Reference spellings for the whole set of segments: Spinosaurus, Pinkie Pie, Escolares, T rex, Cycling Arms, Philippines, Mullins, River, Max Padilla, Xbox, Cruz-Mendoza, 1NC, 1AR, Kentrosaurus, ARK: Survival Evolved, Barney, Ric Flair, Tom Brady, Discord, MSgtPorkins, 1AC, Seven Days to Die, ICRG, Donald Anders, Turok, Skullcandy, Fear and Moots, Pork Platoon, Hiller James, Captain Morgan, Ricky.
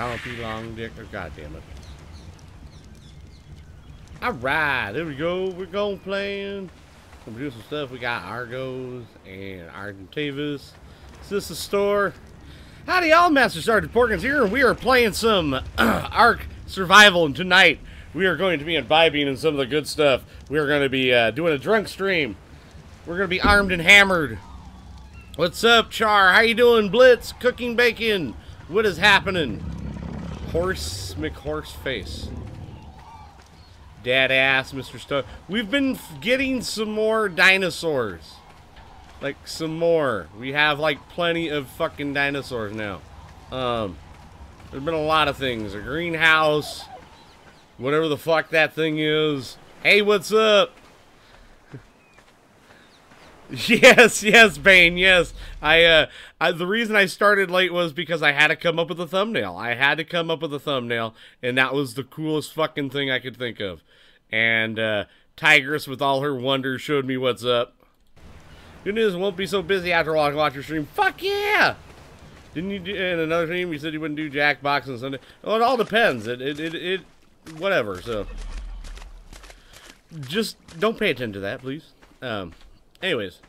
Donkey, long dick, or goddamn it. Alright, there we go. We're going playing. We're doing some stuff. We got Argos and Argentivas. Is this the store? Howdy, y'all. Master Sergeant Porkins here, and we are playing some ARK Survival, and tonight we are going to be imbibing in some of the good stuff. We are going to be doing a drunk stream. We're going to be armed and hammered. What's up, Char? How you doing, Blitz? Cooking bacon. What is happening? Horse McHorse face. Dad ass, Mr. Stone. We've been getting some more dinosaurs. Like, some more. We have, like, plenty of fucking dinosaurs now. There's been a lot of things. A greenhouse. Whatever the fuck that thing is. Hey, what's up? Yes, yes, Bane, yes. I the reason I started late was because I had to come up with a thumbnail. I had to come up with a thumbnail, and that was the coolest fucking thing I could think of. And Tigress, with all her wonder, showed me what's up. Good news, won't be so busy after a while. Watch your stream. Fuck yeah! Didn't you do, and another stream, you said you wouldn't do Jackbox on Sunday. Well, it all depends. It whatever, so. Just don't pay attention to that, please. Anyways.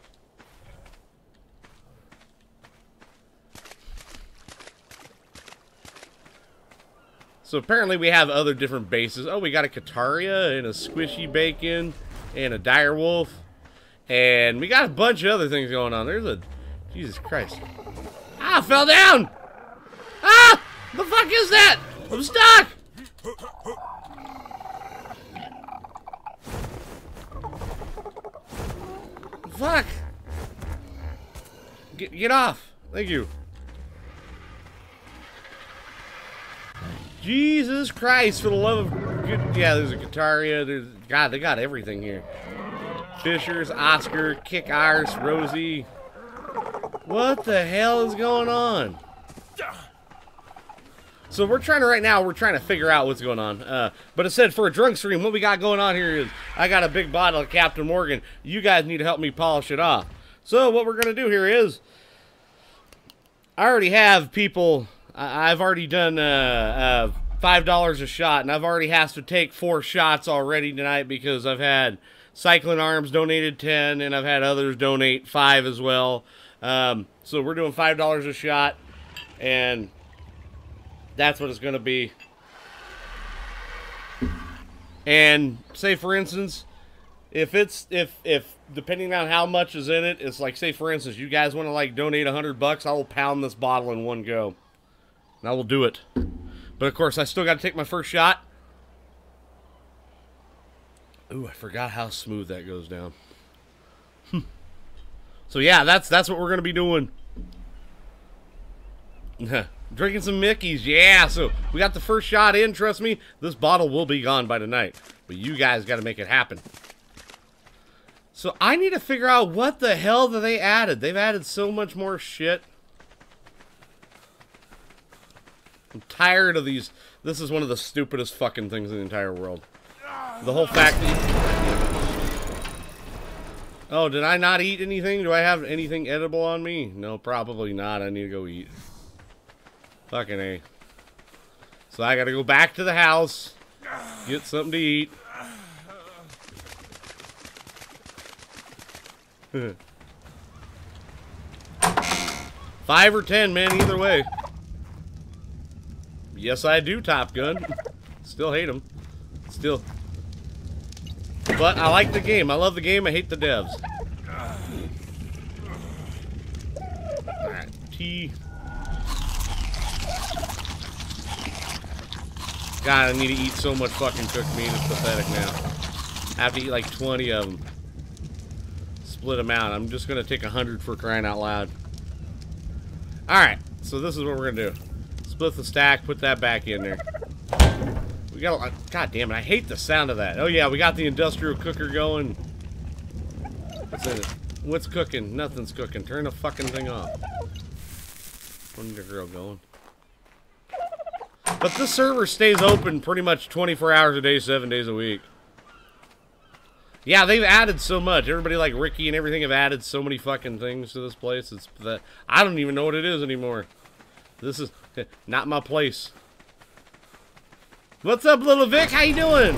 So apparently we have other different bases. Oh, we got a Kataria and a Squishy Bacon and a Direwolf. And we got a bunch of other things going on. There's a... Jesus Christ. Ah, I fell down! Ah! The fuck is that? I'm stuck! Fuck! Get off! Thank you. Jesus Christ, for the love of good... Yeah, there's a Kataria, there's... God, they got everything here. Fishers, Oscar, Kick Arse, Rosie. What the hell is going on? So we're trying to, right now, we're trying to figure out what's going on. But it said for a drunk stream, what we got going on here is I got a big bottle of Captain Morgan. You guys need to help me polish it off. So what we're going to do here is I already have people. I've already done $5 a shot, and I've already has to take 4 shots already tonight because I've had Cycling Arms donated 10, and I've had others donate 5 as well. So we're doing $5 a shot, and... that's what it's going to be. And say, for instance, if it's, if depending on how much is in it, it's like, say, for instance, you guys want to like donate $100, I will pound this bottle in one go. And I will do it. But of course I still got to take my first shot. Ooh, I forgot how smooth that goes down. So yeah, that's what we're going to be doing. Drinking some Mickeys, yeah, so we got the first shot in, trust me, this bottle will be gone by tonight, but you guys gotta make it happen. So I need to figure out what the hell that they added. They've added so much more shit. I'm tired of these. This is one of the stupidest fucking things in the entire world. The whole fact that you... Oh, did I not eat anything? Do I have anything edible on me? No, probably not. I need to go eat. Fucking A. So I gotta go back to the house, get something to eat. $5 or $10, man, either way. Yes, I do, Top Gun. Still hate him. Still. But I like the game. I love the game. I hate the devs. Alright, T. God, I need to eat so much fucking cooked meat, it's pathetic now. I have to eat like 20 of them. Split them out. I'm just gonna take 100 for crying out loud. Alright, so this is what we're gonna do. Split the stack, put that back in there. We got a lot. God damn it, I hate the sound of that. Oh yeah, we got the industrial cooker going. What's in it? What's cooking? Nothing's cooking. Turn the fucking thing off. Where's the grill going? But this server stays open pretty much 24 hours a day, 7 days a week. Yeah, they've added so much. Everybody like Ricky and everything have added so many fucking things to this place. It's that I don't even know what it is anymore. This is not my place. What's up, little Vic? How you doing?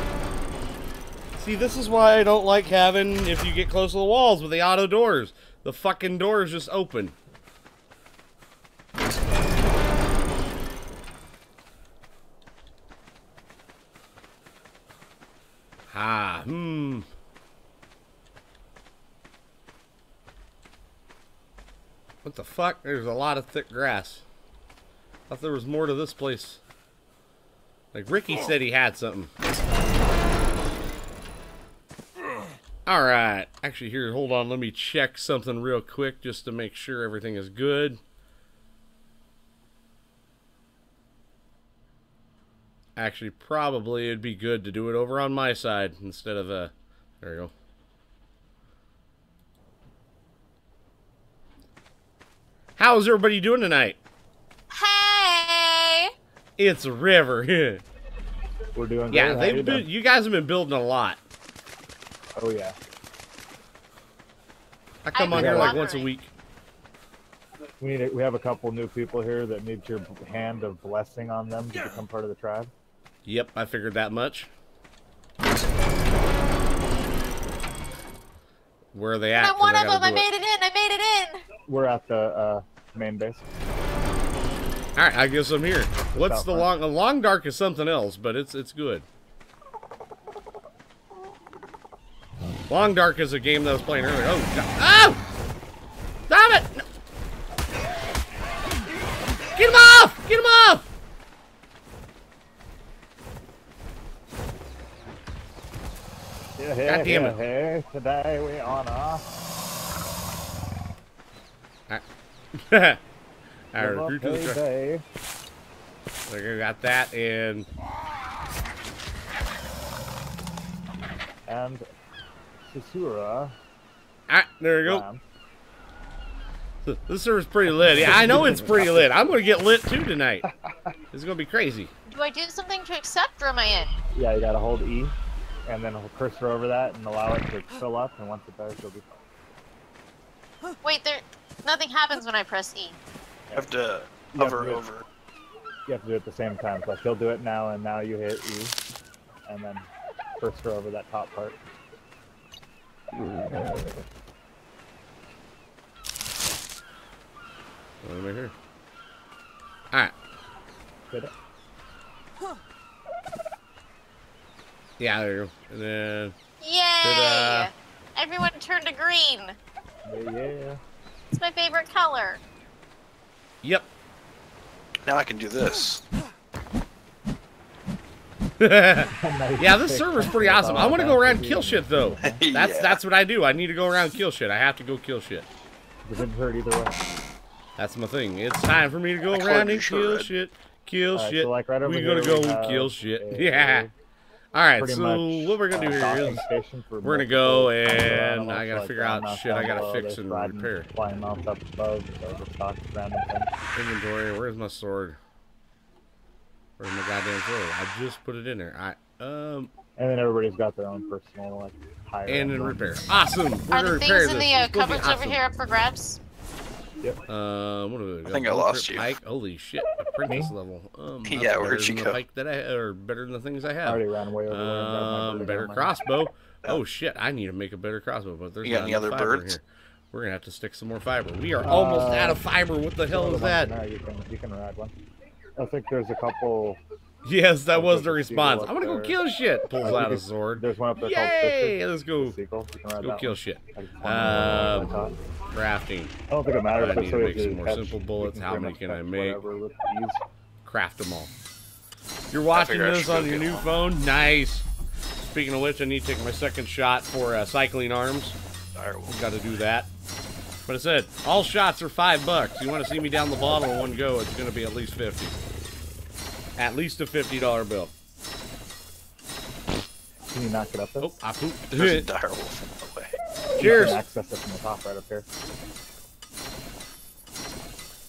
See, this is why I don't like having, if you get close to the walls with the auto doors, the fucking doors just open. Ah, What the fuck? There's a lot of thick grass. I thought there was more to this place. Like, Ricky said he had something. Alright. Actually, here, hold on. Let me check something real quick just to make sure everything is good. Actually, probably it'd be good to do it over on my side instead of, there we go. How's everybody doing tonight? Hey! It's River. We're doing good. Yeah, they've been, you guys have been building a lot. Oh, yeah. I come on here like once a week. We have a couple new people here that need your hand of blessing on them to become part of the tribe. Yep, I figured that much. Where are they at? I'm one of them. I made it in. We're at the main base. All right, I guess I'm here. What's the long? A long dark is something else, but it's good. Long Dark is a game that I was playing earlier. Oh, God. Oh! Damn it! No. Get him off! Get him off! Yeah, hey, God damn it. Hey, today we on off. I recruit to the truck. There, got that, and Susura. Alright, there we go. This server's pretty lit. Yeah, I know it's pretty lit. I'm going to get lit too tonight. It's going to be crazy. Do I do something to accept or am I in? Yeah, you got to hold E and then cursor over that and allow it to fill up, and once it does, you'll be fine. Wait, there nothing happens when I press E. I have to hover over. You have to do it at the same time. So like, you'll do it now, and now you hit E and then cursor over that top part. Over here. Alright. Yeah, there you go. And then. Yay! Everyone turned to green. Yeah. It's my favorite color. Yep. Now I can do this. Yeah, this server's pretty awesome. I want to go around and kill shit, though. That's what I do. I need to go around and kill shit. I have to go kill shit. Doesn't hurt either way. That's my thing. It's time for me to go around and kill shit. Kill shit. We're gonna go and kill shit. Yeah. All right. So what we're gonna do here is we're gonna go and I gotta figure out shit. I gotta fix and repair. Inventory. Where's my sword? Where's my goddamn sword? I just put it in there. And then everybody's got their own personal like higher. And then repair. Awesome. We're gonna repair this. Are the things in the cupboards over here up for grabs? Yep. What do we got? I think I lost you. Pike? Holy shit! Apprentice level. Yeah, where'd she go? Pike that I, or better than the things I have. I already ran way over. Better crossbow. Oh shit! I need to make a better crossbow, but there's not enough fiber in here. We're gonna have to stick some more fiber. We are almost out of fiber. What the hell is that? No, you can ride one. I think there's a couple. Yes, that was the response. I'm gonna go kill shit. Pulls out a sword. There's one up there. Yay! Let's go. Go kill shit. Crafting. I don't think it matters. I need to make some more simple bullets. How many can I make? Craft them all. You're watching this on your new phone. Nice. Speaking of which, I need to take my second shot for Cycling Arms. We've got to do that. But I said, all shots are $5. You want to see me down the bottle in one go, it's going to be at least 50. At least a $50 bill. Can you knock it up there? Oh, I pooped. There's a dire wolf in the way. Cheers. You can access it from the top right up here.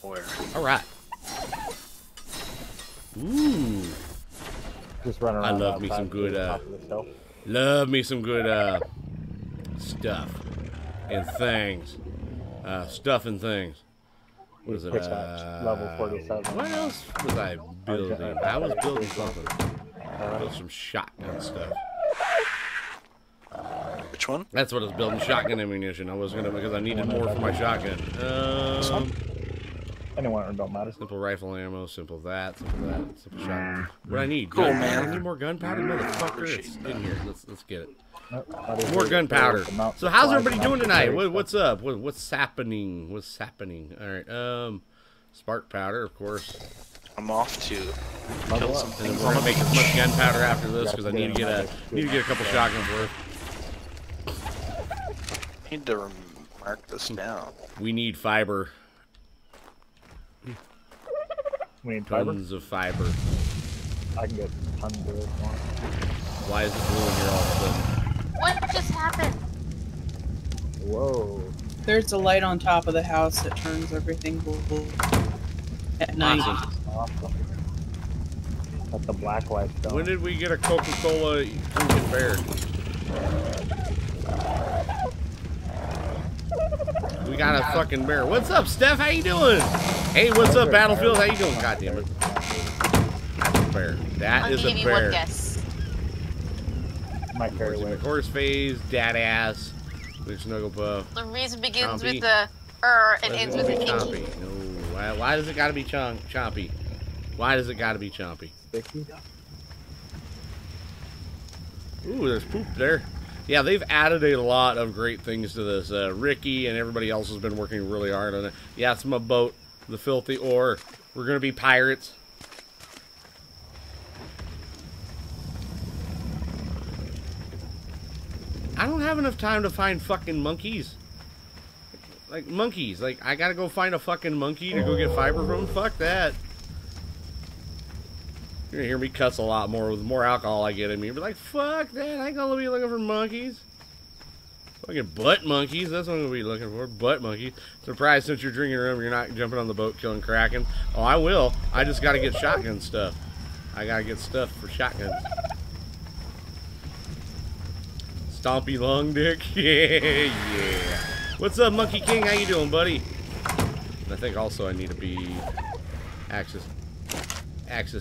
Where? All right. Ooh. Just run around. I love me some good, stuff and things. Stuff and things. What is it? Level 47. What else was I building? I was building something. Build some shotgun stuff. Which one? That's what I was building, shotgun ammunition. I was gonna, because I needed more for my shotgun. Anyone don't matter. Simple rifle ammo, simple that, simple shotgun. What I need? Cool, man. I need more gunpowder, motherfucker. It's in here. Let's get it. More gunpowder. So how's everybody doing tonight? What's up? What's happening? What's happening? All right. Spark powder, of course. I'm off to kill some things. I'm gonna make as much gunpowder after this because I need to get a couple shotguns worth. Need to mark this down. We need fiber. We need tons of fiber. I can get tons of it. Why is it blue in here all of a sudden? What just happened? Whoa. There's a light on top of the house that turns everything blue at night. Awesome. That's the black light stuff. When did we get a Coca-Cola drinking bear? We got a fucking bear. What's up, Steph? How you doing? Hey, what's up, Battlefield? How you doing? God damn it. That's a bear. That is a bear. My horse phase, dad ass, big snuggle puff. The reason begins with the and ends with the Chompy. No, why does it gotta be Chompy? Why does it gotta be Chompy? Ooh, there's poop there. Yeah, they've added a lot of great things to this. Ricky and everybody else has been working really hard on it. Yeah, it's my boat, the filthy ore. We're gonna be pirates. I don't have enough time to find fucking monkeys. Like monkeys, like I gotta go find a fucking monkey to go get fiber from. Fuck that. You're gonna hear me cuss a lot more with more alcohol I get in me. You'll be like, fuck that, I ain't gonna be looking for monkeys. Fucking butt monkeys, that's what I'm gonna be looking for. Butt monkeys. Surprise, since you're drinking rum, you're not jumping on the boat killing kraken. Oh, I will. I just gotta get shotgun stuff. I gotta get stuff for shotguns. Stompy long dick. Yeah, yeah. What's up, Monkey King? How you doing, buddy? And I think also I need to be access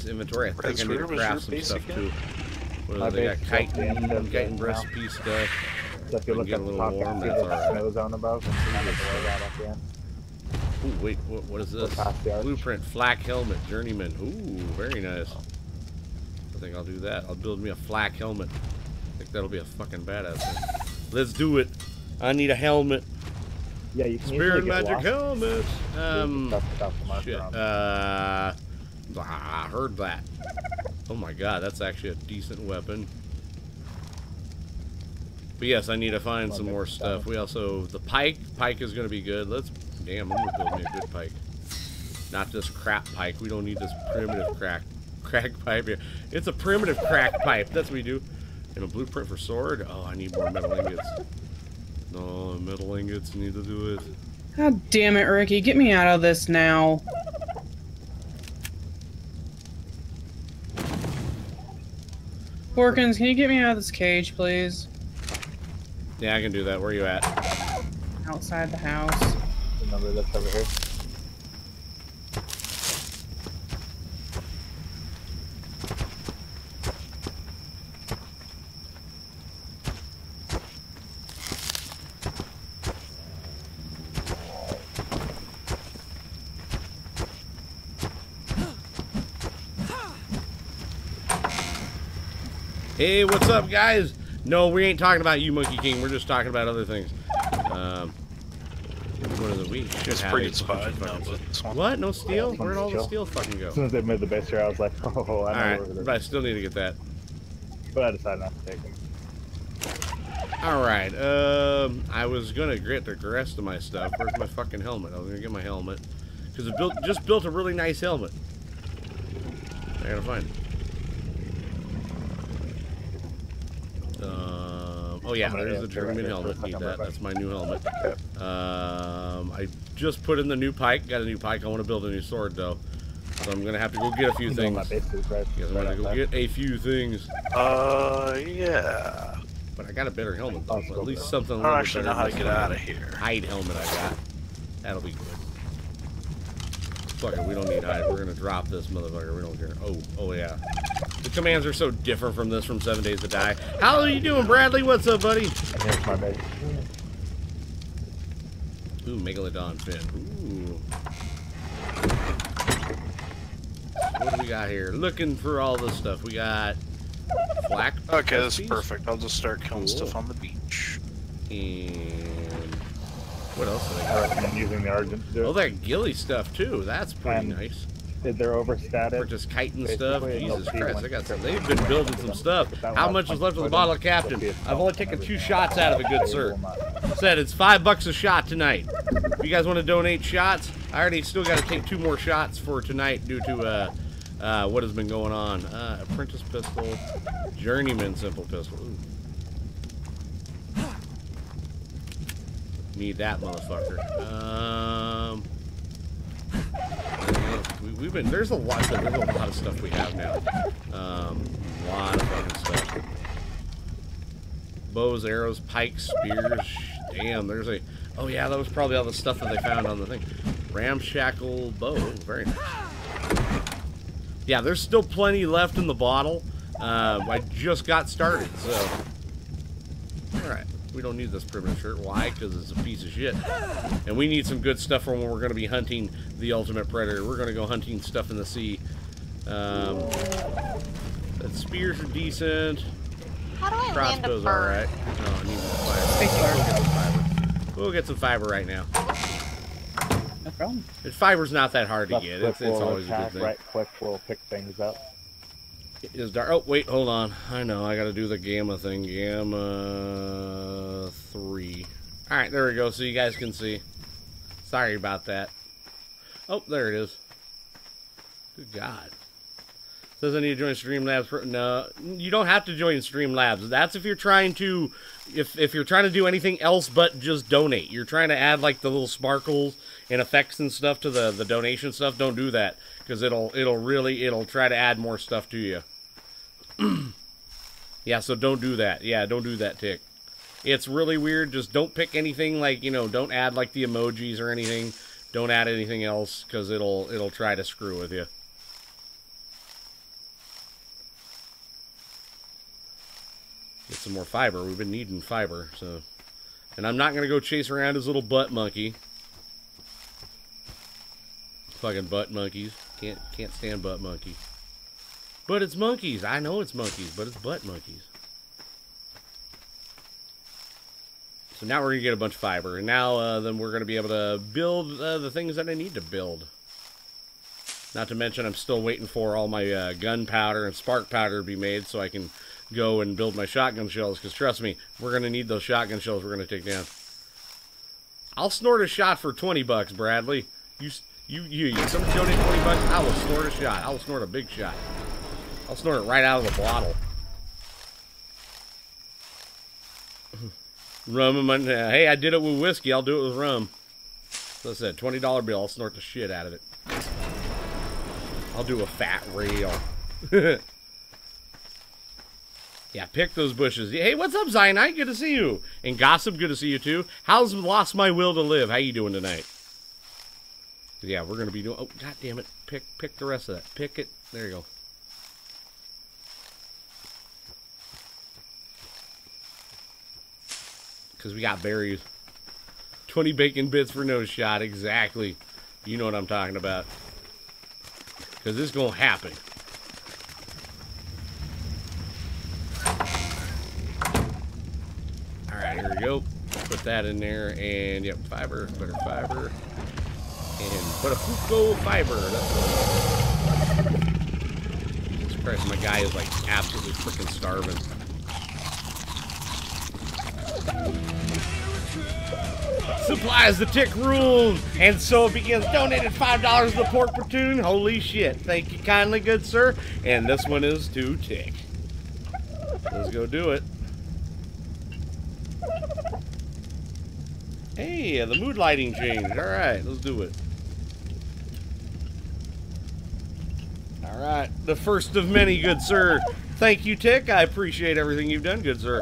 inventory. I think I need to craft some stuff again? Too. What do they got? Kite and recipe stuff. So if you look at the top warm, that's all right. Snow zone above. Ooh, wait, what is this? Blueprint, flak helmet, journeyman. Ooh, very nice. I think I'll do that. I'll build me a flak helmet. I think that'll be a fucking badass thing. Let's do it. I need a helmet. Yeah, you can Spirit magic helmet. Shit. I heard that. Oh my god, that's actually a decent weapon. But yes, I need to find some more stuff. We also, the pike. Pike is going to be good. Let's, damn, I'm going to build me a good pike. Not this crap pike. We don't need this primitive crack pipe here. It's a primitive crack pipe. That's what we do. And a blueprint for sword. Oh, I need more metal ingots. No, metal ingots need to do it. God damn it, Ricky. Get me out of this now. Porkins, can you get me out of this cage, please? Yeah, I can do that. Where are you at? Outside the house. Remember that's over here. Hey, what's up, guys? No, we ain't talking about you, Monkey King. We're just talking about other things. What is it? We should it's have pretty inspired. No, what? No steel? Where did all the steel fucking go? As soon as they made the base here, I was like, oh, I know all right, where it is. But I still need to get that. But I decided not to take them. All right. I was gonna get the rest of my stuff. Where's my fucking helmet? I was gonna get my helmet because it just built a really nice helmet. I gotta find it. Oh yeah, there's the German helmet. Need that. That's my new helmet. I just put in the new pike. Got a new pike. I want to build a new sword though, so I'm gonna have to go get a few things. I'm gonna go get a few things. Yeah. But I got a better helmet though, so at least something. I don't actually know how to get out of here. Hide helmet I got. That'll be good. fuck it, we don't need hide. We're gonna drop this motherfucker. We don't care. Oh, oh yeah. The commands are so different from this from 7 Days to Die. How are you doing, Bradley? What's up, buddy? Here's my base. Ooh, Megalodon fin. Ooh. What do we got here? Looking for all this stuff. We got black. Okay, that's perfect. I'll just start killing stuff on the beach. And what else did I got? I recommend using the Argent to do it. Oh, that ghillie stuff too. That's pretty nice. Did they're overstated? Or just chitin stuff? Jesus Christ, I got some. They've been building some stuff. How much is left of the bottle of Captain? I've only taken 2 shots out of a good sir. Said it's $5 a shot tonight. If you guys want to donate shots, I already still got to take 2 more shots for tonight due to what has been going on. Apprentice pistol, journeyman simple pistol. Ooh. Need that motherfucker. We've been there's a lot of stuff we have now. A lot of fucking stuff. Bows, arrows, pikes, spears. Damn, there's a. Oh yeah, that was probably all the stuff that they found on the thing. Ramshackle bow, very nice. Yeah, there's still plenty left in the bottle. I just got started, so. Alright, we don't need this primitive shirt. Why? Because it's a piece of shit. And we need some good stuff for when we're going to be hunting the ultimate predator. We're going to go hunting stuff in the sea. That spears are decent. How do I crossbows are alright. No, I need some fiber. We'll get some fiber right now. No problem. If fiber's not that hard to get. It's always a good thing. Right click will pick things up. It is dark. Oh, wait, hold on. I know. I got to do the gamma thing. Gamma 3. All right, there we go. So you guys can see. Sorry about that. Oh, there it is. Good God. Says I need to join Streamlabs. No, you don't have to join Streamlabs. That's if you're trying to, if you're trying to do anything else but just donate. You're trying to add like the little sparkles and effects and stuff to the donation stuff. Don't do that because it'll try to add more stuff to you. Yeah, so don't do that. Yeah, don't do that tick. It's really weird. Just don't pick anything like you know. Don't add like the emojis or anything. Don't add anything else because it'll try to screw with you. Get some more fiber. We've been needing fiber, so. And I'm not going to go chase around his little butt monkey. Fucking butt monkeys. Can't stand butt monkey. But it's monkeys. I know it's monkeys, but it's butt monkeys. So now we're going to get a bunch of fiber. And now then we're going to be able to build the things that I need to build. Not to mention I'm still waiting for all my gunpowder and spark powder to be made so I can go and build my shotgun shells, because trust me, we're going to need those shotgun shells we're going to take down. I'll snort a shot for 20 bucks, Bradley. You somebody donate 20 bucks, I will snort a shot. I will snort a big shot. I'll snort it right out of the bottle. Rum and money. Hey, I did it with whiskey. I'll do it with rum. So I said, $20 bill. I'll snort the shit out of it. I'll do a fat reel. Yeah, pick those bushes. Hey, what's up, Zionite? Good to see you. And Gossip, good to see you, too. How's Lost My Will to Live? How you doing tonight? Yeah, we're going to be doing... Oh, God damn it. Pick the rest of that. Pick it. There you go. Because we got berries. 20 bacon bits for no shot. Exactly. You know what I'm talking about. Because it's going to happen. Alright, here we go. Put that in there, and yep, fiber, better fiber. And put a Fuko fiber. That's what. Jesus Christ, my guy is like absolutely freaking starving. Supply is the tick rules, and so it begins. Donated $5 to the pork platoon. Holy shit. Thank you kindly, good sir. And this one is to tick. Let's go do it. Hey, the mood lighting changed. Alright, let's do it. Alright, the first of many, good sir. Thank you, Tick. I appreciate everything you've done, good sir.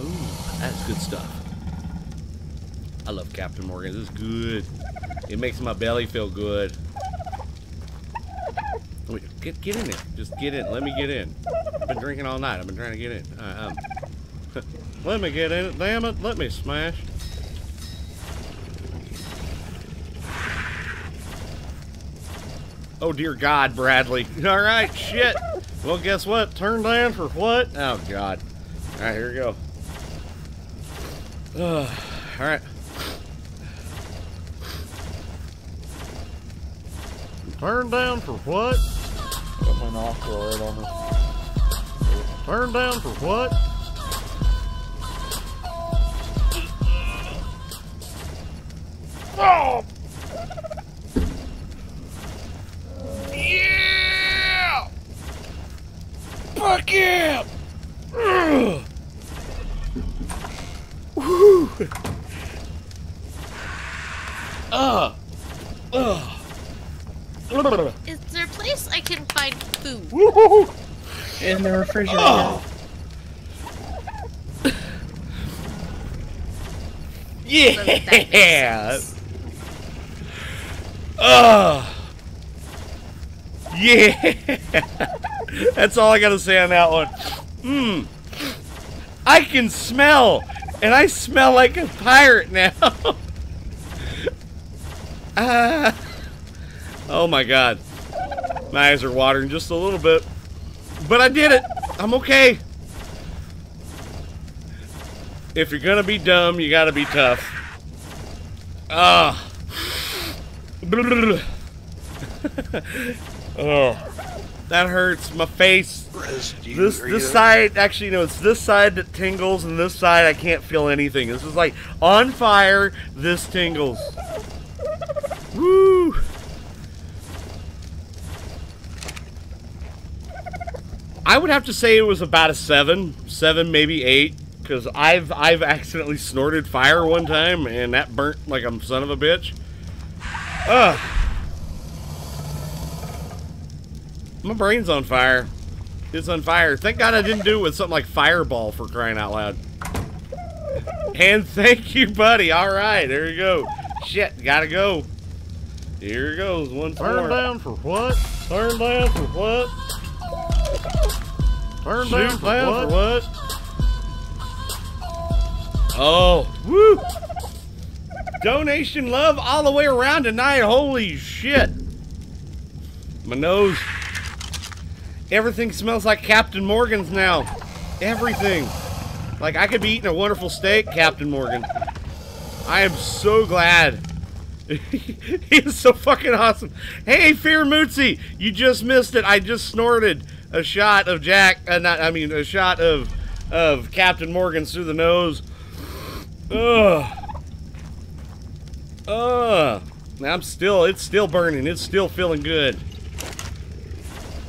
Ooh, that's good stuff. I love Captain Morgan. This is good. It makes my belly feel good. Wait, get in there. Just get in. Let me get in. I've been drinking all night. I've been trying to get in. Let me get in it. Damn it. Let me smash. Oh, dear God, Bradley. All right, shit. Well, guess what? Turn down for what? Oh, God. All right, here we go. All right. Turn down for what? Got my nostril right on me. Turn down for what? Oh! Yeah! Fuck yeah! Woo! Is there a place I can find food? Woo-hoo-hoo. In the refrigerator. Oh. Yeah! Yeah! That's all I gotta say on that one. Mmm. I can smell! And I smell like a pirate now! Oh my God. My eyes are watering just a little bit. But I did it! I'm okay! If you're gonna be dumb, you gotta be tough. Ah! Oh, that hurts my face. This side, actually, no, it's this side that tingles, and this side I can't feel anything. This is like on fire. This tingles. Woo! I would have to say it was about a 7, maybe 8, because I've accidentally snorted fire one time, and that burnt like a son of a bitch. Ugh. My brain's on fire. It's on fire. Thank God I didn't do it with something like Fireball, for crying out loud. And thank you, buddy. All right, there you go. Shit, gotta go. Here it goes, once more. Turn down for what? Turn down for what? Turn down for what? Oh, woo! Donation love all the way around tonight. Holy shit. My nose. Everything smells like Captain Morgan's now. Everything. Like, I could be eating a wonderful steak, Captain Morgan. I am so glad. He is so fucking awesome. Hey, Fear Mootsy, you just missed it. I just snorted a shot of a shot of Captain Morgan's through the nose. Ugh. It's still burning. It's still feeling good.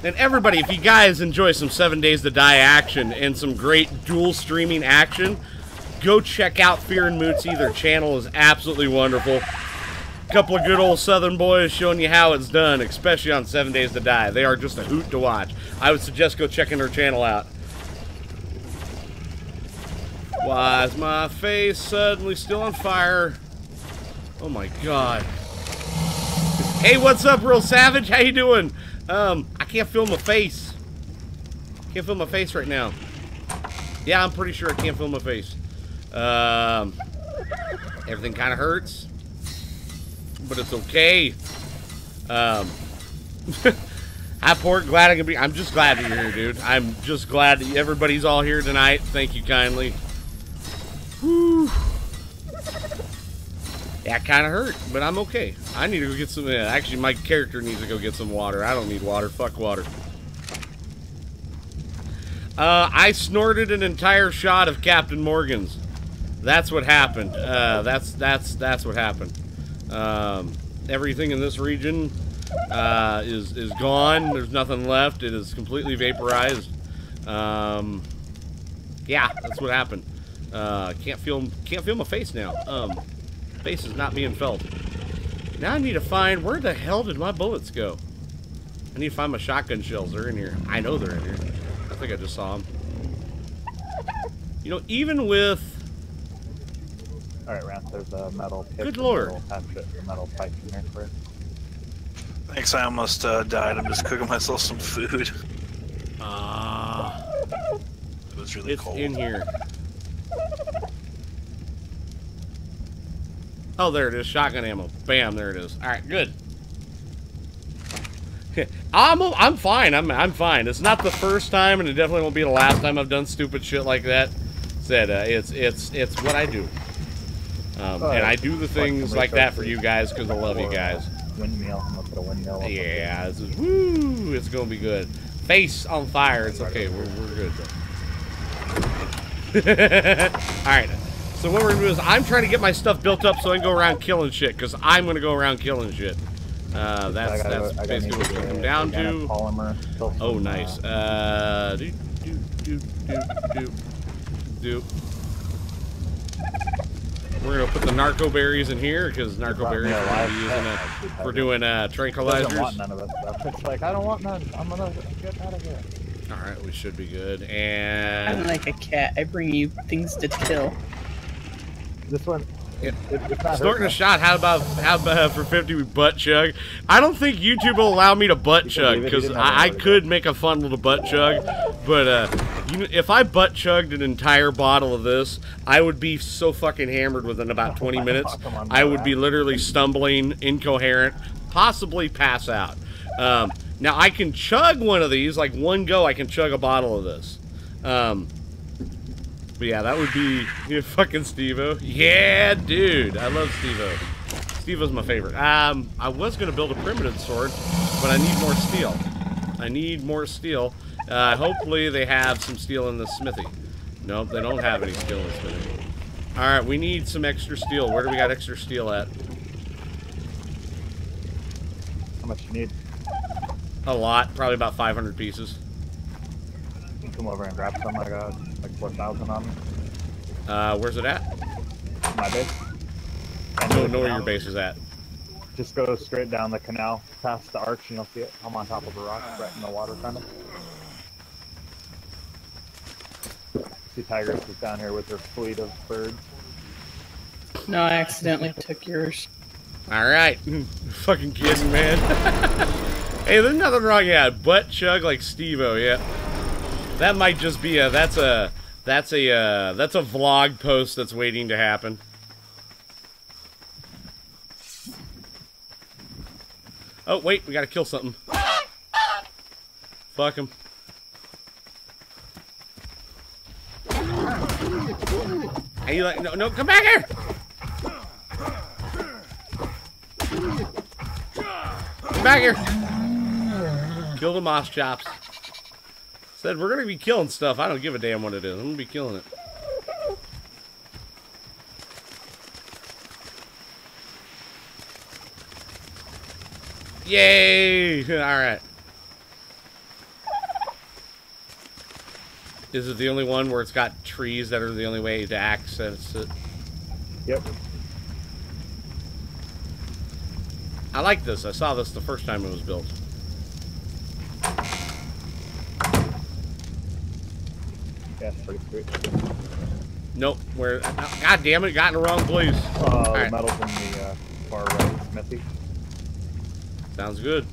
And everybody, if you guys enjoy some 7 Days to Die action and some great dual streaming action, go check out Fear and Moots. Their channel is absolutely wonderful. A couple of good old Southern boys showing you how it's done, especially on 7 Days to Die. They are just a hoot to watch. I would suggest go checking their channel out. Why is my face suddenly still on fire? Oh my God. Hey, what's up, Real Savage? How you doing? I can't feel my face. Can't feel my face right now. Yeah, I'm pretty sure I can't feel my face. Everything kind of hurts, but it's okay. I'm just glad that you're here, dude. I'm just glad that everybody's all here tonight. Thank you kindly. Whew. That kind of hurt, but I'm okay. I need to go get some... actually, my character needs to go get some water. I don't need water. Fuck water. I snorted an entire shot of Captain Morgan's. That's what happened. That's what happened. Everything in this region is gone. There's nothing left. It is completely vaporized. Yeah, that's what happened. Can't feel my face now. Face is not being felt. Now I need to find, where the hell did my bullets go? I need to find my shotgun shells. They're in here. I know they're in here. I think I just saw them. You know, even with Alright, Rance, there's a metal pick. Good lord. Metal pipe in here for it. Thanks, I almost died. I'm just cooking myself some food. It was really cold. It's in here. Oh, there it is. Shotgun ammo. Bam, there it is. Alright, good. I'm fine. I'm fine. It's not the first time, and it definitely won't be the last time I've done stupid shit like that. Said it's what I do, and I do the things like that for you guys because I love you guys. Windmill. I'm up at a windmill. Yeah, this is woo. It's gonna be good. Face on fire. It's okay. We're good. All right. So what we're gonna do is I'm trying to get my stuff built up so I can go around killing shit because I'm gonna go around killing shit. That's basically what we come down to. Polymer. Oh, nice. We're gonna put the narco berries in here because narco berries are gonna be using it. We're doing tranquilizers. I don't want none of this stuff. It's like I don't want none. I'm gonna get out of here. All right, we should be good. And I'm like a cat. I bring you things to kill. This one. Snorting a shot. How about for 50 we butt chug? I don't think YouTube will allow me to butt chug because I could make a fun little butt chug, but you know, if I butt chugged an entire bottle of this, I would be so fucking hammered within about 20 minutes. I would be literally stumbling, incoherent, possibly pass out. Now I can chug one of these, like one go. I can chug a bottle of this. But yeah, that would be fucking Steve-O. Yeah, dude, I love Steve-O. Steve-O's my favorite. I was gonna build a primitive sword, but I need more steel. I need more steel. Hopefully they have some steel in the smithy. Nope, they don't have any steel in the smithy. All right, we need some extra steel. Where do we got extra steel at? How much you need? A lot, probably about 500 pieces. Come over and grab some. I got like 4,000 on me. Where's it at? My base. I don't know where your base is at. Just go straight down the canal, past the arch, and you'll see it. I'm on top of a rock, right in the water, kind of. See, Tigress is down here with her fleet of birds. No, I accidentally took yours. All right, fucking kidding, man. Hey, there's nothing wrong. Yeah, butt chug like Steve-O. Yeah. That might just be a, that's a vlog post that's waiting to happen. Oh, wait, we gotta kill something. Fuck him. Are you like, no, come back here! Come back here! Kill the moss chops. Said we're gonna be killing stuff. I don't give a damn what it is. I'm gonna be killing it. Yay! Alright. Is it the only one where it's got trees that are the only way to access it? Yep. I like this. I saw this the first time it was built. Yeah, that's pretty sweet. Nope, where? God damn it, got in the wrong place. All right. Metal's in the far right smithy. Sounds good.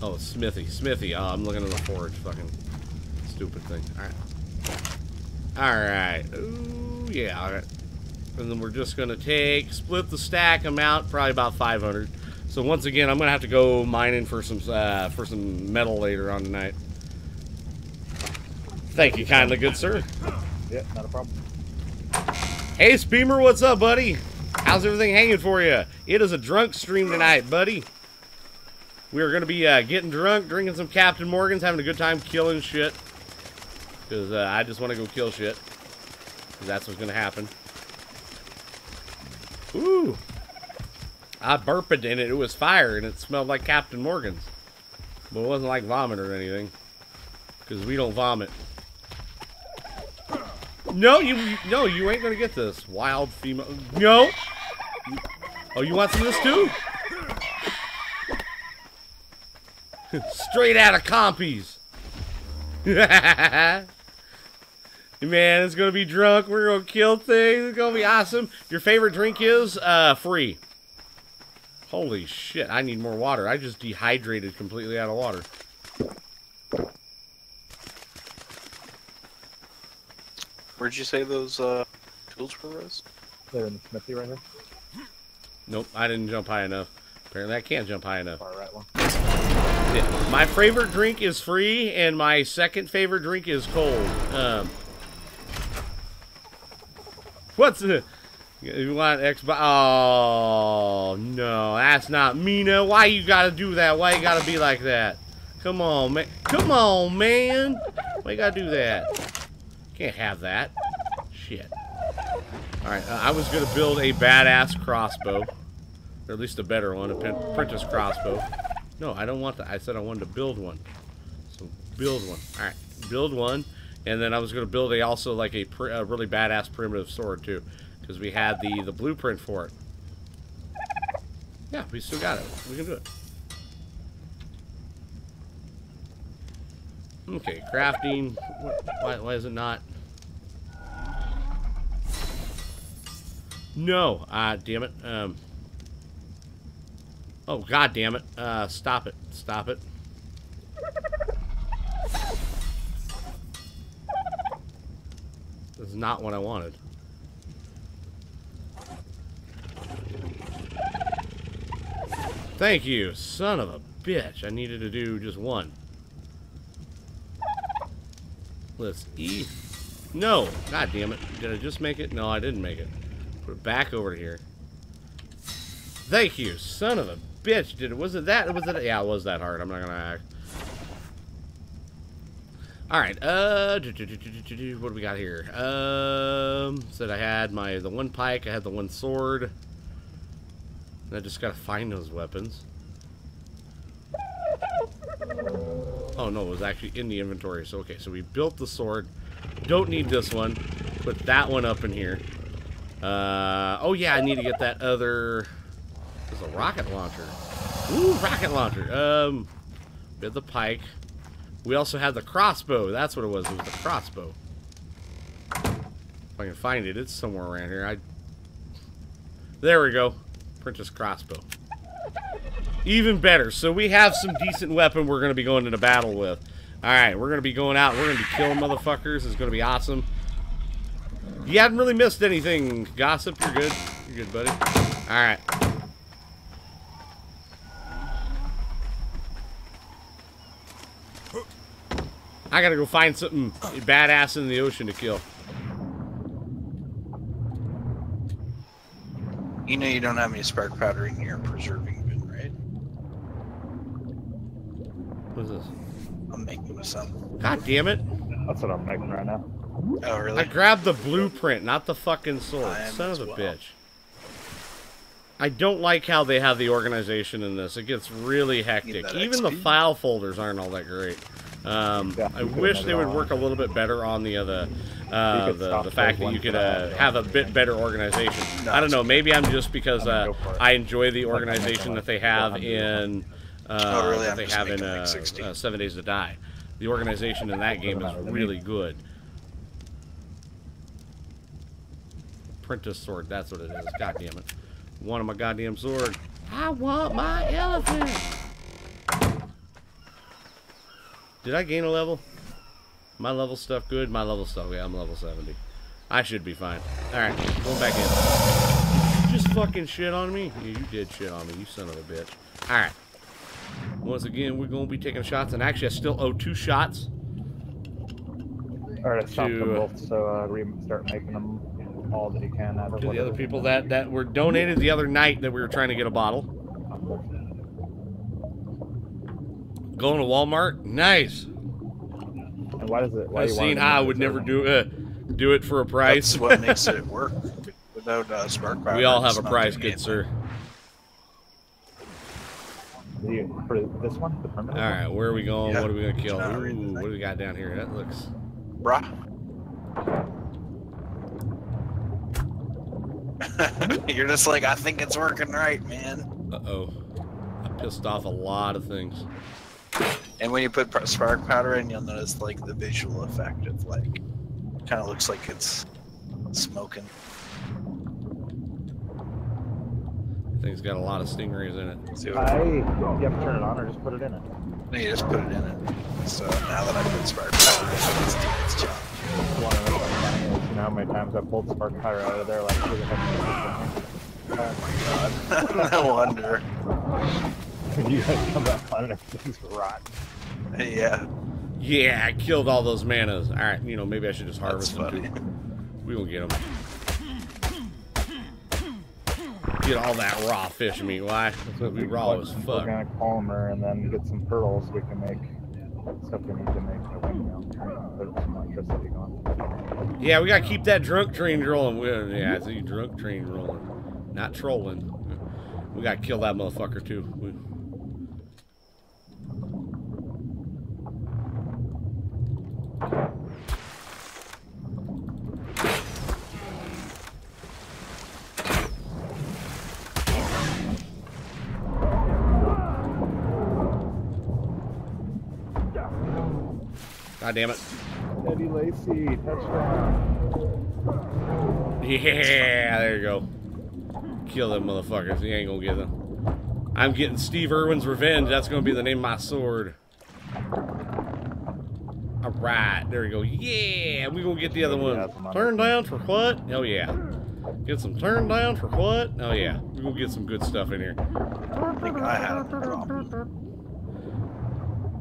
Oh, smithy, smithy. Oh, I'm looking at the forge, fucking stupid thing. All right. Ooh, yeah. All right. And then we're just gonna split the stack amount, probably about 500. So once again, I'm gonna have to go mining for some metal later on tonight. Thank you kindly, good sir. Yeah, not a problem. Hey, Speamer, what's up, buddy? How's everything hanging for you? It is a drunk stream tonight, buddy. We are gonna be getting drunk, drinking some Captain Morgans, having a good time killing shit. Cause I just want to go kill shit. Cause that's what's gonna happen. Ooh. I burped in it. It was fire, and it smelled like Captain Morgan's. But it wasn't like vomit or anything. Because we don't vomit. No, you ain't going to get this. Wild female. No. Oh, you want some of this, too? Straight out of Chompy's. Man, it's gonna be drunk. We're gonna kill things. It's gonna be awesome. Your favorite drink is free. Holy shit! I need more water. I just dehydrated completely out of water. Where'd you say those tools were, Rose? They're in the smithy right here. Nope, I didn't jump high enough. Apparently, I can't jump high enough. All right, well. Yeah. My favorite drink is free, and my second favorite drink is cold. What's it? You want Xbox? Oh no, that's not Mina. Why you gotta do that? Why you gotta be like that? Come on, man. Come on, man. Why you gotta do that? Can't have that. Shit. All right, I was gonna build a badass crossbow, or at least a better one, an apprentice crossbow. No, I don't want that. I said I wanted to build one. So build one. All right, build one, and then I was going to build also like a really badass primitive sword too, because we had the blueprint for it. Yeah, we still got it. We can do it. Okay, crafting. Why is it not? No. Ah, damn it. Oh, god damn it. Stop it. Stop it. This is not what I wanted. Thank you, son of a bitch. I needed to do just one. Let's eat. No. God damn it. Did I just make it? No, I didn't make it. Put it back over here. Thank you, son of a bitch. Bitch, did it? Was it that? Was it? Yeah, it was that hard. I'm not gonna act. All right. What do we got here? Said I had the one pike. I had the one sword. And I just gotta find those weapons. Oh no, it was actually in the inventory. So okay, so we built the sword. Don't need this one. Put that one up in here. Oh yeah, I need to get that other. A rocket launcher. Ooh, rocket launcher. We had the pike. We also had the crossbow. That's what it was. It was the crossbow. If I can find it, it's somewhere around here. There we go. Apprentice crossbow. Even better. So we have some decent weapon we're going to be going into battle with. Alright, we're going to be going out. We're going to be killing motherfuckers. It's going to be awesome. You haven't really missed anything, Gossip. You're good. You're good, buddy. Alright. I gotta go find something badass in the ocean to kill. You know you don't have any spark powder in your preserving bin, right? What is this? I'm making this up. God damn it! That's what I'm making right now. Oh really? I grabbed the blueprint, not the fucking sword. Son of a bitch. I don't like how they have the organization in this. It gets really hectic. Even the file folders aren't all that great. I wish they would work a little bit better on the fact that you could have a bit better organization. I don't know, maybe I'm just because I enjoy the organization that they have in 7 Days to Die. The organization in that game is really good. Apprentice sword, that's what it is. God damn it. One of my goddamn sword. I want my elephant. Did I gain a level? My level stuff good? My level stuff, yeah, I'm level 70. I should be fine. Alright, going back in. You just fucking shit on me? Yeah, you did shit on me, you son of a bitch. Alright. Once again, we're going to be taking shots, and actually I still owe 2 shots. Alright, I stopped them both, so start making them all that you can. To the other people that were donated the other night that we were trying to get a bottle. Going to Walmart, nice. And why does it? Why I've seen how I would never do it for a price. That's what makes it work. Without spark power, we all have a price, good sir. For this one, all right, where are we going? Yeah, what are we gonna kill? Ooh, what do we got down here? That looks. Bruh. You're just like, I think it's working right, man. Uh oh, I pissed off a lot of things. And when you put spark powder in, you'll notice like the visual effect of like, kind of looks like it's smoking. Thing's got a lot of stingrays in it. See what you have to turn it on or just put it in it? No, you just put it in it. So now that I put spark powder, it's doing its job. One of those like funny is, you know how many times I pulled spark powder out of there like through the head. Oh my god. No wonder. You guys come back on and everything's rotten. Yeah. Yeah, I killed all those manas. Alright, you know, maybe I should just harvest them too. We will get them. Get all that raw fish meat. Why? That's what we raw as fuck. We're gonna calmer and then get some pearls we can make. Stuff we need to make. Yeah, we gotta keep that drunk train rolling. Yeah, I see drunk train rolling. Not trolling. We gotta kill that motherfucker too. God damn it. Eddie Lacey, touchdown. Yeah, there you go. Kill them motherfuckers. You ain't gonna get them. I'm getting Steve Irwin's revenge. That's gonna be the name of my sword. Alright, there we go. Yeah, we gonna get the other one. Turn down for what? Oh yeah. Get some turn down for what? Oh yeah. We gonna get some good stuff in here. I think I had a problem.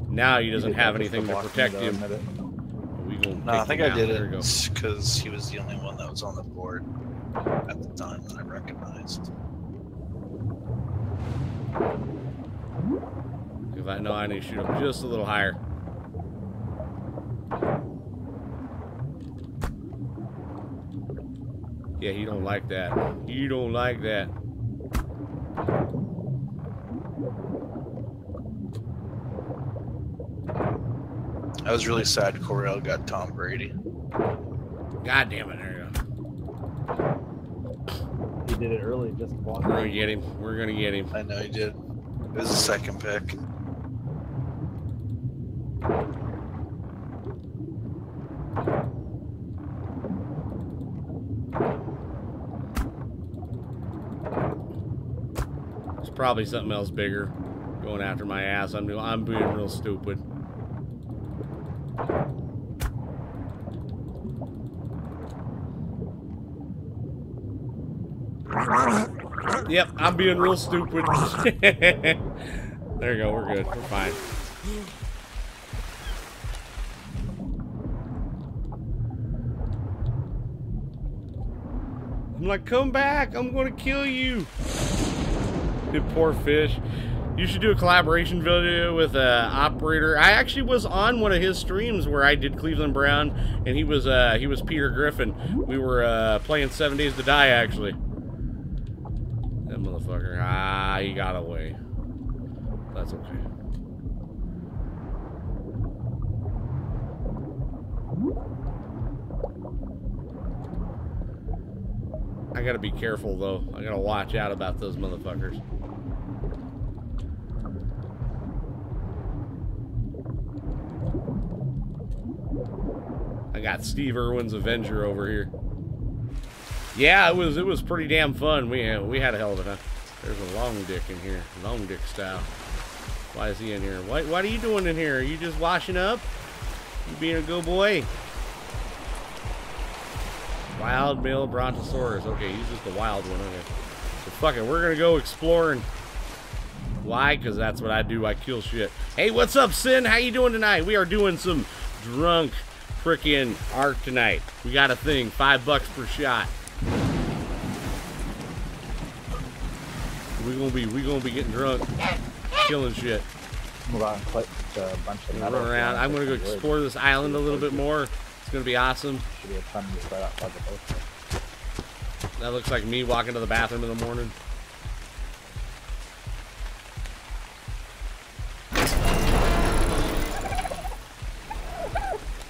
Now he doesn't have anything to protect him. No, I think I did it because he was the only one that was on the board at the time that I recognized. If I know, I need to shoot him just a little higher. Yeah, he don't like that. You don't like that. I was really sad Corell got Tom Brady. God damn it, there you go. He did it early, just walked. We're gonna get him. We're gonna get him. I know he did. It was the second pick. There's probably something else bigger going after my ass. I'm being real stupid. Yep, I'm being real stupid. There you go, we're good, we're fine. I'm like, come back, I'm gonna kill you. You poor fish. You should do a collaboration video with Operator. I actually was on one of his streams where I did Cleveland Brown, and he was Peter Griffin. We were playing 7 Days to Die, actually. That motherfucker. Ah, he got away. That's okay. I gotta be careful, though. I gotta watch out about those motherfuckers. I got Steve Irwin's Avenger over here. Yeah, it was pretty damn fun. We had a hell of a time. There's a long dick in here, long dick style. Why is he in here? What are you doing in here? Are you just washing up? You being a good boy? Wild male brontosaurus. Okay, he's just the wild one. Okay, so fuck it, we're gonna go exploring. Why? Because that's what I do. I kill shit. Hey, what's up, Sin? How you doing tonight? We are doing some drunk frickin' ARK tonight. We got a thing, $5 per shot. We're gonna be getting drunk, killing shit. Move on, put a bunch of run around. I'm gonna go explore this island a little bit more. It's gonna be awesome. Should be a fun right outside the boat. That looks like me walking to the bathroom in the morning.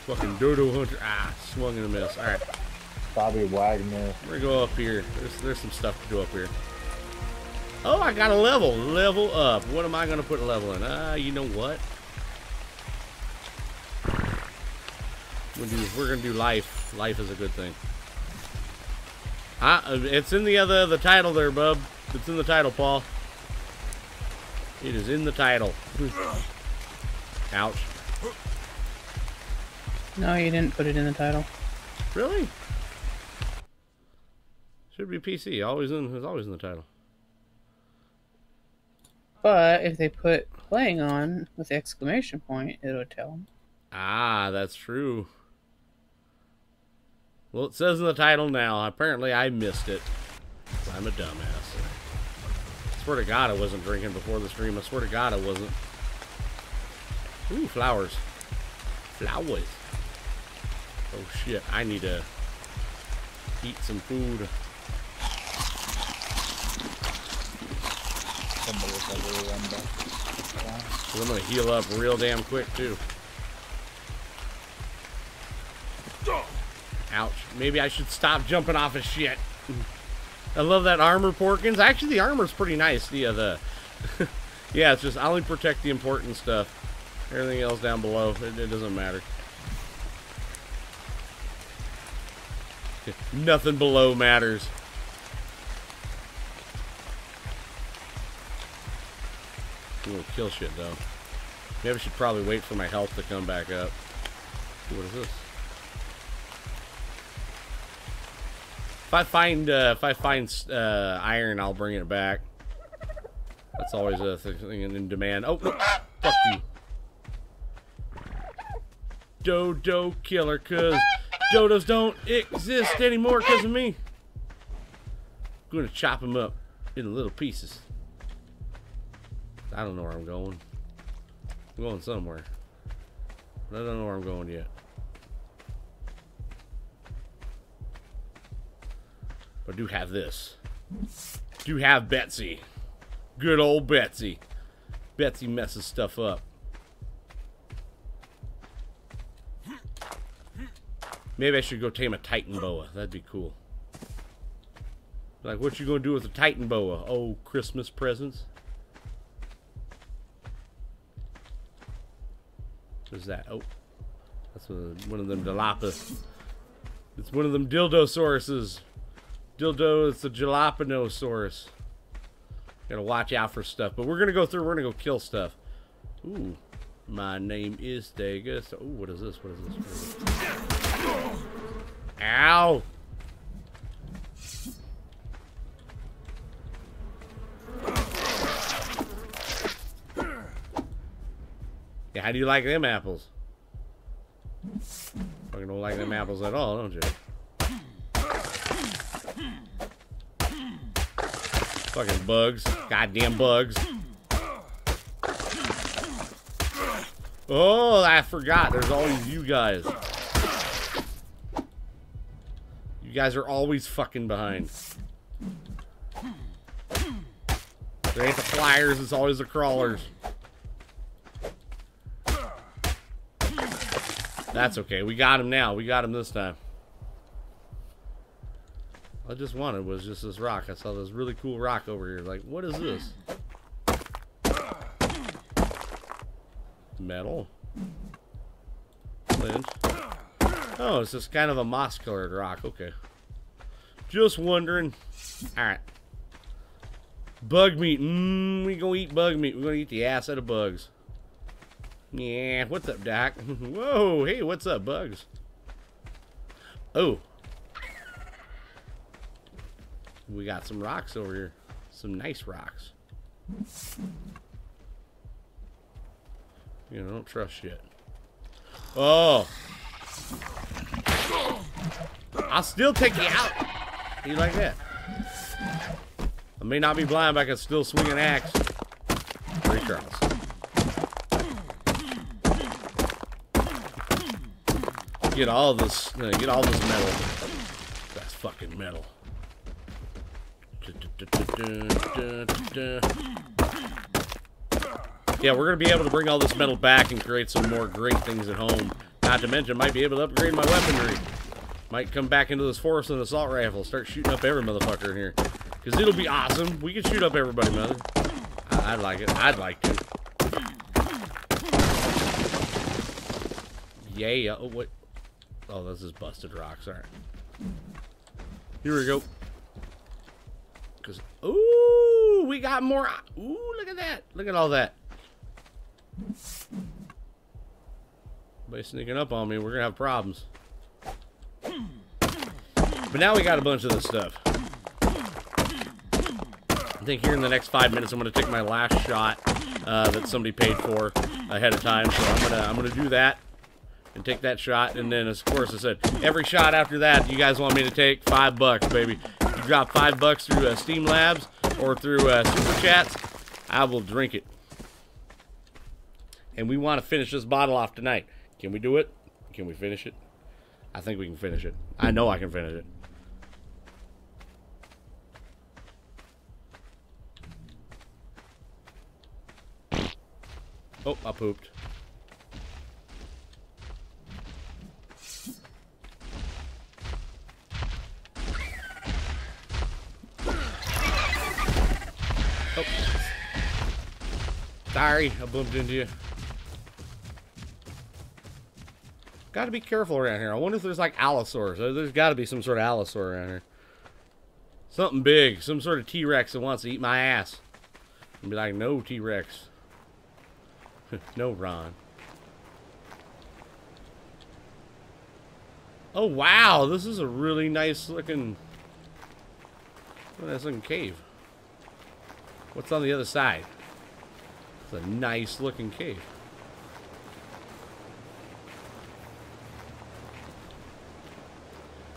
Fucking dodo hunter. Ah, swung and a miss. All right. Bobby Wagner. We're gonna go up here. There's some stuff to do up here. Oh, I got a level. Level up. What am I gonna put a level in? You know what? We're gonna do life. Life is a good thing. It's in the other title there, bub. It's in the title, Paul. It is in the title. Ouch. No, you didn't put it in the title. Really? Should be PC. Always in. It's always in the title. But if they put playing on with the exclamation point, it'll tell them. Ah, that's true. Well, it says in the title now. Apparently, I missed it. I'm a dumbass. I swear to God, I wasn't drinking before the stream. I swear to God, I wasn't. Ooh, flowers. Flowers. Oh, shit. I need to eat some food. I'm going to heal up real damn quick, too. Ouch. Maybe I should stop jumping off of shit. I love that armor, Porkins. Actually, the armor's pretty nice. Yeah, it's just I only protect the important stuff. Everything else down below, it doesn't matter. Nothing below matters. Ooh, kill shit, though. Maybe I should probably wait for my health to come back up. What is this? If I find iron, I'll bring it back. That's always a thing in demand. Oh, no. Fuck you, Dodo killer. Cause dodos don't exist anymore because of me. I'm gonna chop them up in little pieces. I don't know where I'm going. I'm going somewhere. I don't know where I'm going yet. But I do have this. I do have Betsy. Good old Betsy. Betsy messes stuff up. Maybe I should go tame a Titan boa. That'd be cool. Like, what you gonna do with a Titan boa? Oh, Christmas presents? What's that? Oh, that's one of them jalapas. It's one of them dildosauruses. Dildo, it's the jalapenosaurus. Gotta watch out for stuff, but we're gonna go through, we're gonna go kill stuff. Ooh, my name is Tigress. Ooh, what is this? What is this? What is this? Ow! Yeah, how do you like them apples? Fucking don't like them apples at all, don't you? Fucking bugs. Goddamn bugs. Oh, I forgot. There's always you guys. You guys are always fucking behind. There ain't the flyers, it's always the crawlers. That's okay. We got him now. We got him this time. All I just wanted was just this rock. I saw this really cool rock over here. Like, what is this? Metal. Flint. Oh, it's just kind of a moss-colored rock. Okay. Just wondering. Alright. Bug meat. We gonna eat bug meat. We're gonna eat the ass out of bugs. Yeah, what's up, Doc? Whoa, hey, what's up, bugs? Oh. We got some rocks over here. Some nice rocks. You know, don't trust shit. Oh. I'll still take you out. You like that? I may not be blind, but I can still swing an axe. Three crowns. Get all this metal. That's fucking metal. Yeah, we're gonna be able to bring all this metal back and create some more great things at home. Not to mention, might be able to upgrade my weaponry. Might come back into this forest with an assault rifle, start shooting up every motherfucker in here. Cause it'll be awesome. We can shoot up everybody, mother. I'd like it. I'd like to. Yeah. Oh, what? Oh, this is busted rocks, aren't it? Here we go. Cause ooh, we got more. Ooh, look at that! Look at all that. By sneaking up on me, we're gonna have problems. But now we got a bunch of this stuff. I think here in the next 5 minutes, I'm gonna take my last shot that somebody paid for ahead of time. So I'm gonna do that and take that shot. And then, of course, I said every shot after that you guys want me to take, $5, baby. You drop $5 through Streamlabs or through Super Chats, I will drink it. And we want to finish this bottle off tonight. Can we do it? Can we finish it? I think we can finish it. I know I can finish it. Oh, I pooped. Oh. Sorry, I bumped into you. Got to be careful around here. I wonder if there's like allosaurs. There's got to be some sort of allosaur around here. Something big. Some sort of T-Rex that wants to eat my ass. And be like, no T-Rex. No Ron. Oh, wow. This is a really nice looking... nice looking cave. What's on the other side? It's a nice looking cave.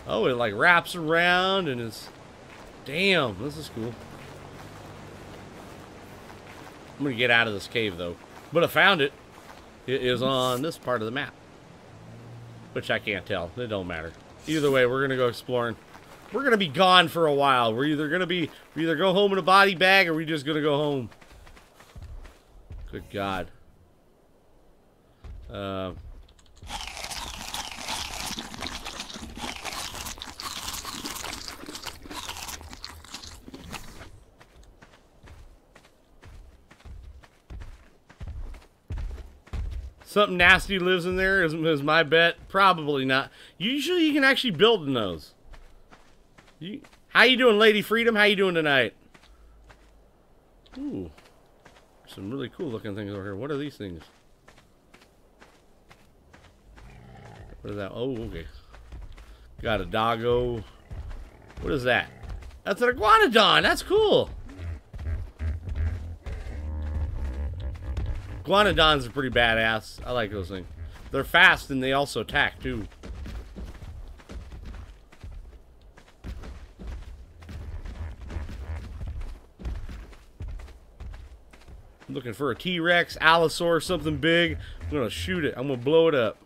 Oh, it like wraps around and it's... Damn, this is cool. I'm gonna get out of this cave though. But I found it. It is on this part of the map. Which I can't tell. It don't matter. Either way, we're gonna go exploring. We're gonna be gone for a while. We either go home in a body bag or we just gonna go home. Good God. Something nasty lives in there is my bet. Probably not. Usually you can actually build in those. How you doing, Lady Freedom? How you doing tonight? Ooh. Some really cool looking things over here. What are these things? What is that? Oh, okay. Got a doggo. What is that? That's an iguanodon. That's cool. Iguanodons are pretty badass. I like those things. They're fast and they also attack too. I'm looking for a T-Rex, allosaur, something big. I'm gonna shoot it. I'm gonna blow it up.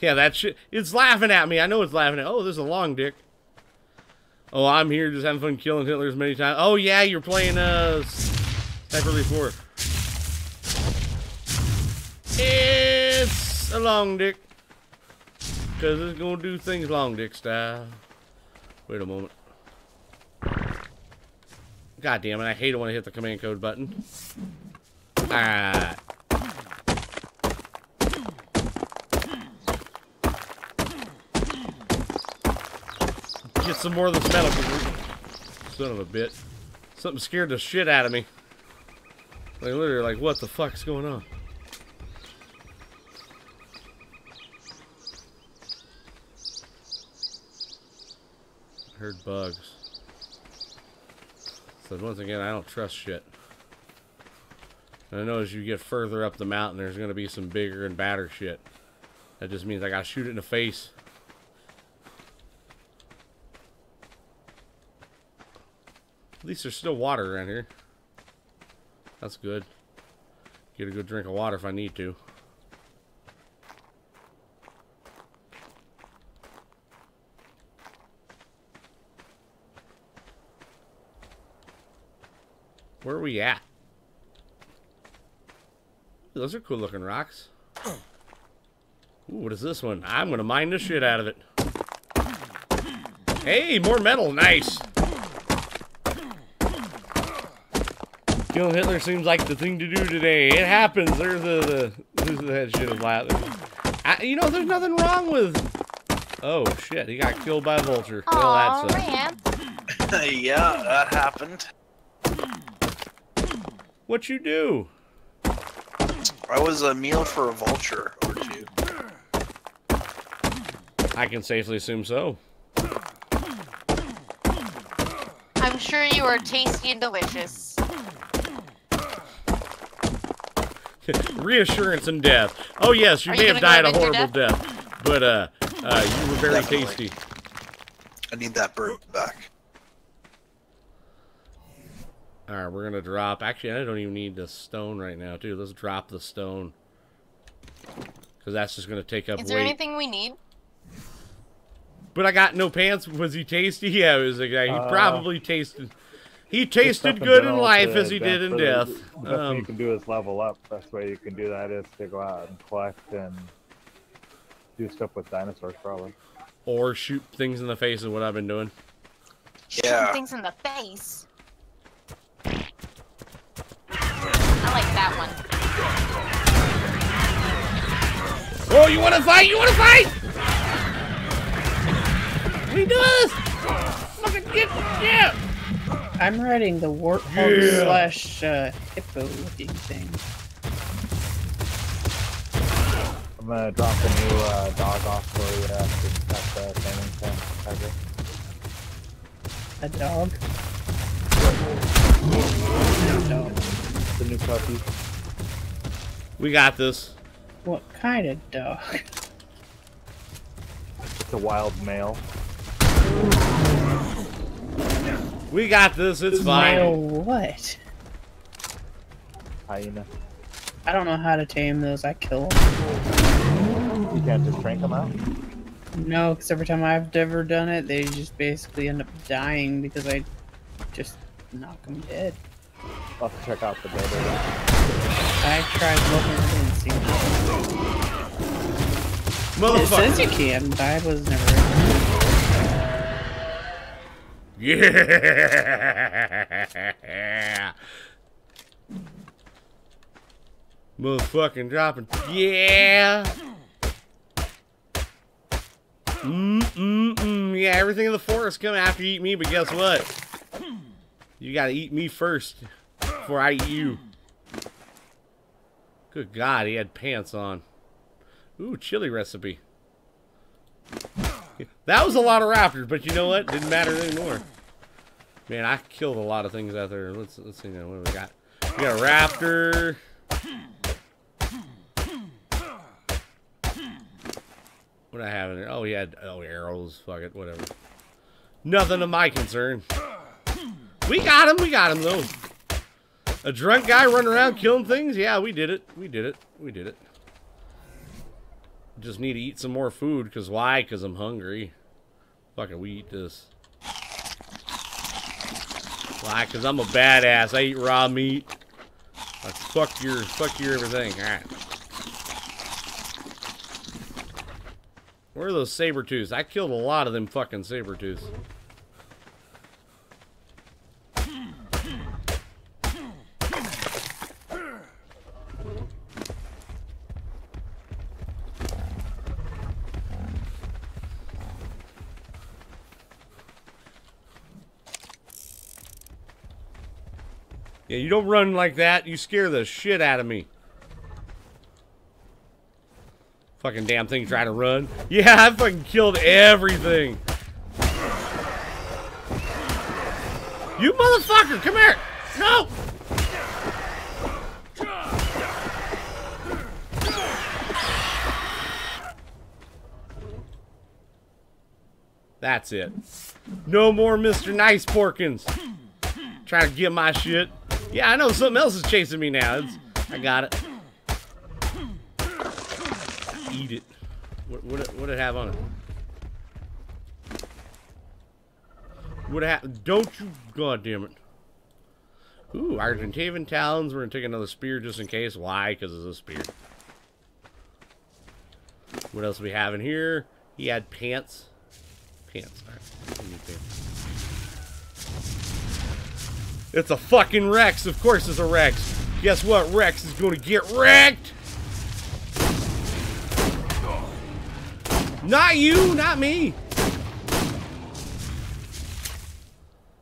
Yeah, that shit. It's laughing at me. I know it's laughing at. Oh, there's a long dick. Oh, I'm here just having fun killing Hitler as many times. Oh, yeah, you're playing, Sniper Elite 4. It's a long dick. Because it's going to do things long dick style. Wait a moment. God damn it, I hate it when I hit the command code button. Alright. Get some more of this metal. Son of a bitch. Something scared the shit out of me. Like, literally, like, what the fuck's going on? I heard bugs. So, once again, I don't trust shit. And I know as you get further up the mountain, there's going to be some bigger and badder shit. That just means I got to shoot it in the face. At least there's still water around here. That's good. Get a good drink of water if I need to. Where are we at? Those are cool looking rocks. Ooh, what is this one? I'm gonna mine this shit out of it. Hey, more metal. Nice. Kill Hitler seems like the thing to do today. It happens. There's the head shit of that. You know, there's nothing wrong with. Oh shit! He got killed by a vulture. Aww, well, that sucks. Yeah, that happened. What you do? I was a meal for a vulture or two. I can safely assume so. I'm sure you are tasty and delicious. Reassurance and death. Oh yes, you may have died a horrible death, but you were very tasty. I need that bird back. All right, we're gonna drop. Actually, I don't even need the stone right now, too. Let's drop the stone, because that's just gonna take up weight. Is there anything we need? But I got no pants. Was he tasty? Yeah, it was a guy. He probably tasted. He tasted good in life as he did in death. The best thing you can do is level up. Best way you can do that is to go out and collect and do stuff with dinosaurs, probably. Or shoot things in the face is what I've been doing. Yeah. Shooting things in the face. I like that one. Oh, you want to fight? You want to fight? We do this! Fucking get yeah! I'm riding the warthog slash hippo-looking thing. I'm gonna drop a new dog off for you after that Tiger. A dog? No. The new puppy. We got this. What kind of dog? It's a wild male. We got this. It's fine. No, what? Hyena. I don't know how to tame those. I kill them. You can't just crank them out. No, because every time I've ever done it, they just basically end up dying because I just knock them dead. I'll have to check out the builder. I tried looking and didn't see them. It says you can, but I was never. Yeah! Motherfucking dropping. Yeah! Yeah, everything in the forest coming after you eat me, but guess what? You gotta eat me first before I eat you. Good God, he had pants on. Ooh, chili recipe. That was a lot of raptors, but you know what? Didn't matter anymore. Man, I killed a lot of things out there. Let's see now. What do we got? We got a raptor. What do I have in there? Oh, he had arrows. Fuck it, whatever. Nothing of my concern. We got him. We got him though. A drunk guy running around killing things. Yeah, we did it. We did it. We did it. Just need to eat some more food, cause why? Cause I'm hungry. Fuck it, we eat this. Why? Cause I'm a badass. I eat raw meat. Like, fuck your everything. All right. Where are those saber-tooths? I killed a lot of them fucking saber-tooths. Yeah, you don't run like that. You scare the shit out of me. Fucking damn thing trying to run. Yeah, I fucking killed everything. You motherfucker, come here. No. That's it. No more Mr. Nice Porkins. Trying to get my shit. Yeah, I know something else is chasing me now. I got it. Eat it. What'd it have on it? What happened? Don't you? God damn it. Ooh, Argentavian talons. We're gonna take another spear just in case. Why? Because it's a spear. What else do we have in here? He had pants. Pants. All right. I need pants. It's a fucking Rex. Of course it's a Rex. Guess what? Rex is going to get wrecked. Not you, not me.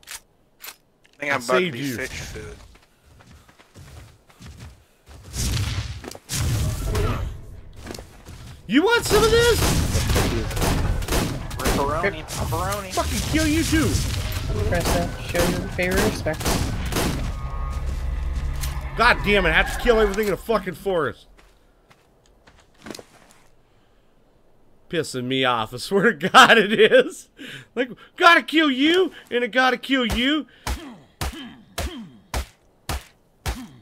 I think I'm about to be fish food. You want some of this? Pepperoni, pepperoni. Fucking kill you too. Press F, show your favorite respect. God damn it, I have to kill everything in the fucking forest. Pissing me off, I swear to God it is. Like, gotta kill you, and I gotta kill you.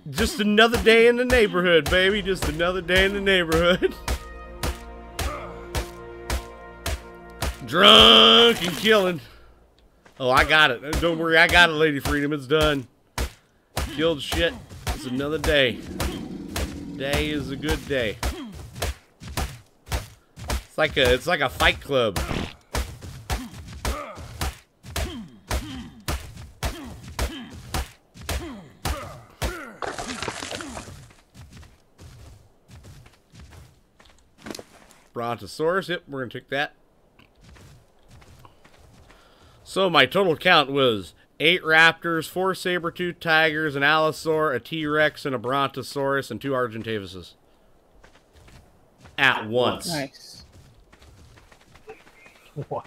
Just another day in the neighborhood, baby. Just another day in the neighborhood. Drunk and killing. Oh, I got it. Don't worry, I got it, Lady Freedom. It's done. Killed shit. It's another day. Day is a good day. It's like a fight club. Brontosaurus. Yep, we're gonna take that. So my total count was 8 raptors, 4 saber-toothed tigers, an allosaur, a T-Rex, and a brontosaurus, and 2 Argentavises. At once. Nice. Wow.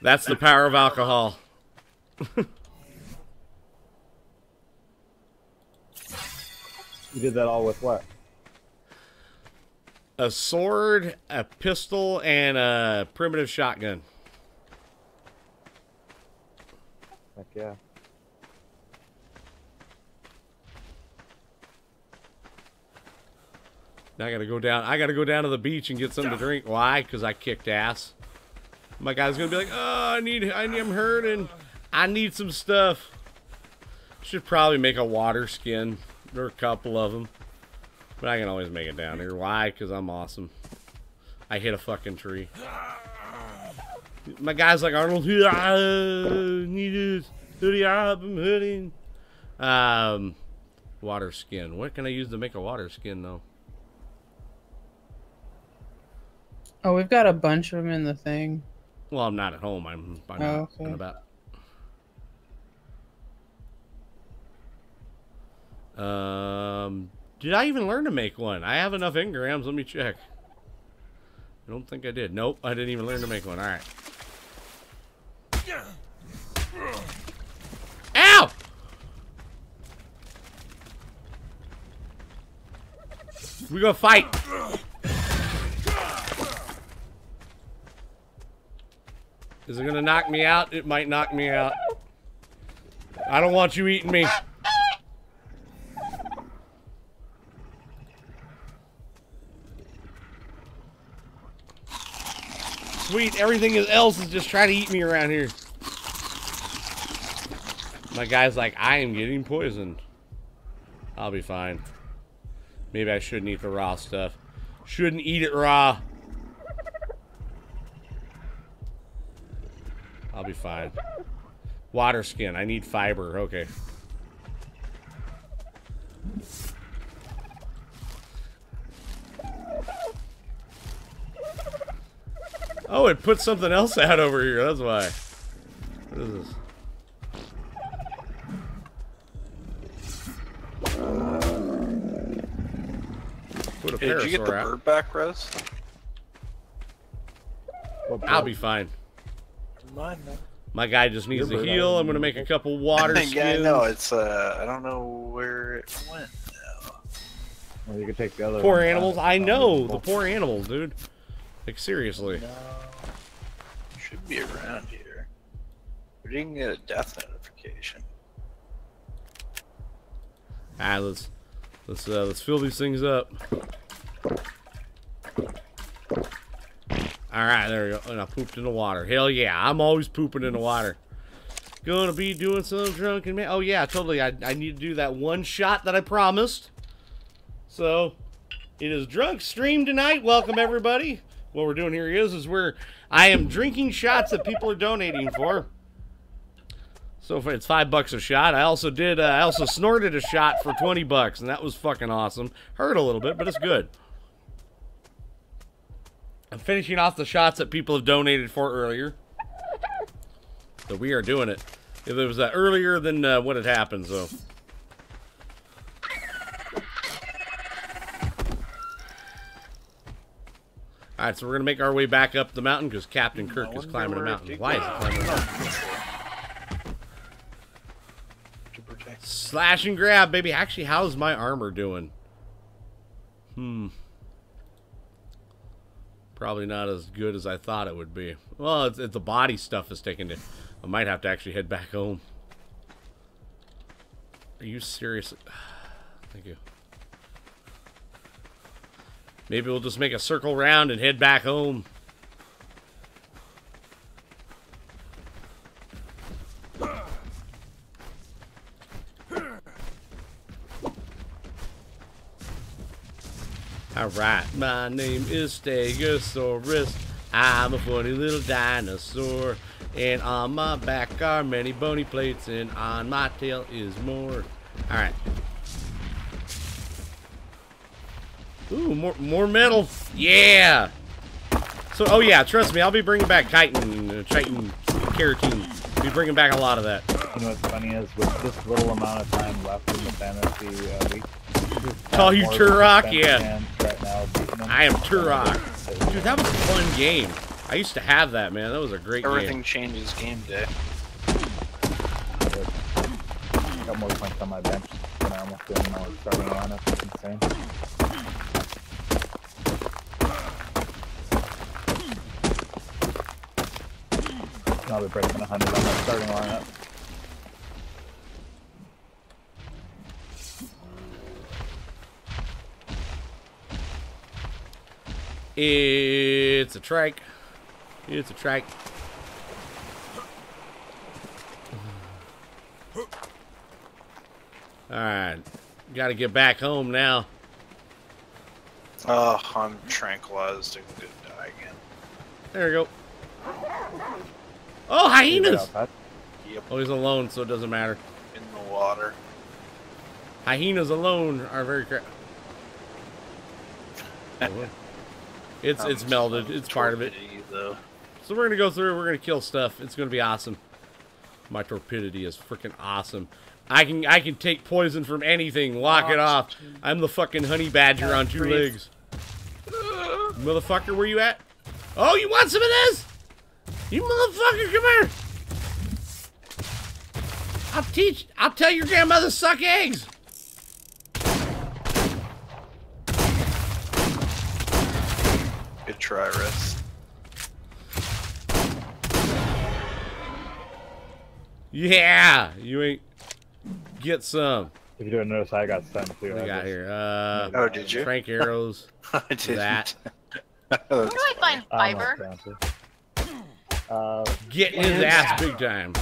That's the power of alcohol. You did that all with what? A sword, a pistol, and a primitive shotgun. Heck yeah. Now I gotta go down to the beach and get something to drink. Why? Because I kicked ass. My guy's gonna be like, oh, I'm hurting. I need some stuff. Should probably make a water skin. There are a couple of them. But I can always make it down here. Why? Because I'm awesome. I hit a fucking tree. My guy's like, Arnold, I'm hurting. Water skin. What can I use to make a water skin, though? Oh, we've got a bunch of them in the thing. Well, I'm not at home. I'm oh, okay. Out about. Did I even learn to make one? I have enough engrams. Let me check. I don't think I did. Nope, I didn't even learn to make one. All right. Ow! We gonna fight. Is it gonna knock me out? It might knock me out. I don't want you eating me. Sweet, everything else is just trying to eat me around here. My guy's like, I am getting poisoned. I'll be fine. Maybe I shouldn't eat the raw stuff. Shouldn't eat it raw. I'll be fine. Water skin. I need fiber. Okay. Oh, it put something else out over here. That's why. What is this? Put a parasaur out. Did you get the bird back, Rez? I'll be fine. My guy just needs a heal. I'm gonna make a couple water skins. Yeah, I know. It's I don't know where it went. Well, you can take the other. Poor animals. I know the poor animals, dude. Like, seriously. No, should be around here. We didn't get a death notification. Ah, let's fill these things up. All right, there we go. And I pooped in the water. Hell yeah, I'm always pooping in the water. Gonna be doing some drunken man. Oh yeah, totally. I need to do that one shot that I promised. So, it is drunk stream tonight. Welcome everybody. What we're doing here is I am drinking shots that people are donating for. So for, it's $5 a shot. I also snorted a shot for 20 bucks, and that was fucking awesome. Hurt a little bit, but it's good. I'm finishing off the shots that people have donated for earlier. So we are doing it. If it was earlier than what had happened, so. All right, so we're gonna make our way back up the mountain because Captain Kirk is climbing a mountain. Why is he climbing a mountain? To protect. Slash and grab, baby. Actually, how's my armor doing? Probably not as good as I thought it would be. Well, it's the body stuff is taking it. I might have to actually head back home. Are you serious? Thank you. Maybe we'll just make a circle round and head back home. Alright, my name is Stegosaurus. I'm a funny little dinosaur. And on my back are many bony plates, and on my tail is more. Alright. Ooh, more metal. Yeah. So, oh yeah, trust me, I'll be bringing back chitin, carotene. Be bringing back a lot of that. You know what's funny is with this little amount of time left in the fantasy week. Call you Turok, yeah. Right now, I am Turok. Dude, that was a fun game. I used to have that, man. That was a great game. Everything changes game day. I got more points on my bench than I almost did when I was starting on it. That's insane. I'll be breaking 100 on my starting lineup. It's a trike. It's a trike. Alright. Gotta get back home now. Oh, I'm tranquilized and gonna die again. There we go. Oh, hyenas! Yep. Oh, he's alone, so it doesn't matter. In the water. Hyenas alone are very crap. It's melded. It's part of it. Though. So we're gonna go through. We're gonna kill stuff. It's gonna be awesome. My torpidity is freaking awesome. I can take poison from anything. Lock it off. I'm the fucking honey badger on two legs. Motherfucker, where you at? Oh, you want some of this? You motherfucker, come here! I'll tell your grandmother to suck eggs! Good try, Rest. Yeah! You ain't... Get some. If you don't notice, I got some too. What I got here? Oh, did you? Frank arrows. I didn't. That. Where do I find fiber? Get his ass big time.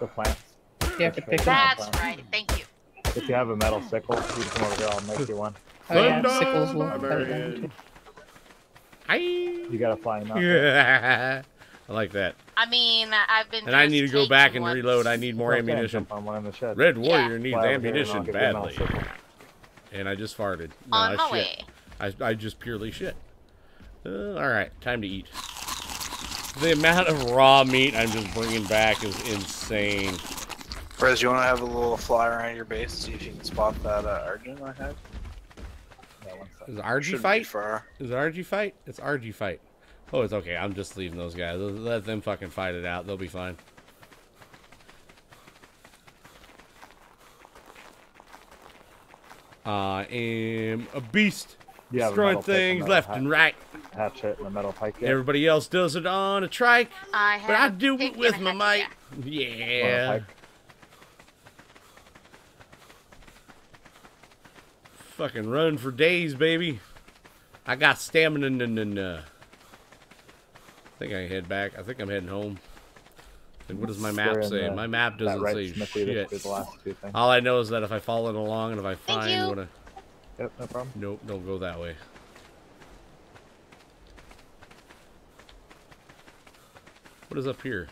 The plants. You have to pick that's right, thank you. If you have a metal sickle, you can come over here, I'll make you one. Oh, yeah. Sickles will better. You gotta fly him out. Yeah. I like that. I mean, I've been. And I need to go back and reload. I need more ammunition. On one in the shed. Red Warrior needs ammunition badly. And I just farted. No, on my way. I just purely shit. Alright, time to eat. The amount of raw meat I'm just bringing back is insane. Prez, you want to have a little fly around your base to see if you can spot that Argent I had? Is it RG fight? Is it RG fight? It's RG fight. Oh, it's okay. I'm just leaving those guys. Let them fucking fight it out. They'll be fine. I am a beast. Yeah, destroying things left and right. Hatchet and a metal pike. Yeah. Everybody else does it on a trike, but I do it with my might. Yeah. Fucking run for days, baby. I got stamina. I think I can head back. I think I'm heading home. And what does my map say? My map doesn't say shit. All I know is that if I follow it along and if I find what I... Yep, no problem. Nope, don't go that way. What is up here?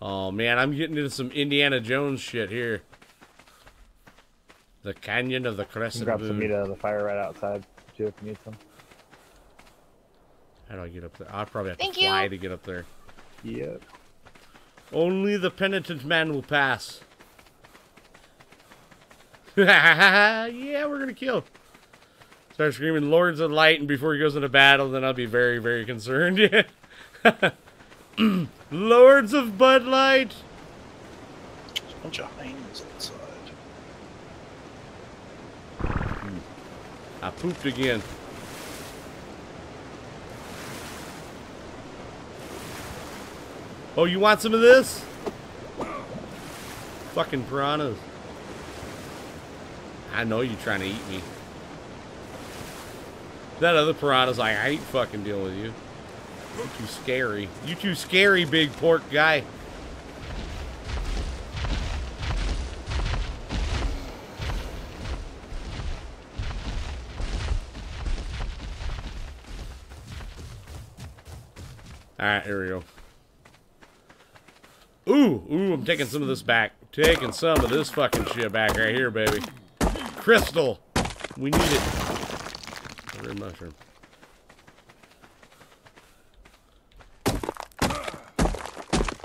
Oh man, I'm getting into some Indiana Jones shit here. The Canyon of the Crescent Moon. Grab some meat out of the fire right outside, too, if you need some. How do I get up there? I'll probably have to fly to get up there. Yep. Only the penitent man will pass. Yeah, we're gonna kill. Start screaming Lords of Light, and before he goes into battle, then I'll be very, very concerned. Lords of Bud Light! There's a bunch of hyenas outside. I pooped again. Oh, you want some of this? Fucking piranhas. I know you're trying to eat me. That other piranha's like, I ain't fucking dealing with you. You're too scary. You too scary, big pork guy. Alright, here we go. Ooh, I'm taking some of this back. Taking some of this fucking shit back right here, baby. Crystal! We need it. Red mushroom.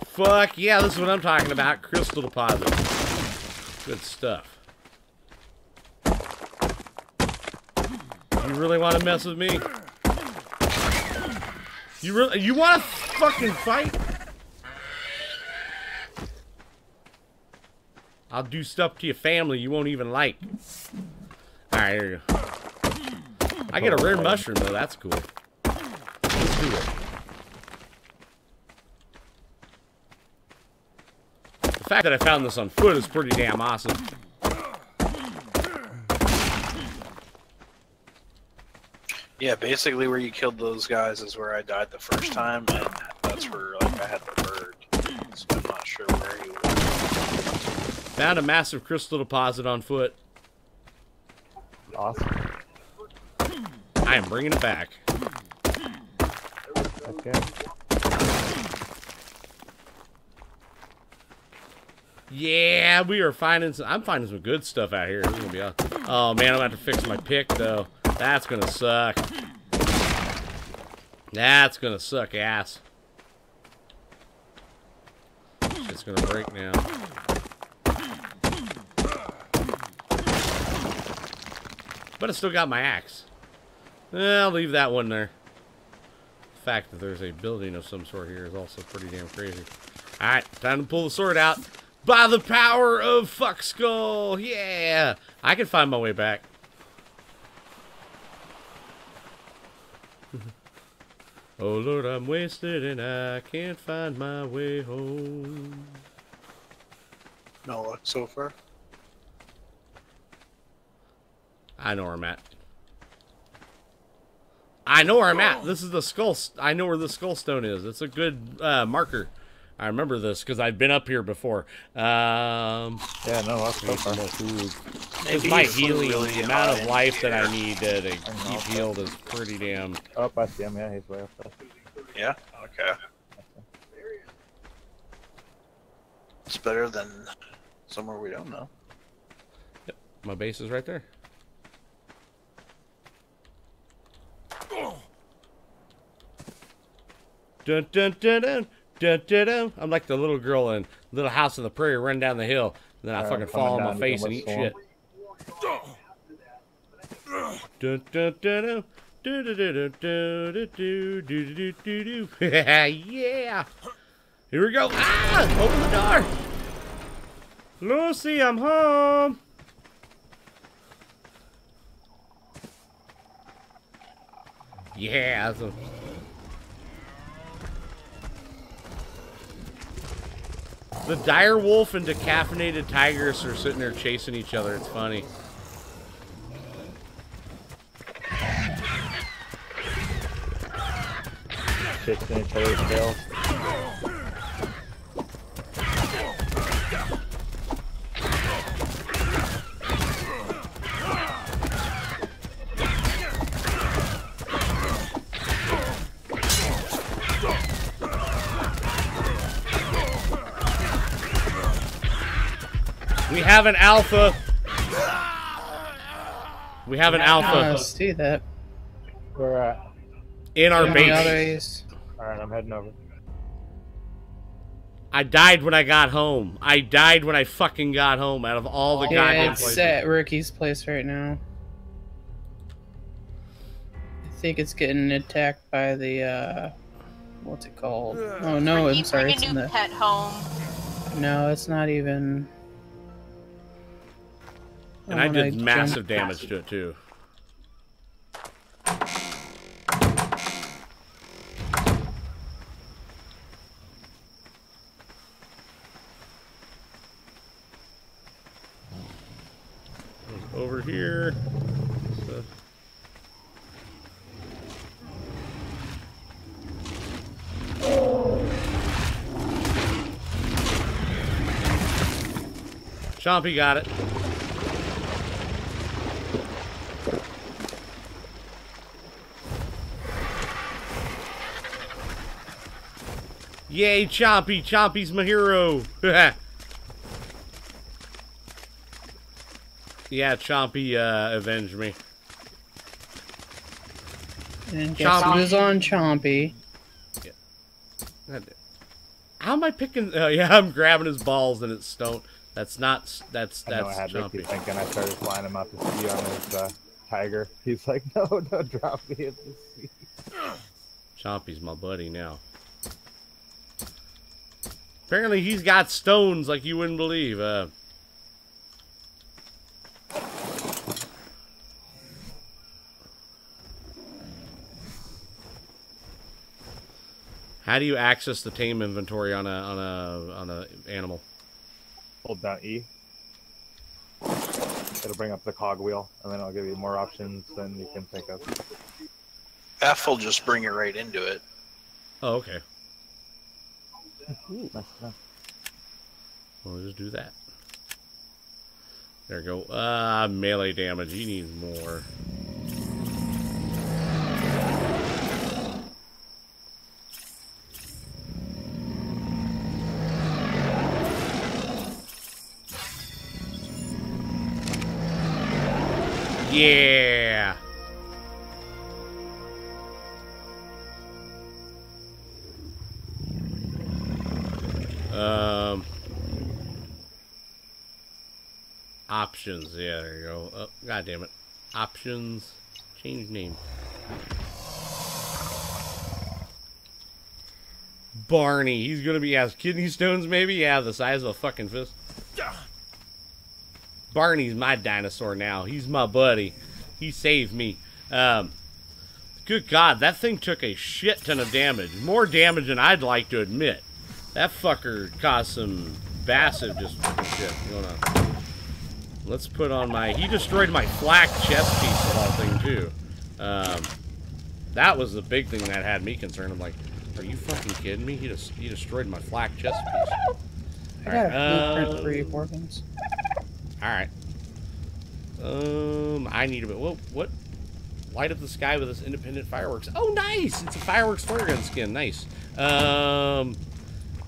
Fuck yeah, this is what I'm talking about. Crystal deposits. Good stuff. You really want to mess with me? You want to fucking fight? I'll do stuff to your family you won't even like. Alright, here you go. I get a rare mushroom, though. That's cool. Let's do it. The fact that I found this on foot is pretty damn awesome. Yeah, basically where you killed those guys is where I died the first time, and that's where I had the bird. So I'm not sure where you were. Found a massive crystal deposit on foot. Awesome. I am bringing it back. Okay. Yeah, we are finding some. I'm finding some good stuff out here. This is gonna be awesome. Oh man, I'm gonna have to fix my pick though. That's gonna suck. That's gonna suck ass. It's gonna break now. But I still got my axe. I'll leave that one there. The fact that there's a building of some sort here is also pretty damn crazy. Alright, time to pull the sword out. By the power of Fuck Skull! Yeah! I can find my way back. Oh Lord, I'm wasted and I can't find my way home. No luck so far. I know where I'm at. I know where I'm at. This is the skull. I know where the skull stone is. It's a good marker. I remember this because I've been up here before. Yeah, no, I'll take some more food. It's my healing. Really the amount of life that I need to keep healed is pretty damn. Oh, I see him. Yeah, he's way up there. Yeah. Okay. It's better than somewhere we don't know. Yep, my base is right there. Dun, dun, dun, dun, dun, dun, dun. I'm like the little girl in Little House on the Prairie running down the hill, and then I fucking fall on my face and eat shit. Yeah! Here we go! Ah! Open the door! Lucy, I'm home! Yeah, that's a... The dire wolf and decaffeinated tigress are sitting there chasing each other. It's funny. Chasing each other's tail. have an alpha. We have an alpha. I see that. We're in our base. Alright, I'm heading over. I died when I got home. I died when I fucking got home out of all the goddamn places. Yeah, it's at Ricky's place right now. I think it's getting attacked by the, what's it called? Oh no, I'm sorry. It's in the... pet home. No, it's not even... And I did massive damage to it, too. Over here. So. Chompy got it. Yay, Chompy! Chompy's my hero! Yeah, Chompy avenged me. And guess who's on Chompy? Yeah. How am I picking? Oh, yeah, I'm grabbing his balls and it's stone. That's not. That's I Chompy. Thinking I started flying him out to sea on his tiger. He's like, no, no, drop me at the sea. Chompy's my buddy now. Apparently he's got stones like you wouldn't believe. How do you access the tame inventory on a animal? Hold down E. It'll bring up the cogwheel, and then it'll give you more options than you can think of. F will just bring you right into it. Oh, okay. Ooh, nice. We'll just do that. There we go. Melee damage. He needs more. Yeah. Options. Yeah, there you go. Oh, God damn it. Options. Change name. Barney. He's gonna be as kidney stones, maybe? Yeah, the size of a fucking fist. Barney's my dinosaur now. He's my buddy. He saved me. Good God, that thing took a shit ton of damage. More damage than I'd like to admit. That fucker caused some massive shit going on. Let's put on my... He destroyed my flak chest piece of all thing, too. That was the big thing that had me concerned. I'm like, are you fucking kidding me? He destroyed my flak chest piece. I got a blueprint for you, Porkins. Alright. I need a bit. Whoa, what? Light up the sky with this independent fireworks. Oh, nice! It's a fireworks flare gun skin. Nice.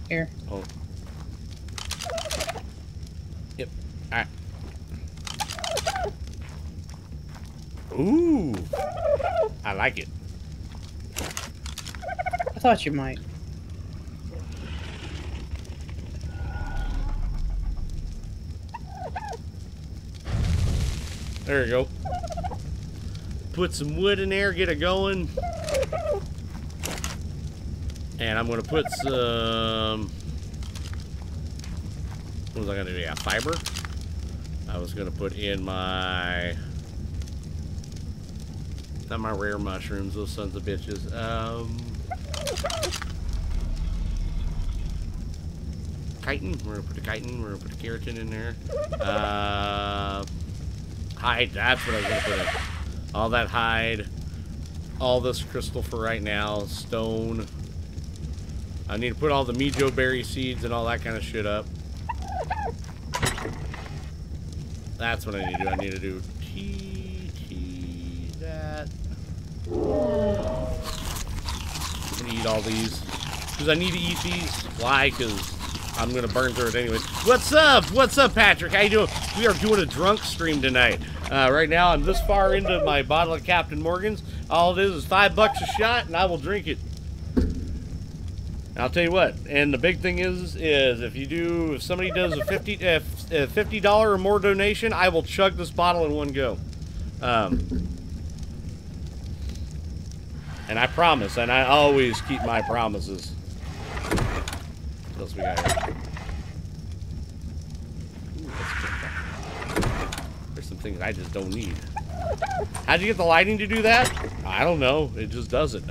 Here. Oh. Yep. Alright. Ooh. I like it. I thought you might. There you go. Put some wood in there, get it going. And I'm gonna put some... What was I gonna do? Yeah, fiber. I was gonna put in my... Not my rare mushrooms, those sons of bitches. Chitin, we're gonna put the chitin, we're gonna put the keratin in there. Hide, that's what I was gonna put in. All that hide, all this crystal for right now, stone. I need to put all the mijo berry seeds and all that kind of shit up. That's what I need to do. I need to do that. I'm gonna eat all these. Because I need to eat these. Why? Because I'm gonna burn through it anyways. What's up? What's up, Patrick? How you doing? We are doing a drunk stream tonight. Right now, I'm this far into my bottle of Captain Morgan's. All it is $5 a shot, and I will drink it. I'll tell you what. And the big thing is if somebody does a $50 or more donation, I will chug this bottle in one go. And I promise, and I always keep my promises. What else we got here? Ooh, there's some things I just don't need. How'd you get the lighting to do that? I don't know. It just does it.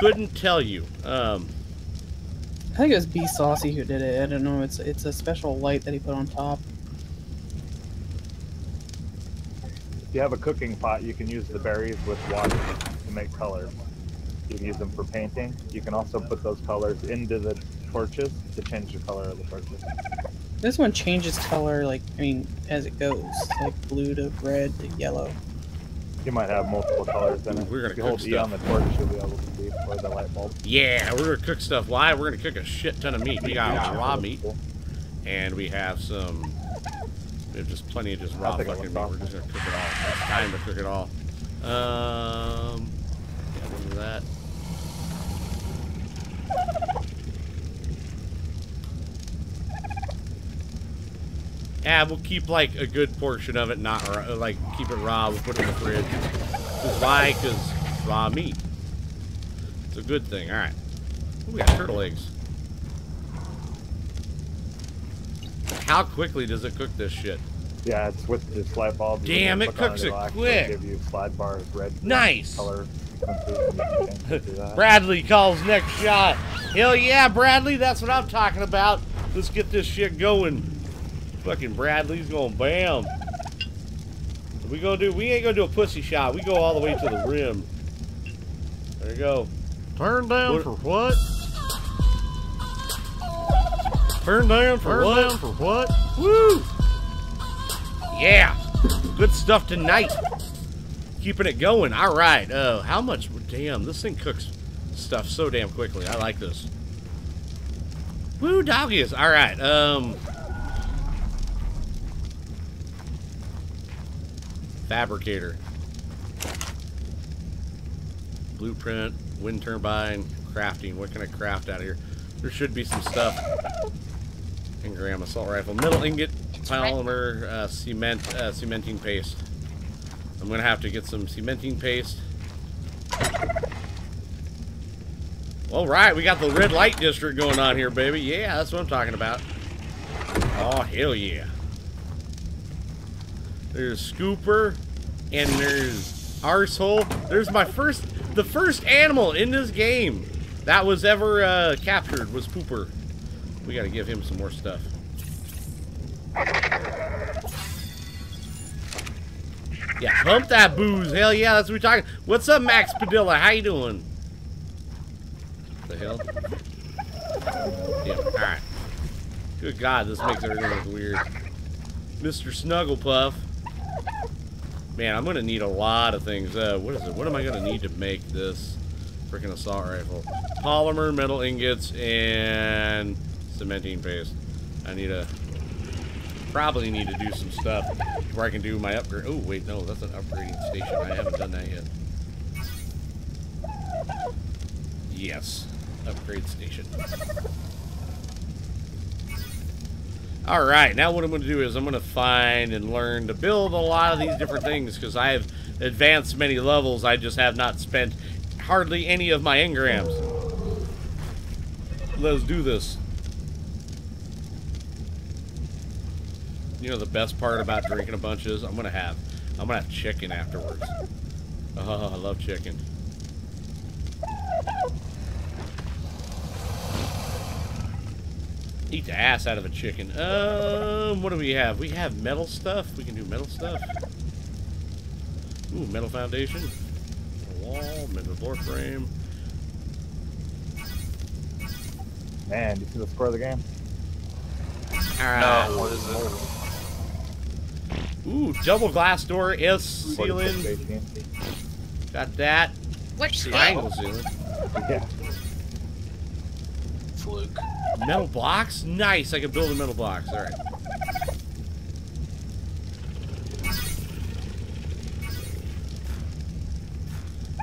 Couldn't tell you. I think it was B Saucy who did it. I don't know. It's a special light that he put on top. If you have a cooking pot, you can use the berries with water to make colors. You can use them for painting. You can also put those colors into the torches to change the color of the torches. This one changes color, like, I mean, as it goes, like blue to red to yellow. You might have multiple colors in it. We're gonna hold E on the torch, you'll be able to see for the light bulb. Yeah, we're gonna cook stuff. Why? We're gonna cook a shit ton of meat. We got raw meat, and we have some. There's just plenty of just raw fucking meat. We're just gonna cook it all. It's time to cook it all. Yeah, remember that. Yeah, we'll keep like a good portion of it, not like keep it raw. We'll put it in the fridge. Why? Because raw meat. It's a good thing. All right. Ooh, we got turtle eggs. How quickly does it cook this shit? Yeah, it's with the slide ball. Damn, it cooks it quick. Give you slide bars, red, nice. Color. Bradley calls next shot. Hell yeah, Bradley. That's what I'm talking about. Let's get this shit going. Fucking Bradley's going bam. We ain't gonna do a pussy shot. We go all the way to the rim. There you go. Turn down for what? Turn down for what? For what? Woo! Yeah! Good stuff tonight. Keeping it going. Alright. How much? Damn, this thing cooks stuff so damn quickly. I like this. Woo, doggies. Alright. Fabricator. Blueprint. Wind turbine. Crafting. What can I craft out of here? There should be some stuff. Engram assault rifle, metal ingot, polymer, cement, cementing paste. I'm gonna have to get some cementing paste. All right, we got the red light district going on here, baby. Yeah, that's what I'm talking about. Oh hell yeah! There's Scooper, and there's Arsehole. There's the first animal in this game that was ever captured was Pooper. We gotta give him some more stuff. Yeah, pump that booze. Hell yeah, that's what we're talking. What's up, Max Padilla? How you doing? The hell? Yeah, alright. Good God, this makes everything look weird. Mr. Snugglepuff. Man, I'm gonna need a lot of things. What is it? What am I gonna need to make this freaking assault rifle? Polymer, metal ingots, and cementing paste. I need a need to do some stuff where I can do my upgrade. Oh wait, no, that's an upgrading station. I haven't done that yet. Yes, upgrade station. All right, now what I'm going to do is I'm going to find and learn to build a lot of these different things because I have advanced many levels. I just have not spent hardly any of my engrams. Let's do this. You know the best part about drinking a bunch is I'm gonna have chicken afterwards. Oh, I love chicken. Eat the ass out of a chicken. What do we have? We have metal stuff. We can do metal stuff. Ooh, metal foundation. Wall, metal floor frame. Man, you see the score of the game? Alright. No, what is it? Ooh, double glass door is sealed. Got that. What? Triangle zoom. Yeah. Fluke. Metal blocks? Nice, I can build a metal blocks. Alright.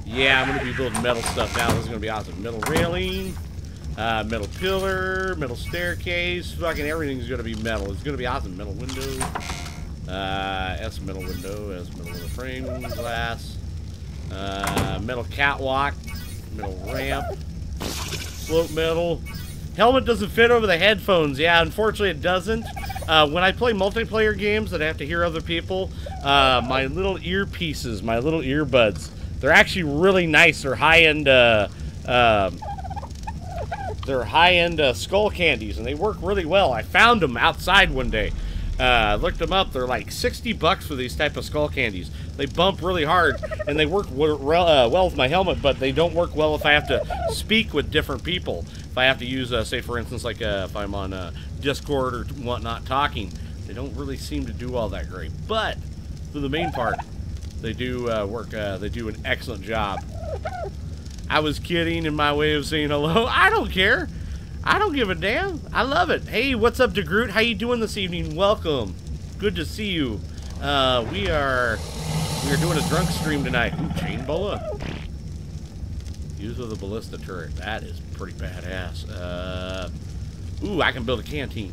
Yeah, I'm going to be building metal stuff now. This is going to be awesome. Metal railing, metal pillar, metal staircase. Fucking everything's going to be metal. It's going to be awesome. Metal window. S metal window. S metal window frame. Glass. Metal catwalk. Metal ramp. Slope metal. Helmet doesn't fit over the headphones. Yeah, unfortunately it doesn't. When I play multiplayer games that I have to hear other people, my little earpieces, my little earbuds, they're actually really nice. They're high-end skull candies, and they work really well. I found them outside one day. Looked them up. They're like $60 for these type of skull candies. They bump really hard, and they work well with my helmet, but they don't work well if I have to speak with different people. If I have to use, say, for instance, like if I'm on Discord or whatnot talking, they don't really seem to do all that great. But for the main part, they do work, they do an excellent job. I was kidding in my way of saying hello. I don't care. I don't give a damn. I love it. Hey, what's up, DeGroot? How you doing this evening? Welcome. Good to see you. We are doing a drunk stream tonight. Ooh, chain bola. Use with a ballista turret. That is pretty badass. Ooh, I can build a canteen.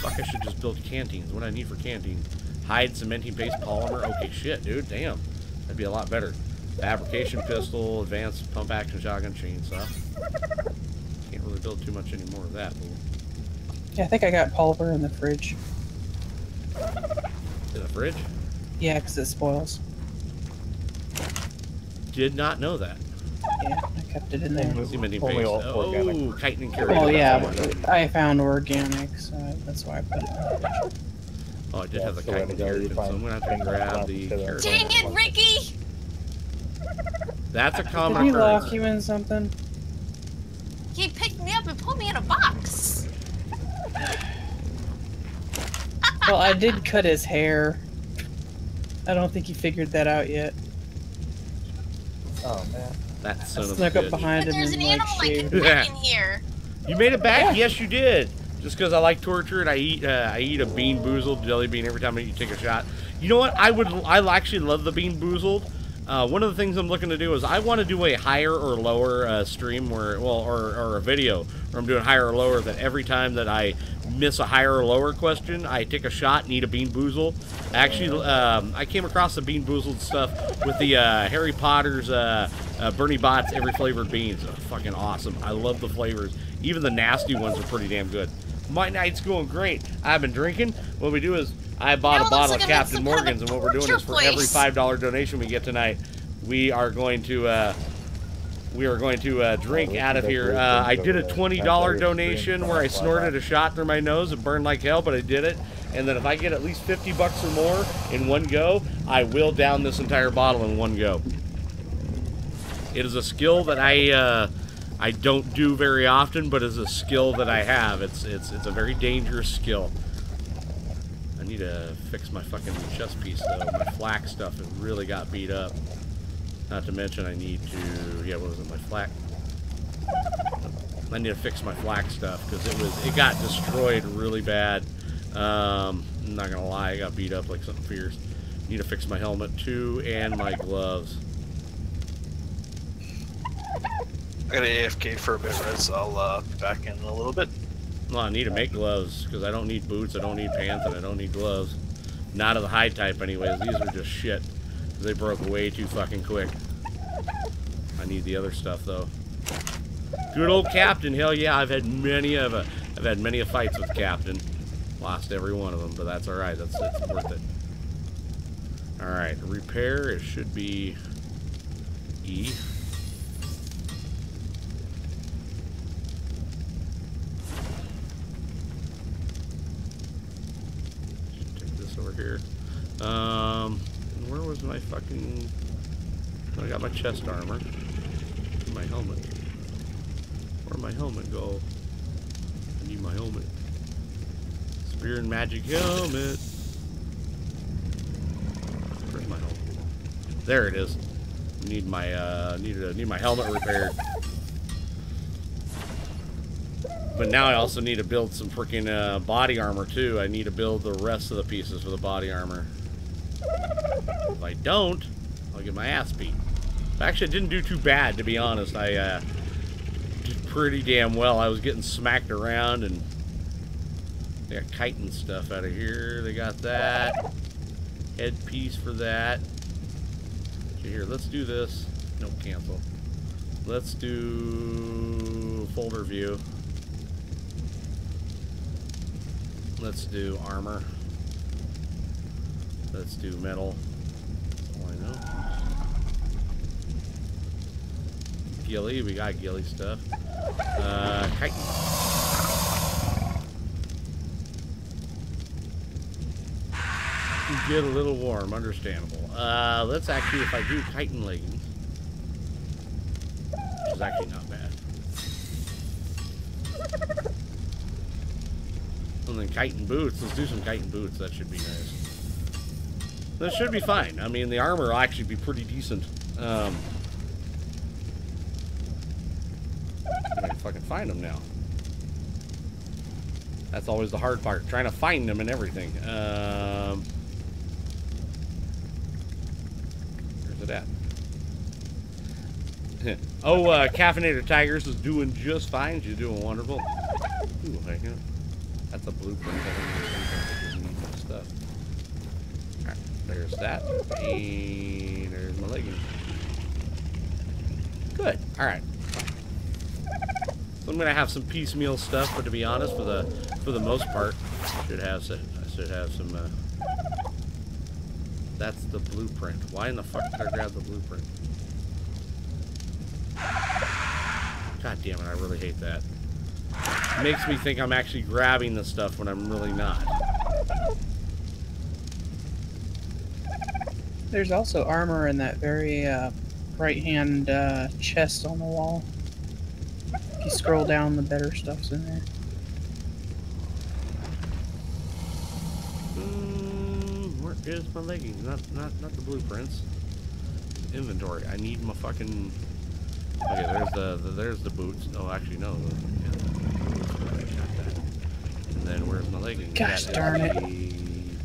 Fuck, I should just build canteens. What I need for canteens. Hide, cementing paste, polymer. Okay, shit, dude. Damn. That'd be a lot better. Fabrication pistol, advanced pump action shotgun, chainsaw. Can't really build too much anymore of that. Yeah, I think I got polymer in the fridge. In the fridge? Yeah, because it spoils. Did not know that. Yeah, I kept it in there. Cementing paste. Oh, chitin and carrier. Oh, yeah. I found organic, so that's why I put it in the fridge. Oh, I did have the chitin carrot, so I'm going to have to grab the carrot. Dang it, Ricky! That's a common occurrence. Did he lock you in something? He picked me up and put me in a box. Well, I did cut his hair. I don't think he figured that out yet. Oh, man. That son of a bitch. I snuck up behind him and, like, shaved. There's an animal I can put in here. You made it back? Yeah. Yes, you did. Just because I like torture and I eat a Bean Boozled jelly bean every time you take a shot. You know what? I actually love the Bean Boozled. One of the things I'm looking to do is I want to do a higher or lower stream where, well, or a video where I'm doing higher or lower. That every time that I miss a higher or lower question, I take a shot and eat a Bean Boozled. Actually, I came across the Bean Boozled stuff with the Harry Potter's Bernie Bot's every flavored beans. Oh, fucking awesome! I love the flavors. Even the nasty ones are pretty damn good. My night's going great. I've been drinking. What we do is I bought a bottle of Captain Morgan's, and what we're doing is for every $5 donation we get tonight, we are going to drink out of here. I did a $20 donation where I snorted a shot through my nose. It burned like hell, but I did it. And then if I get at least $50 or more in one go, I will down this entire bottle in one go. It is a skill that I don't do very often, but it's a skill that I have. It's a very dangerous skill. I need to fix my fucking chest piece, though. My flak stuff, it really got beat up. Not to mention I need to... Yeah, what was it? My flak... I need to fix my flak stuff, because it got destroyed really bad. I'm not going to lie, I got beat up like something fierce. Need to fix my helmet, too, and my gloves. I gotta AFK for a bit, right? So I'll be back in a little bit. Well, I need to make gloves, because I don't need boots, I don't need pants, and I don't need gloves. Not of the high type, anyways. These are just shit. They broke way too fucking quick. I need the other stuff, though. Good old Captain. Hell yeah, I've had many fights with Captain. Lost every one of them, but that's alright. It's worth it. Alright, repair. It should be E. Here. Where was my fucking... I got my chest armor. My helmet. Where'd my helmet go? I need my helmet. Spear and magic helmet. Where's my helmet? There it is. Need my helmet repaired. But now I also need to build some freaking body armor too. I need to build the rest of the pieces for the body armor. If I don't, I'll get my ass beat. Actually, I didn't do too bad, to be honest. I did pretty damn well. I was getting smacked around, and they got kite and stuff out of here. They got that headpiece for that. Here, let's do this. No, cancel. Let's do folder view. Let's do armor. Let's do metal. That's all I know. Gilly, we got gilly stuff. Kite. Get a little warm, understandable. Let's actually, if I do Titan leggings, which is actually not bad. And then chitin boots. Let's do some chitin boots. That should be nice. That should be fine. I mean, the armor will actually be pretty decent. I can fucking find them now. That's always the hard part, trying to find them and everything. That. Oh, Caffeinated Tigress is doing just fine. She's doing wonderful. Ooh, that's a blueprint. Stuff. All right, there's that. And there's my leggings. Good. All right. So I'm gonna have some piecemeal stuff, but to be honest, for the most part, I should have some. That's the blueprint. Why in the fuck did I grab the blueprint? God damn it, I really hate that. It makes me think I'm actually grabbing the stuff when I'm really not. There's also armor in that very right-hand chest on the wall. If you scroll down, the better stuff's in there. Here's my leggings, not the blueprints. Inventory. I need my fucking. Okay, there's the boots. Oh, actually no. Yeah, that. And then where's my leggings? Gosh darn it!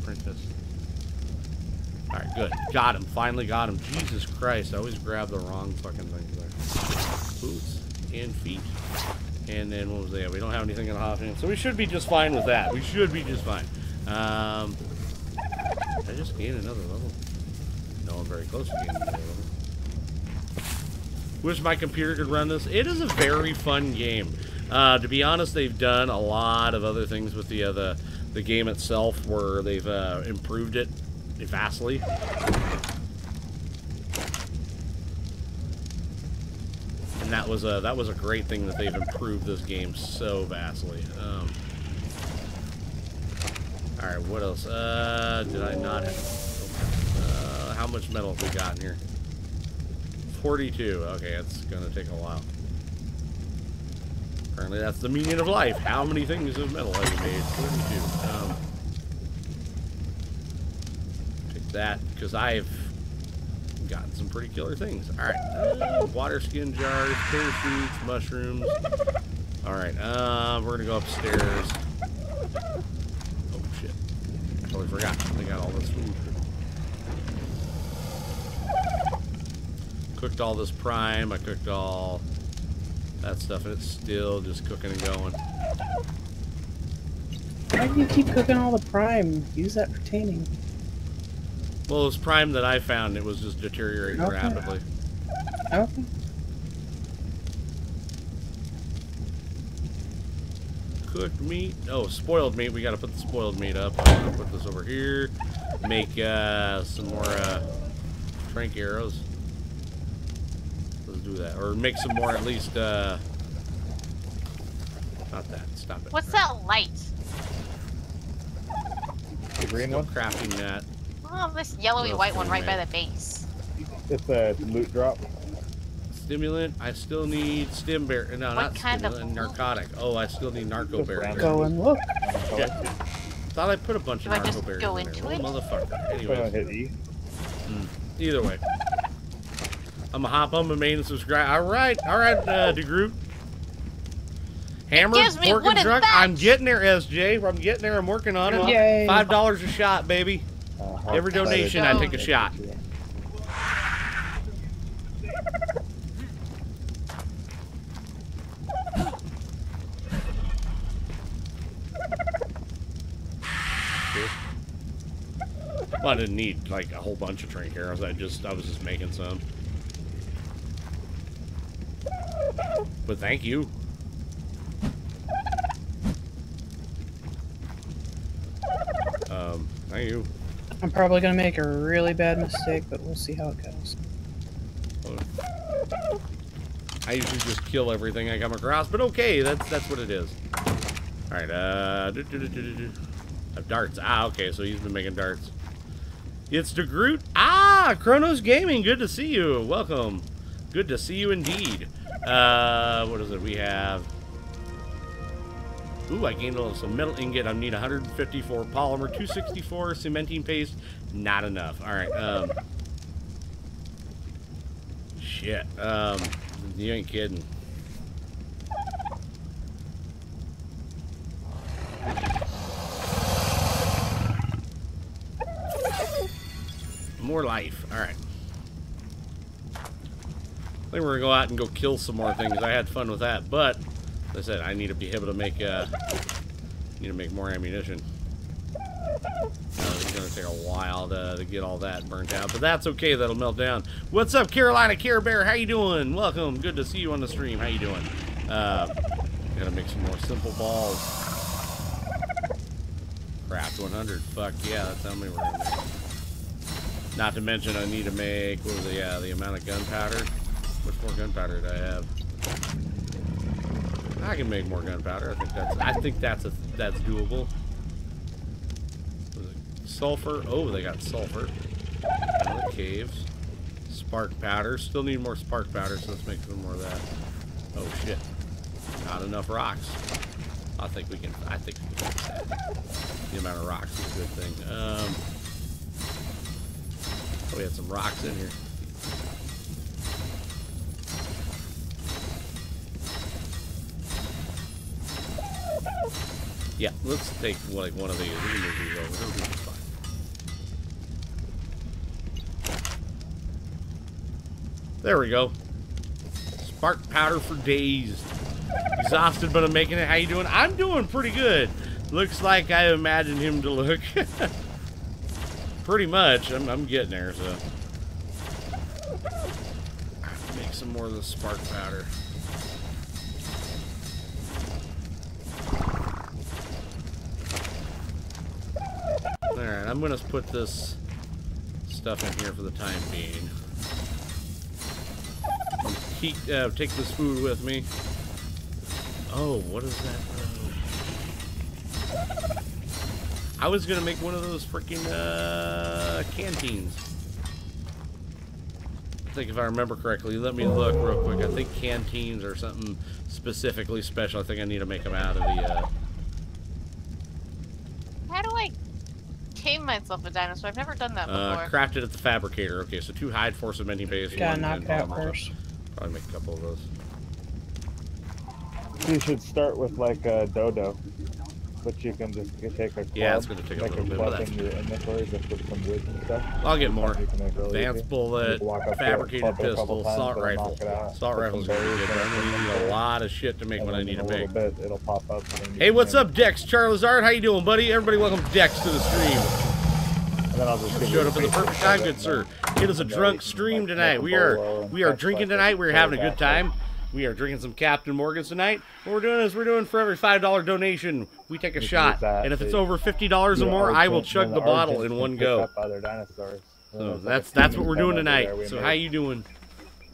Princess. All right, good. Got him. Finally got him. Jesus Christ! I always grab the wrong fucking things there. Boots and feet. And then what was that? We don't have anything in the hot hand, so we should be just fine with that. We should be just fine. I just gained another level. No, I'm very close to gaining another level. Wish my computer could run this. It is a very fun game. To be honest, they've done a lot of other things with the game itself where they've improved it vastly. And that was a great thing that they've improved this game so vastly. All right, what else? Did I not have... how much metal have we got in here? 42. Okay, that's gonna take a while. Apparently that's the meaning of life. How many things of metal have you made? 42. Take that, because I've gotten some pretty killer things. All right. Water skin jars, parachutes, mushrooms. All right, we're gonna go upstairs. I totally forgot. They got all this food. Cooked all this prime. I cooked all that stuff, and it's still just cooking and going. Why do you keep cooking all the prime? Use that for tanning. Well, it was prime that I found. It was just deteriorating rapidly. Okay. Cooked meat. Oh, spoiled meat. We gotta put the spoiled meat up. I'm gonna put this over here. Make some more trank arrows. Let's do that. Or make some more at least. Not that. Stop it. What's that light? The green one? Crafting that. Oh, this yellowy white one right by the base. It's a loot drop. Stimulant. I still need stim bear. No, what not kind stimulant. Of narcotic. Oh, I still need narco bear. Go and look. Yeah. Thought I put a bunch of narco bears in there. Motherfucker. Anyway. Either way. I'm gonna hop on my main and subscribe. Alright, the group. Hammer, fork, and truck. I'm getting there, SJ. I'm getting there. I'm working on it. Yay. $5 a shot, baby. Every donation, I take a shot. Well, I didn't need like a whole bunch of train arrows. I was just making some. But thank you. Thank you. I'm probably gonna make a really bad mistake, but we'll see how it goes. I usually just kill everything I come across, but okay, that's what it is. All right, darts. Ah, okay, so he's been making darts. It's the Groot. Ah, Chronos Gaming. Good to see you. Welcome. Good to see you indeed. What is it? We have. Ooh, I gained a little. So metal ingot. I need 154 polymer, 264 cementing paste. Not enough. All right. Shit. You ain't kidding. More life. All right. I think we're gonna go out and go kill some more things. I had fun with that, but as I said, I need to be able to make need to make more ammunition. It's gonna take a while to get all that burnt out, but that's okay. That'll melt down. What's up, Carolina Care Bear? How you doing? Welcome. Good to see you on the stream. How you doing? Gotta make some more simple balls. Craft 100. Fuck yeah, that's how many we're gonna make. Not to mention, I need to make, what was it, yeah, the amount of gunpowder. Much more gunpowder do I have? I can make more gunpowder. I think that's doable. What is it? Sulfur. Oh, they got sulfur. Out of the caves. Spark powder. Still need more spark powder, so let's make some more of that. Oh shit. Not enough rocks. I think we can fix that. The amount of rocks is a good thing. We had some rocks in here. Yeah, let's take like one of these. We can move these over. It'll be just fine. There we go. Spark powder for days. Exhausted, but I'm making it. How you doing? I'm doing pretty good. Looks like I imagined him to look. Pretty much, I'm getting there, so. Make some more of the spark powder. Alright, I'm gonna put this stuff in here for the time being. Take this food with me. Oh, what is that? I was gonna make one of those freaking canteens. I think if I remember correctly, let me look real quick. I think canteens are something specifically special. I think I need to make them out of the. How do I tame myself a dinosaur? I've never done that before. Crafted at the fabricator. Okay, so 2 hide, 4 cementing paste. Gotta knock that first. Probably make a couple of those. You should start with like a dodo. But you can just take a club, yeah, it's going to take a little bit, but that's your inventory, just put some wood and stuff. I'll get more. Dance bullet, fabricated pistol, assault rifle. Assault rifle's going to be good, but I'm going to need a lot of shit to make what I need to make. It'll pop up. Hey, what's up, Dex? Charlazard, how you doing, buddy? Everybody welcome Dex to the stream. Showed up at the perfect time, good sir. It is a drunk stream tonight. We are drinking tonight. We're having a good time. We are drinking some Captain Morgans tonight. What we're doing is we're doing for every $5 donation, we take a shot. And if it's over $50 or more, I will chug the bottle in one go. So that's what we're doing tonight. So how you doing?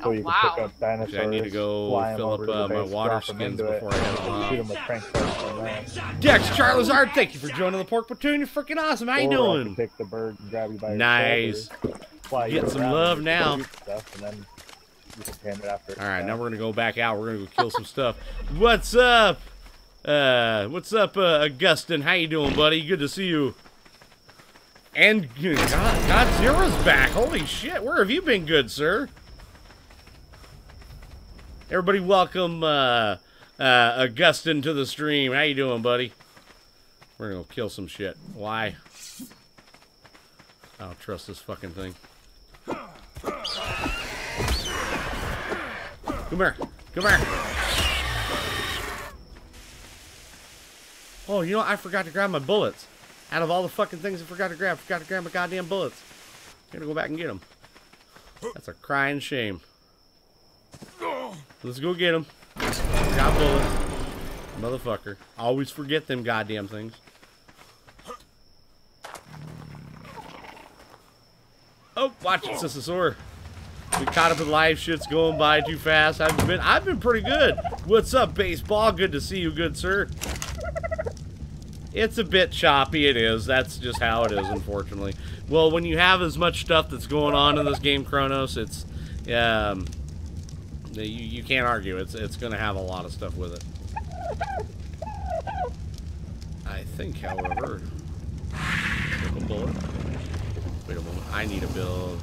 Oh, wow. Actually, I need to go fill up my water skins before I head on. Dex, Charlazard, thank you for joining the Pork Platoon. You're freaking awesome. How you doing? Nice. Get some love now. Alright, now we're gonna go back out. We're gonna go kill some stuff. What's up? What's up, Augustin? How you doing, buddy? Good to see you. And God, Godzilla's back. Holy shit, where have you been, good sir? Everybody welcome Augustin to the stream. How you doing, buddy? We're gonna kill some shit. Why? I don't trust this fucking thing. Come here. Come here. Oh, you know, I forgot to grab my bullets. Out of all the fucking things I forgot to grab my goddamn bullets. I'm gonna go back and get them. That's a crying shame. Let's go get them. Got bullets. Motherfucker. I always forget them goddamn things. Oh, watch it, Sisasaur. We caught up with life. Shit's going by too fast. I've been pretty good. What's up, baseball? Good to see you, good sir. It's a bit choppy, it is. That's just how it is, unfortunately. Well, when you have as much stuff that's going on in this game, Chronos, it's you can't argue. It's going to have a lot of stuff with it. I think, however, a bullet. Wait a moment. I need to build.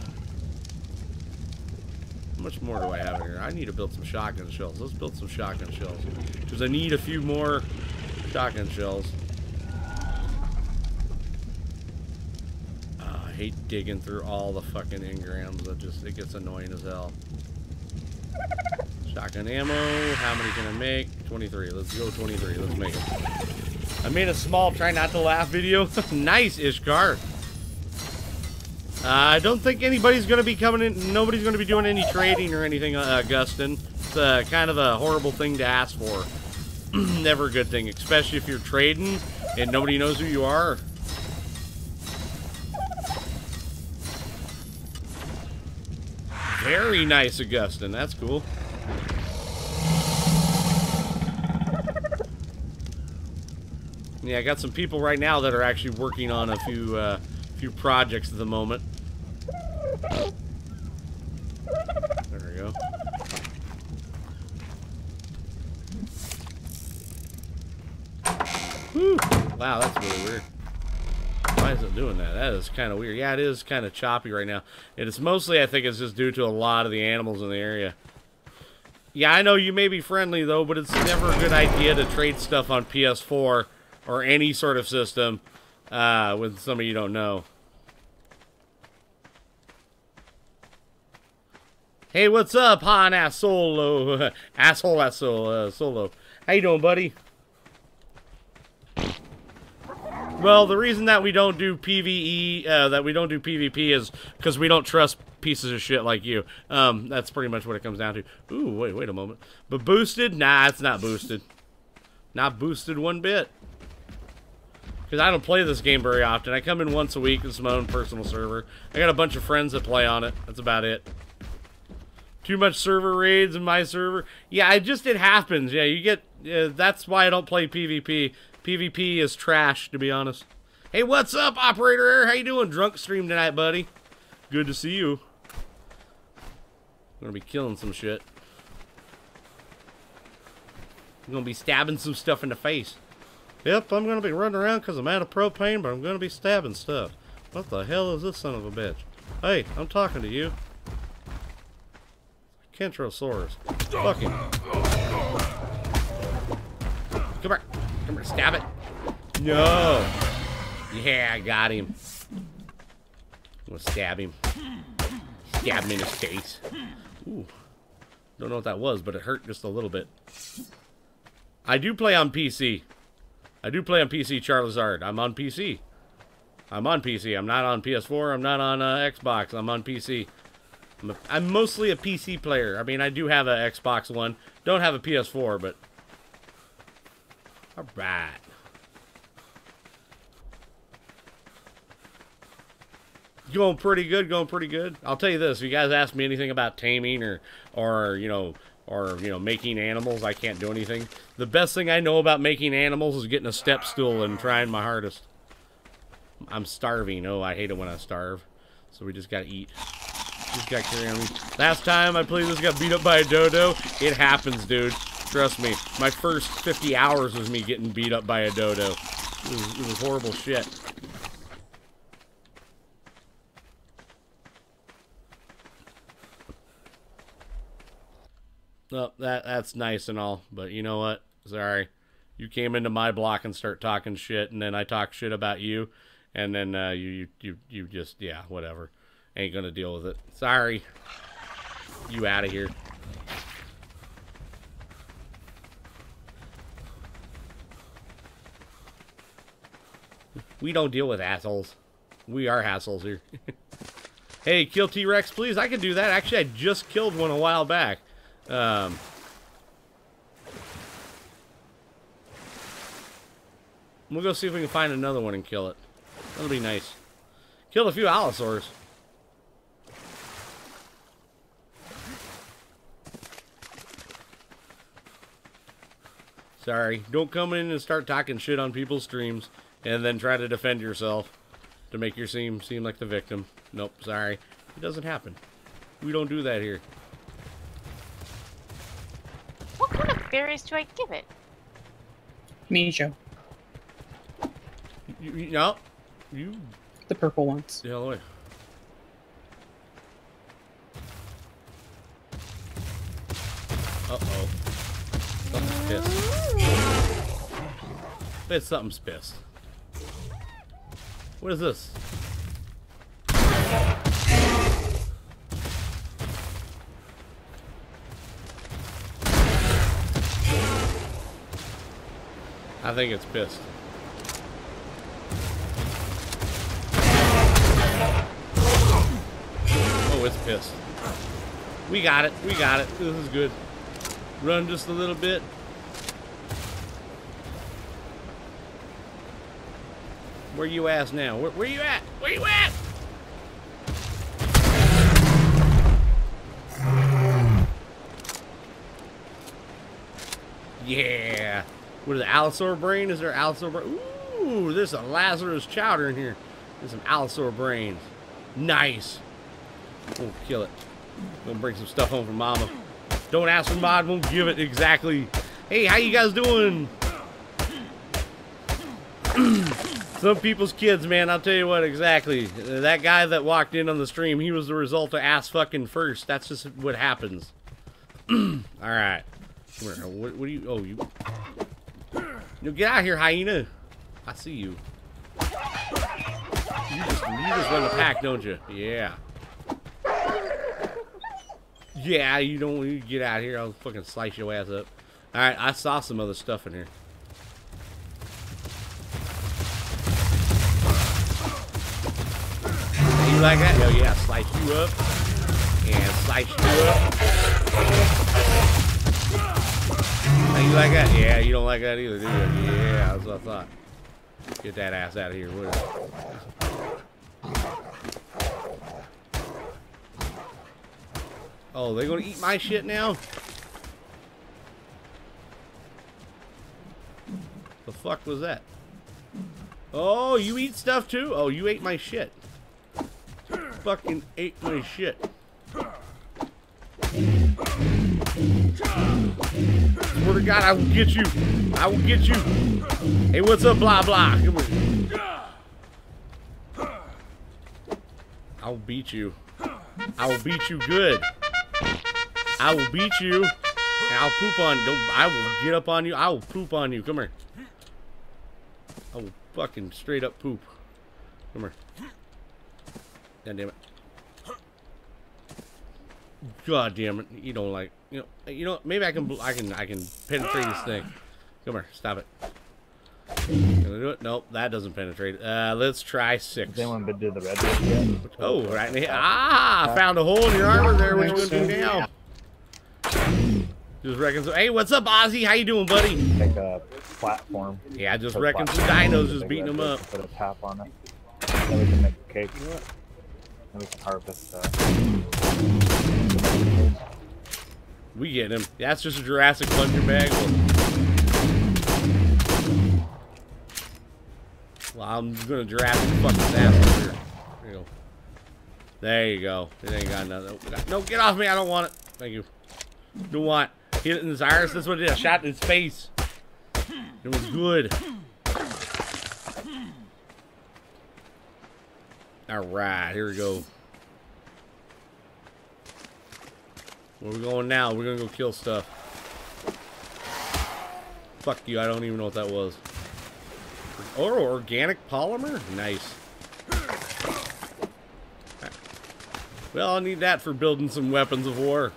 How much more do I have here? I need to build some shotgun shells. Let's build some shotgun shells because I need a few more shotgun shells. I hate digging through all the fucking engrams. It gets annoying as hell. Shotgun ammo. How many can I make? 23. Let's go 23. Let's make it. I made a small try not to laugh video. Nice, Ishkar. I don't think anybody's going to be coming in. Nobody's going to be doing any trading or anything, Augustin. It's kind of a horrible thing to ask for. Never a good thing, especially if you're trading and nobody knows who you are. Very nice, Augustin. That's cool. Yeah, I got some people right now that are actually working on a few projects at the moment. There we go. Whew. Wow, that's really weird. Why is it doing that? That is kind of weird. Yeah, it is kind of choppy right now. And it's mostly, I think, it's just due to a lot of the animals in the area. Yeah, I know you may be friendly, though, but it's never a good idea to trade stuff on PS4 or any sort of system with somebody you don't know. Hey, what's up, Han Asolo? Asshole Solo. How you doing, buddy? Well, the reason that we don't do PvE, that we don't do PvP is because we don't trust pieces of shit like you. That's pretty much what it comes down to. Ooh, wait a moment. But boosted? Nah, it's not boosted. Not boosted one bit. Because I don't play this game very often. I come in once a week. It's my own personal server. I got a bunch of friends that play on it. That's about it. Too much server raids in my server. Yeah, it happens. Yeah, you get... that's why I don't play PvP. PvP is trash, to be honest. Hey, what's up, Operator Air? How you doing? Drunk stream tonight, buddy. Good to see you. I'm gonna be killing some shit. I'm gonna be stabbing some stuff in the face. Yep, I'm gonna be running around because I'm out of propane, but I'm gonna be stabbing stuff. What the hell is this son of a bitch? Hey, I'm talking to you. Kentrosaurus. Fuck him. Come here. Come here, stab it. No. Yeah, I got him. I'm gonna stab him. Stab him in his face. Ooh. Don't know what that was, but it hurt just a little bit. I do play on PC. I do play on PC, Charizard. I'm on PC. I'm on PC. I'm not on PS4. I'm not on Xbox. I'm on PC. I'm mostly a PC player. I mean, I do have an Xbox One. Don't have a PS4, but... Alright. Going pretty good, going pretty good. I'll tell you this, if you guys ask me anything about taming or making animals, I can't do anything. The best thing I know about making animals is getting a step stool and trying my hardest. I'm starving. Oh, I hate it when I starve. So we just gotta eat. Just gotta carry on. Last time I played this, got beat up by a dodo. It happens, dude. Trust me. My first 50 hours was me getting beat up by a dodo. It was horrible shit. no, that's nice and all, but you know what? Sorry. You came into my block and start talking shit, and then I talk shit about you, and then you just, yeah, whatever. Ain't gonna deal with it. Sorry. You out of here. We don't deal with assholes. We are hassles here. Hey, kill T-Rex, please. I can do that. Actually, I just killed one a while back. We'll go see if we can find another one and kill it. That'll be nice. Killed a few allosaurs. Sorry. Don't come in and start talking shit on people's streams and then try to defend yourself to make your seem like the victim. Nope, sorry. It doesn't happen. We don't do that here. What kind of berries do I give it? Mijo. No. You. The purple ones. Yeah, look. Uh-oh. Something's pissed. Bet something's pissed. What is this? I think it's pissed. Oh, it's pissed. We got it. We got it. This is good. Run just a little bit. Where you ass now? Where you at? Where you at? Yeah. What is it, allosaur brain? Is there allosaur brain? Ooh, there's a Lazarus chowder in here. There's some allosaur brains. Nice. We'll kill it. We'll bring some stuff home for mama. Don't ask for mod, won't give it exactly. Hey, how you guys doing? Some people's kids, man, I'll tell you what exactly. That guy that walked in on the stream, he was the result of ass fucking first. That's just what happens. Alright. What do you... Oh, you... No, get out of here, hyena. I see you. You just run the pack, don't you? Yeah. Yeah, you don't want to get out of here. I'll fucking slice your ass up. Alright, I saw some other stuff in here. You like that? Hell yeah, slice you up. And slice you up. You like that? Yeah, you don't like that either, do you? Yeah, that's what I thought. Get that ass out of here, would it? Oh, they gonna eat my shit now? The fuck was that? Oh, you eat stuff too? Oh, you ate my shit. Fucking ate my shit. Swear to God, I will get you. I will get you. Hey, what's up, blah blah? Come here. I'll beat you. I will beat you good. I will beat you. And I'll poop on you. I will get up on you. I will poop on you. Come here. I will fucking straight up poop. Come here. God damn it. God damn it! You don't like, you know. Maybe I can penetrate this thing. Come here, stop it. Can I do it? Nope, that doesn't penetrate. Let's try 6. They haven't been to the red one yet. Oh, right in here. Ah, found a hole in your armor there. What you gonna do now? Just wrecking some. Hey, what's up, Ozzy? How you doing, buddy? Take a platform. Yeah, just wrecking some dinos, just beating them up. Put a top on it. Then we can make a cake. Then we can harvest. We get him. That's just a Jurassic plunger bag. Well, I'm gonna Jurassic fucking ass over here. There you go. There you go. It ain't got nothing. No, get off me. I don't want it. Thank you. Don't want it. Hit it in his iris. That's what it is. I shot it in his face. It was good. Alright, here we go. Where are we going now? We're gonna go kill stuff. Fuck you, I don't even know what that was. Oh, organic polymer? Nice. Well, I'll need that for building some weapons of war.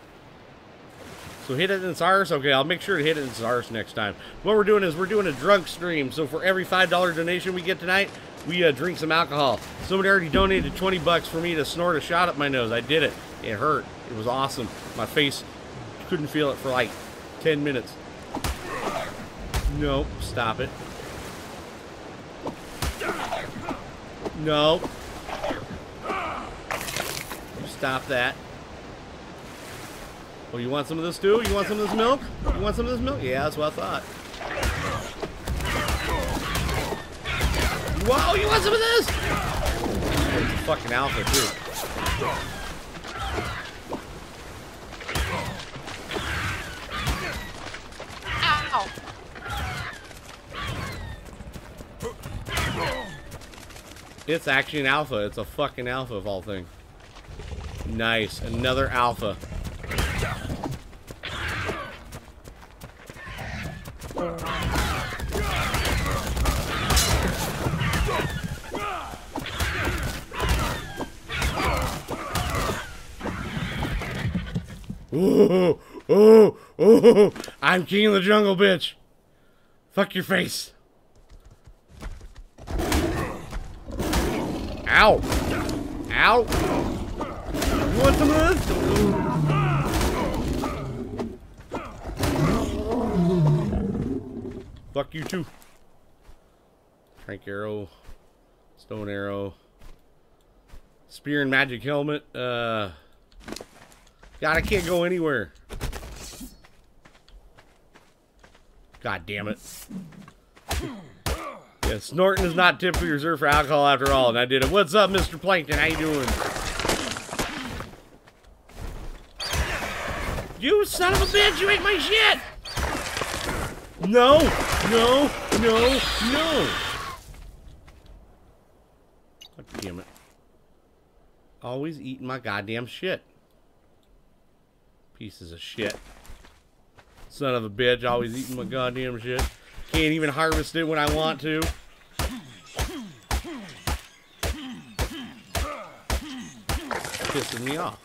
So hit it in its arse? Okay, I'll make sure to hit it in its arse next time. What we're doing is we're doing a drunk stream. So for every $5 donation we get tonight, we drink some alcohol. Somebody already donated 20 bucks for me to snort a shot up my nose. I did it. It hurt. It was awesome. My face couldn't feel it for like 10 minutes. Nope. Stop it. Nope. Stop that. Oh, you want some of this too? You want some of this milk? You want some of this milk? Yeah, that's what I thought. Whoa, you want some of this? It's a fucking alpha too. Ow. It's actually an alpha. It's a fucking alpha of all things. Nice, another alpha. Ooh, ooh, ooh, I'm king of the jungle, bitch. Fuck your face. Ow. Ow. You want some of this? Fuck you too. Trank arrow. Stone arrow. Spear and magic helmet. God, I can't go anywhere. God damn it. Yeah, snorting is not typically reserved for alcohol after all, and I did it. What's up, Mr. Plankton? How you doing? You son of a bitch, you ate my shit! No, no, no, no! God damn it. Always eating my goddamn shit. Pieces of shit. Son of a bitch, always eating my goddamn shit. Can't even harvest it when I want to. Pissing me off.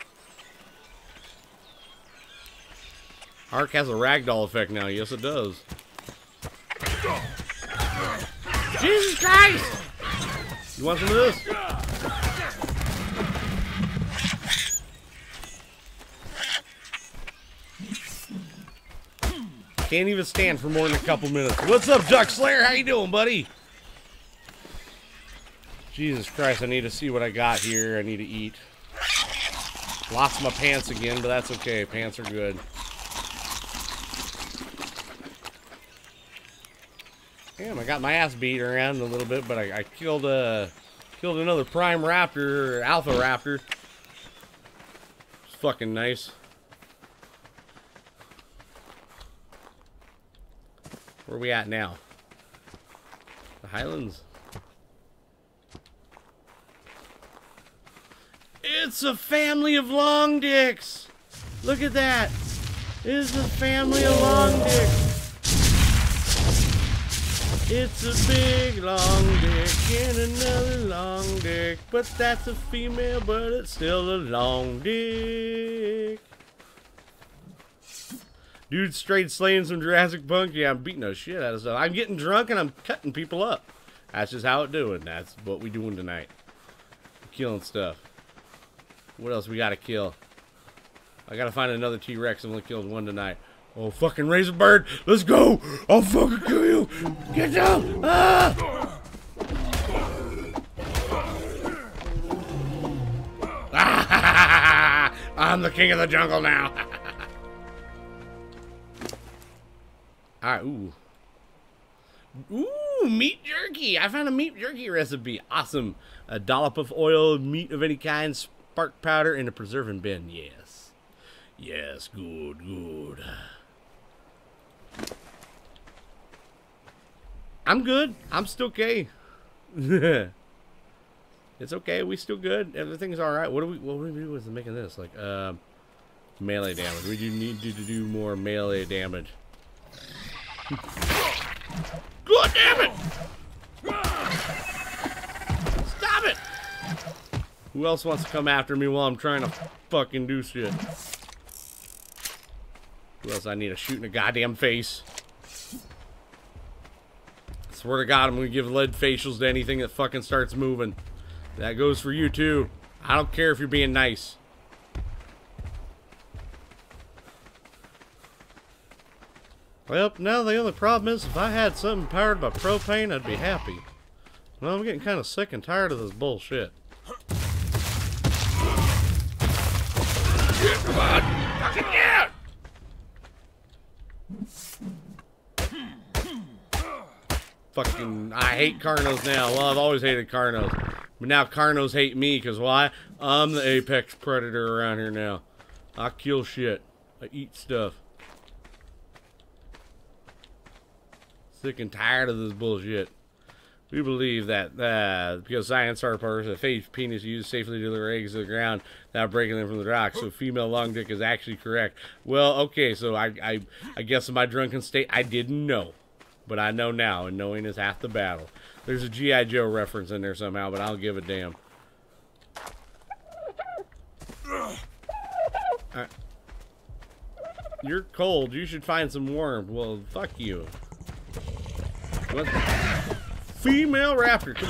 ARK has a ragdoll effect now. Yes, it does. Jesus Christ! You want some of this? Can't even stand for more than a couple minutes. What's up, Duck Slayer? How you doing, buddy? Jesus Christ, I need to see what I got here. I need to eat. Lost my pants again, but that's okay. Pants are good. Damn, I got my ass beat around a little bit, but I killed killed another prime raptor, or alpha raptor. It's fucking nice. Where are we at now? The Highlands. It's a family of long dicks. Look at that. It's a family of long dicks. It's a big long dick and another long dick, but that's a female, but it's still a long dick. Dude, straight slaying some Jurassic Punk. Yeah, I'm beating the shit out of stuff. I'm getting drunk and I'm cutting people up. That's just how it doing. That's what we doing tonight. Killing stuff. What else we gotta kill? I gotta find another T-Rex. I'm only killing one tonight. Oh, fucking razor bird, let's go! I'll fucking kill you! Get down! Ah! Ah! I'm the king of the jungle now! Alright, ooh. Ooh, meat jerky! I found a meat jerky recipe. Awesome. A dollop of oil, meat of any kind, spark powder, and a preserving bin. Yes. Yes, good, good. I'm good. I'm still okay. It's okay. We still good. Everything's all right. What do we do with making this? Like, Melee damage. We do need you to do more melee damage. God damn it! Stop it! Who else wants to come after me while I'm trying to fucking do shit? Who else I need to shoot in the goddamn face? Swear to God, I'm gonna give lead facials to anything that fucking starts moving. That goes for you too. I don't care if you're being nice. Well, now the only problem is if I had something powered by propane, I'd be happy. Well, I'm getting kind of sick and tired of this bullshit. Come on! Fucking yeah! Fucking, I hate Carnos now. Well, I've always hated Carnos. But now Carnos hate me, because why? I'm the apex predator around here now. I kill shit. I eat stuff. Sick and tired of this bullshit. We believe that because science are parts of phage penis used safely to deliver eggs to the ground without breaking them from the rock. So female long dick is actually correct. Well, okay, so I guess in my drunken state I didn't know. But I know now, and knowing is half the battle. There's a G.I. Joe reference in there somehow, but I don't give a damn. You're cold. You should find some warmth. Well, fuck you. What? Female raptor. You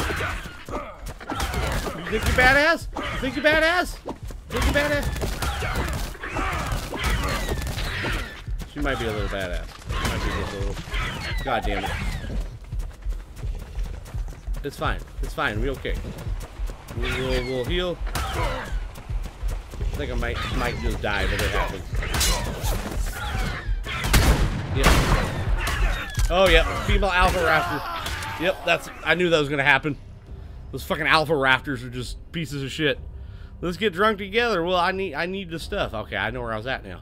think you're badass? You think you're badass? You think you're badass? She might be a little badass. She might be just a little. God damn it. It's fine. It's fine. We okay. We'll heal. I think I might just die if it happens. Yeah. Oh, yep, female alpha raptor. Yep, that's. I knew that was gonna happen. Those fucking alpha raptors are just pieces of shit. Let's get drunk together. Well, I need the stuff. Okay, I know where I was at now.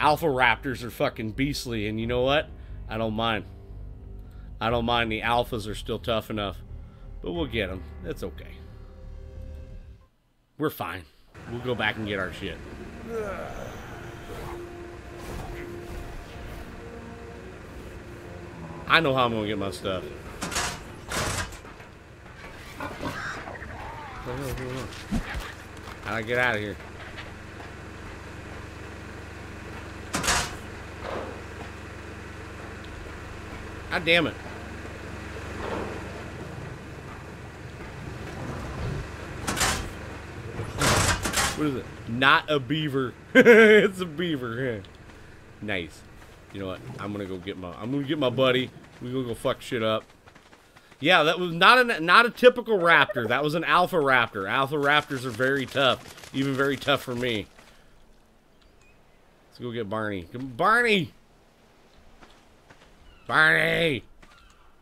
Alpha raptors are fucking beastly, and you know what? I don't mind. I don't mind. The alphas are still tough enough, but we'll get them. It's okay. We're fine. We'll go back and get our shit. I know how I'm gonna get my stuff. How'd I get out of here? God damn it. What is it? Not a beaver. It's a beaver. Nice. You know what? I'm gonna get my buddy. We're gonna go fuck shit up. Yeah, that was not a typical raptor. That was an alpha raptor. Alpha raptors are very tough. Even very tough for me. Let's go get Barney. Come on, Barney! Barney!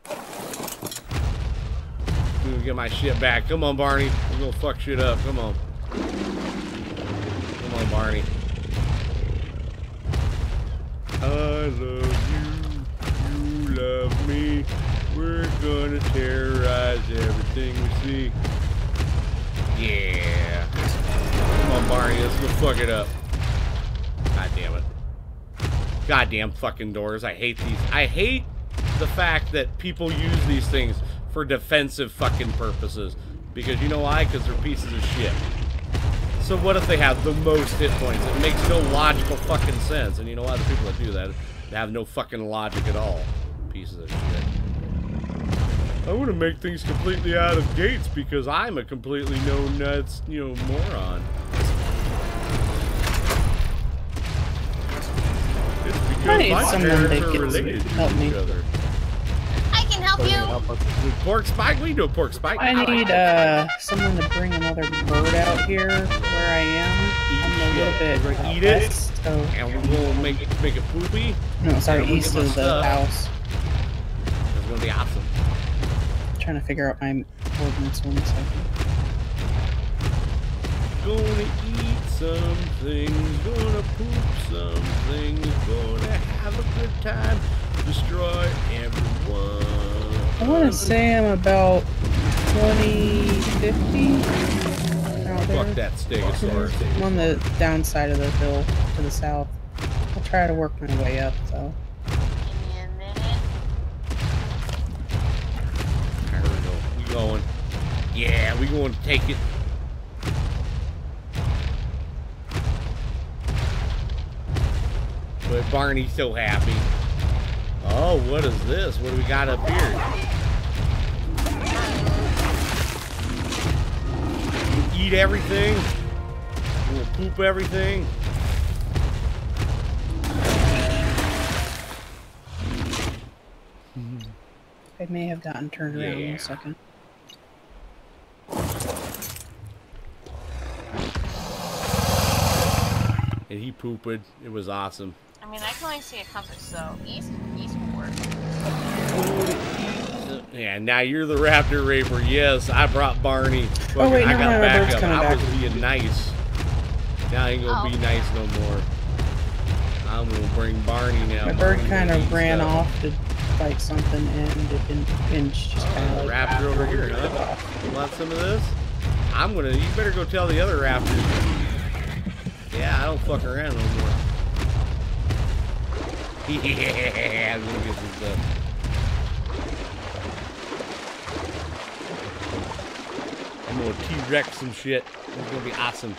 I'm gonna get my shit back. Come on, Barney. We're gonna fuck shit up. Come on. Come on, Barney. I love you, you love me. We're gonna terrorize everything we see. Yeah. Come on, Barney, let's go fuck it up. God damn it. Goddamn fucking doors. I hate these. I hate the fact that people use these things for defensive fucking purposes. Because you know why? Because they're pieces of shit. So what if they have the most hit points? It makes no logical fucking sense. And you know why the people that do that, they have no fucking logic at all. Pieces of shit. I want to make things completely out of gates because I'm a completely no-nuts, you know, moron. It's because my parents are related to each other. I can help you! Pork spike? We can do a pork spike. I need someone to bring another bird out here where I am. I'm a little bit east, and we'll make it poopy. No, sorry, east of the house. It's gonna be awesome. I'm trying to figure out my coordinates in a second. Gonna eat some things, gonna poop some things, gonna have a good time. Destroy everyone. I want to say I'm about 2050. I don't Fuck that stegosaurus. I'm on the downside of the hill to the south. I'll try to work my way up, though. Give me a minute. There we go. We going. Yeah, we going to take it. But Barney's so happy. Oh, what is this? What do we got up here? Eat everything. We'll poop everything. I may have gotten turned around in a second. And he pooped. It was awesome. I mean, I can only see a compass, so east will work. Yeah, now you're the raptor raper. Yes, I brought Barney. Oh, wait, I got no, back up. I was being nice. Now I ain't gonna be nice no more. I'm gonna bring Barney now. My bird kind of ran off to bite something and it didn't pinch. Just kind of like raptor over here, huh? You want some of this? I'm gonna. You better go tell the other raptors. Yeah, I don't fuck around no more. Yeah, look at this stuff. I'm gonna T-Rex some shit. It's gonna be awesome.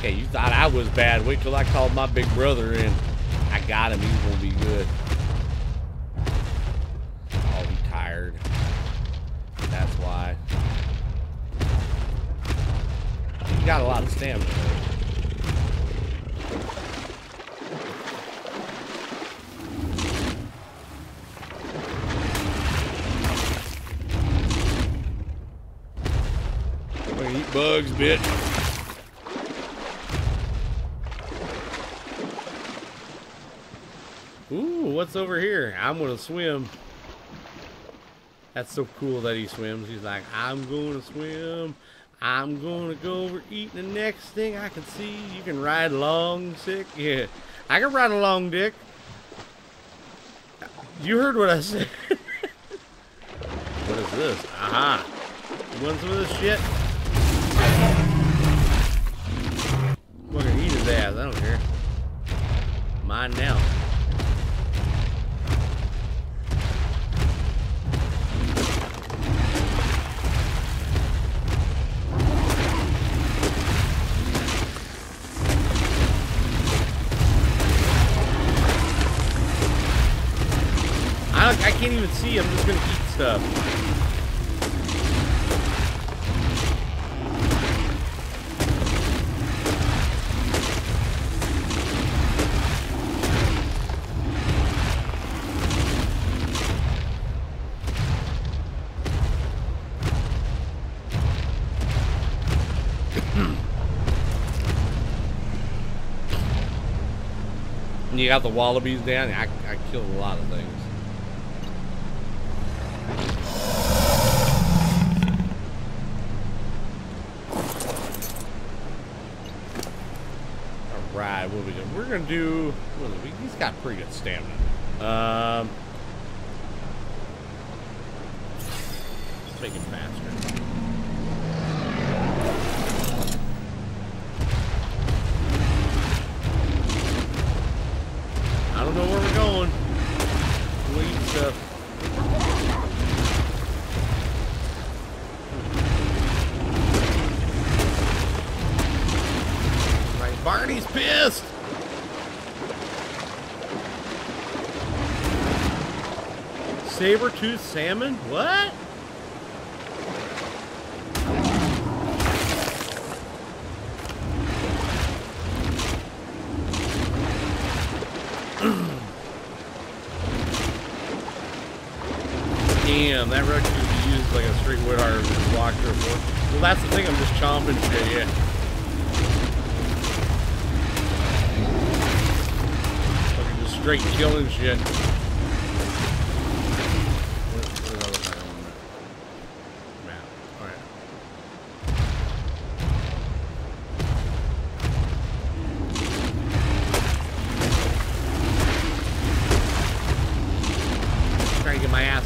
Okay, you thought I was bad. Wait till I called my big brother in. I got him. He's gonna be good. Oh, he's tired. That's why. You got a lot of stamina. I'm gonna eat bugs, bitch. Ooh, what's over here? I'm gonna swim. That's so cool that he swims. He's like, I'm gonna swim. I'm gonna go over eating the next thing I can see. You can ride along, sick. Yeah, I can ride along, dick. You heard what I said. What is this? Aha. Uh-huh. You want some of this shit? I'm gonna eat his ass. I don't care. Mine now. I can't even see. I'm just gonna eat stuff. You got the wallabies down. I killed a lot of things. We're gonna do. He's got pretty good stamina. Let's make it faster. I don't know where we're going. We'll eat stuff. Right, Barney's pissed. Saber-tooth salmon? What? Damn, that wreck could be used like a straight wood harvest block or fork. Well, that's the thing, I'm just chomping shit, yeah. Fucking just straight killing shit.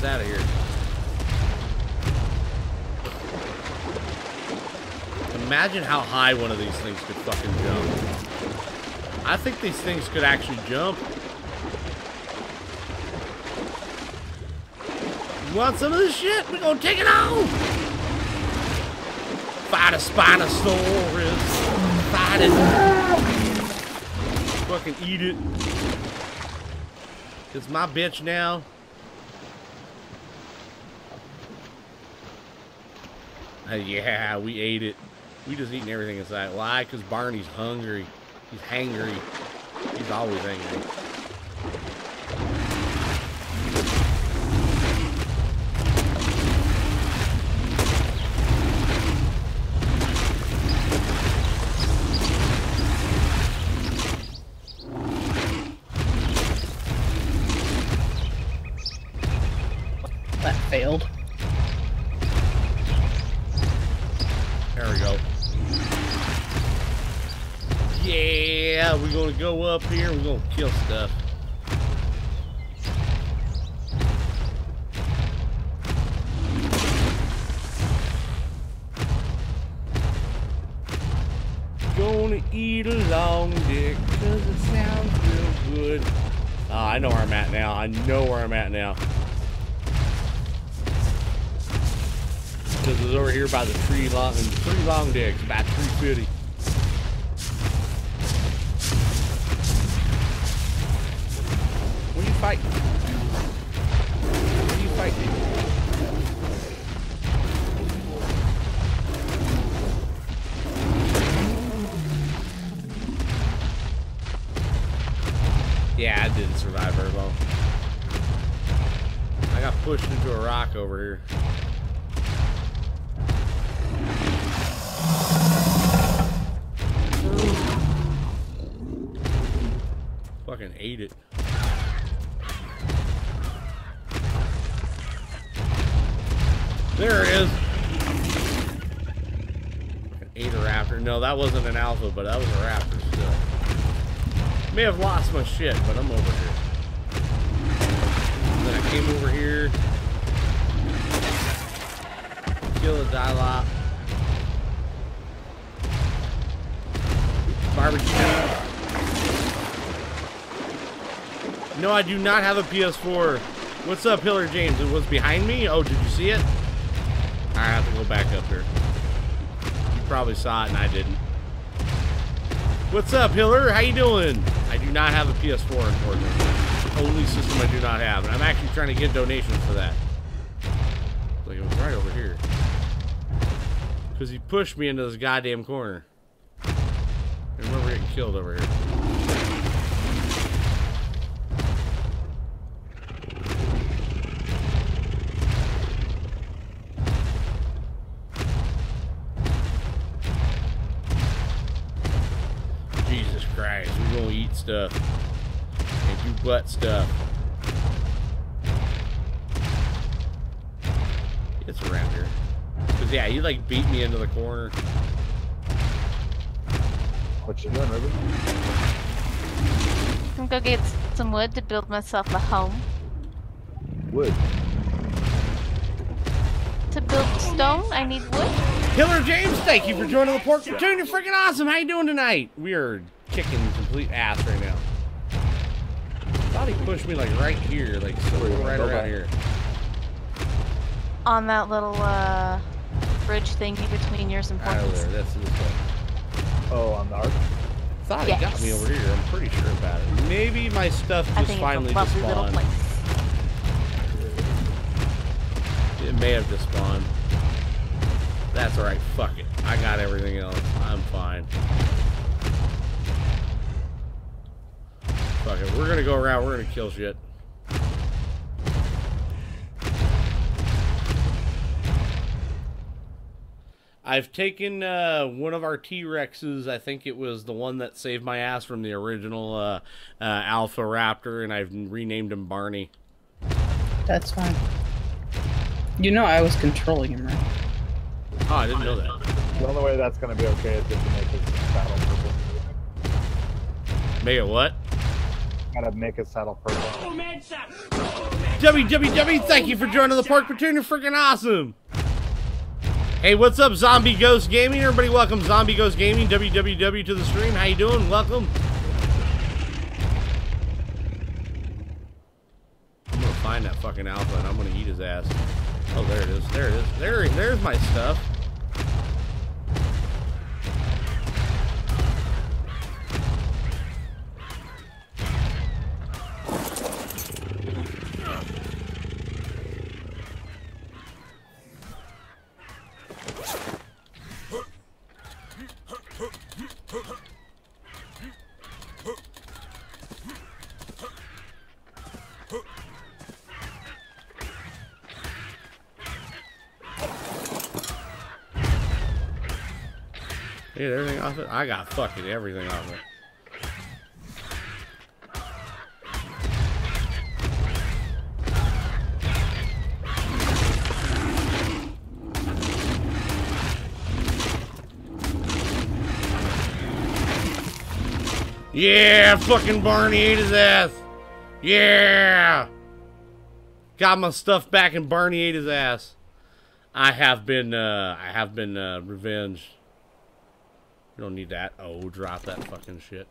ass out of here. Imagine how high one of these things could fucking jump. I think these things could actually jump. You want some of this shit? We're gonna take it on! Fight a Spinosaurus. Fight it. Fucking eat it. It's my bitch now. Yeah, we ate it. We just eating everything inside. Why? Because Barney's hungry. He's hangry. He's always angry. That failed. There we go. Yeah, we're gonna go up here. We're gonna kill stuff. Gonna eat a long dick because it sounds real good. Oh, I know where I'm at now. I know where I'm at now. Because it's over here by the tree long, and three long dicks, about 350. What are you fighting? What are you fighting? Yeah, I didn't survive very long. I got pushed into a rock over here. Fucking ate it. There it is. Fucking ate a raptor. No, that wasn't an alpha, but that was a raptor still. May have lost my shit, but I'm over here. And then I came over here. Kill a Dilop. Barbecue. No, I do not have a PS4. What's up, Hiller James? It was behind me? Oh, did you see it? I have to go back up here. You probably saw it and I didn't. What's up, Hiller? How you doing? I do not have a PS4, unfortunately. Only system I do not have. And I'm actually trying to get donations for that. Like, it was right over here. Because he pushed me into this goddamn corner. I remember getting killed over here. Jesus Christ, we're gonna eat stuff and do butt stuff. It's around here. Cause yeah, he like beat me into the corner. What you doing, Ruby? I'm gonna go get some wood to build myself a home. Wood? To build stone, I need wood. Hiller James, thank you for joining the Pork Platoon. You're freaking awesome. How you doing tonight? We are kicking complete ass right now. I thought he pushed me like right here, like somewhere right around here. On that little bridge thingy between yours and Porkins. Oh, there. That's the point. Oh, on the ARK? Thought yes. He got me over here. I'm pretty sure about it. Maybe my stuff just finally just spawned. It may have just spawned. That's alright. Fuck it. I got everything else. I'm fine. Fuck it. We're gonna go around. We're gonna kill shit. I've taken one of our T-Rexes, I think it was the one that saved my ass from the original Alpha Raptor, and I've renamed him Barney. That's fine. You know I was controlling him, right? Oh, I didn't know that. The only way that's going to be okay is if you make his saddle purple. Make it what? Gotta make his saddle purple. WWW, thank you for joining the park platoon. You're freaking awesome. Hey, what's up, Zombie Ghost Gaming? Everybody, welcome, Zombie Ghost Gaming. WWW to the stream. How you doing? Welcome. I'm gonna find that fucking alpha and I'm gonna eat his ass. Oh, there it is. There it is. There's my stuff. Dude, everything off it? I got fucking everything off it. Yeah, fucking Barney ate his ass. Yeah. Got my stuff back and Barney ate his ass. I have been revenged. Don't need that. Oh, drop that fucking shit.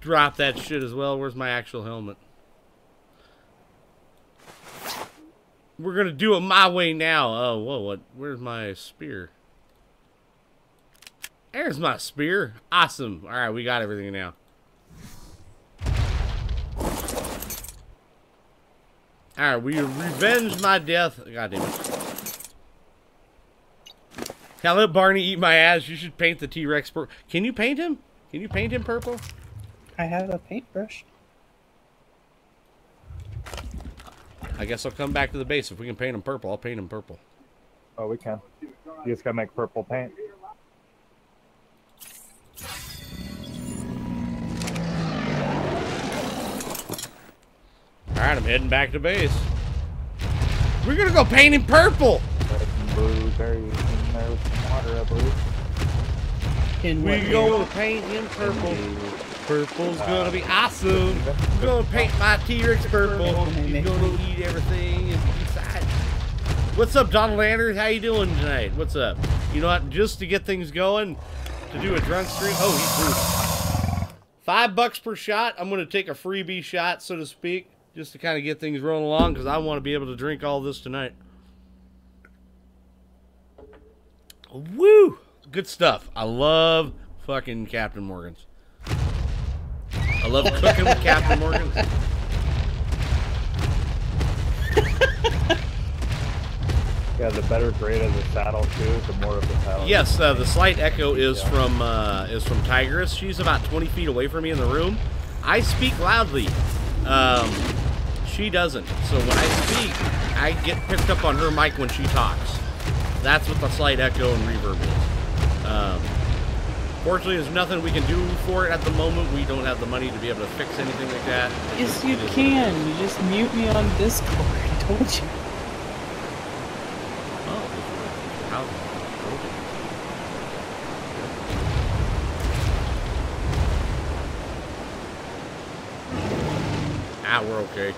Drop that shit as well. Where's my actual helmet? We're gonna do it my way now. Oh, whoa, what? Where's my spear? There's my spear. Awesome. All right, we got everything now. All right, we revenge my death. God damn it. Now let Barney eat my ass. You should paint the T-Rex purple. Can you paint him? Can you paint him purple? I have a paintbrush. I guess I'll come back to the base. If we can paint him purple, I'll paint him purple. Oh, we can. You just gotta make purple paint. Alright, I'm heading back to base. We're gonna go paint him purple! Blueberries in there with some water, I believe. We gonna paint him purple. Purple's gonna be awesome. I'm gonna paint my T-Rex purple. He's gonna eat everything inside. What's up, Donald Anders? How you doing tonight? What's up? You know what? Just to get things going, to do a drunk stream. Oh, he threw $5 per shot. I'm gonna take a freebie shot, so to speak, just to kind of get things rolling along, because I want to be able to drink all this tonight. Woo! Good stuff. I love fucking Captain Morgan's. I love cooking with Captain Morgan's. Yeah, the better grade of the saddle too, the more of the saddle. Yes, the slight echo is from Tigress. She's about 20 feet away from me in the room. I speak loudly. She doesn't. So when I speak, I get picked up on her mic when she talks. That's what the slight echo and reverb is. Fortunately, there's nothing we can do for it at the moment. We don't have the money to be able to fix anything like that. Yes, you can. You just mute me on Discord. I told you. Oh. How? Ah, we're okay.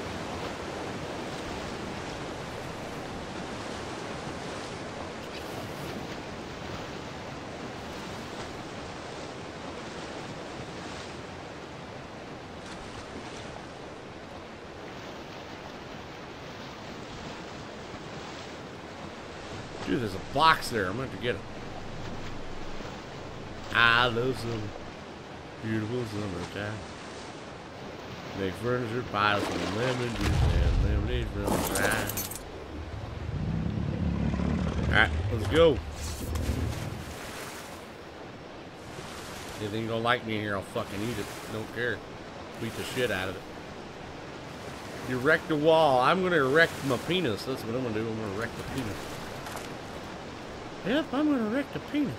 Dude, there's a box there. I'm going to have to get it. I love summer. Beautiful summertime. Make furniture, buy some lemon juice and lemonade from the vine. Alright, let's go. Anything you don't like me in here, I'll fucking eat it. Don't care. Beat the shit out of it. Erect a wall. I'm going to erect my penis. That's what I'm going to do. I'm going to erect the penis. Yep, I'm gonna wreck the penis.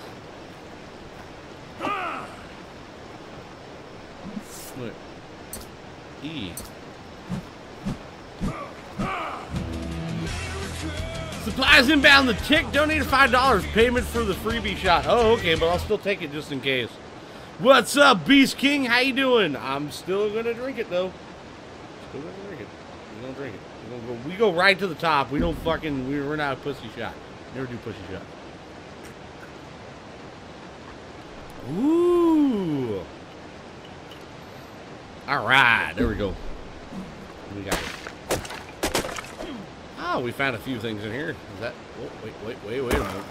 Look. E. Supplies inbound. The tick donated $5. Payment for the freebie shot. Oh, okay, but I'll still take it just in case. What's up, Beast King? How you doing? I'm still gonna drink it though. He's gonna drink it. He's gonna drink it. We go right to the top. We don't fucking. We're not a pussy shot. Never do pussy shot. Ooh. All right. There we go. We got it. Oh, we found a few things in here. Is that? Oh, wait a minute.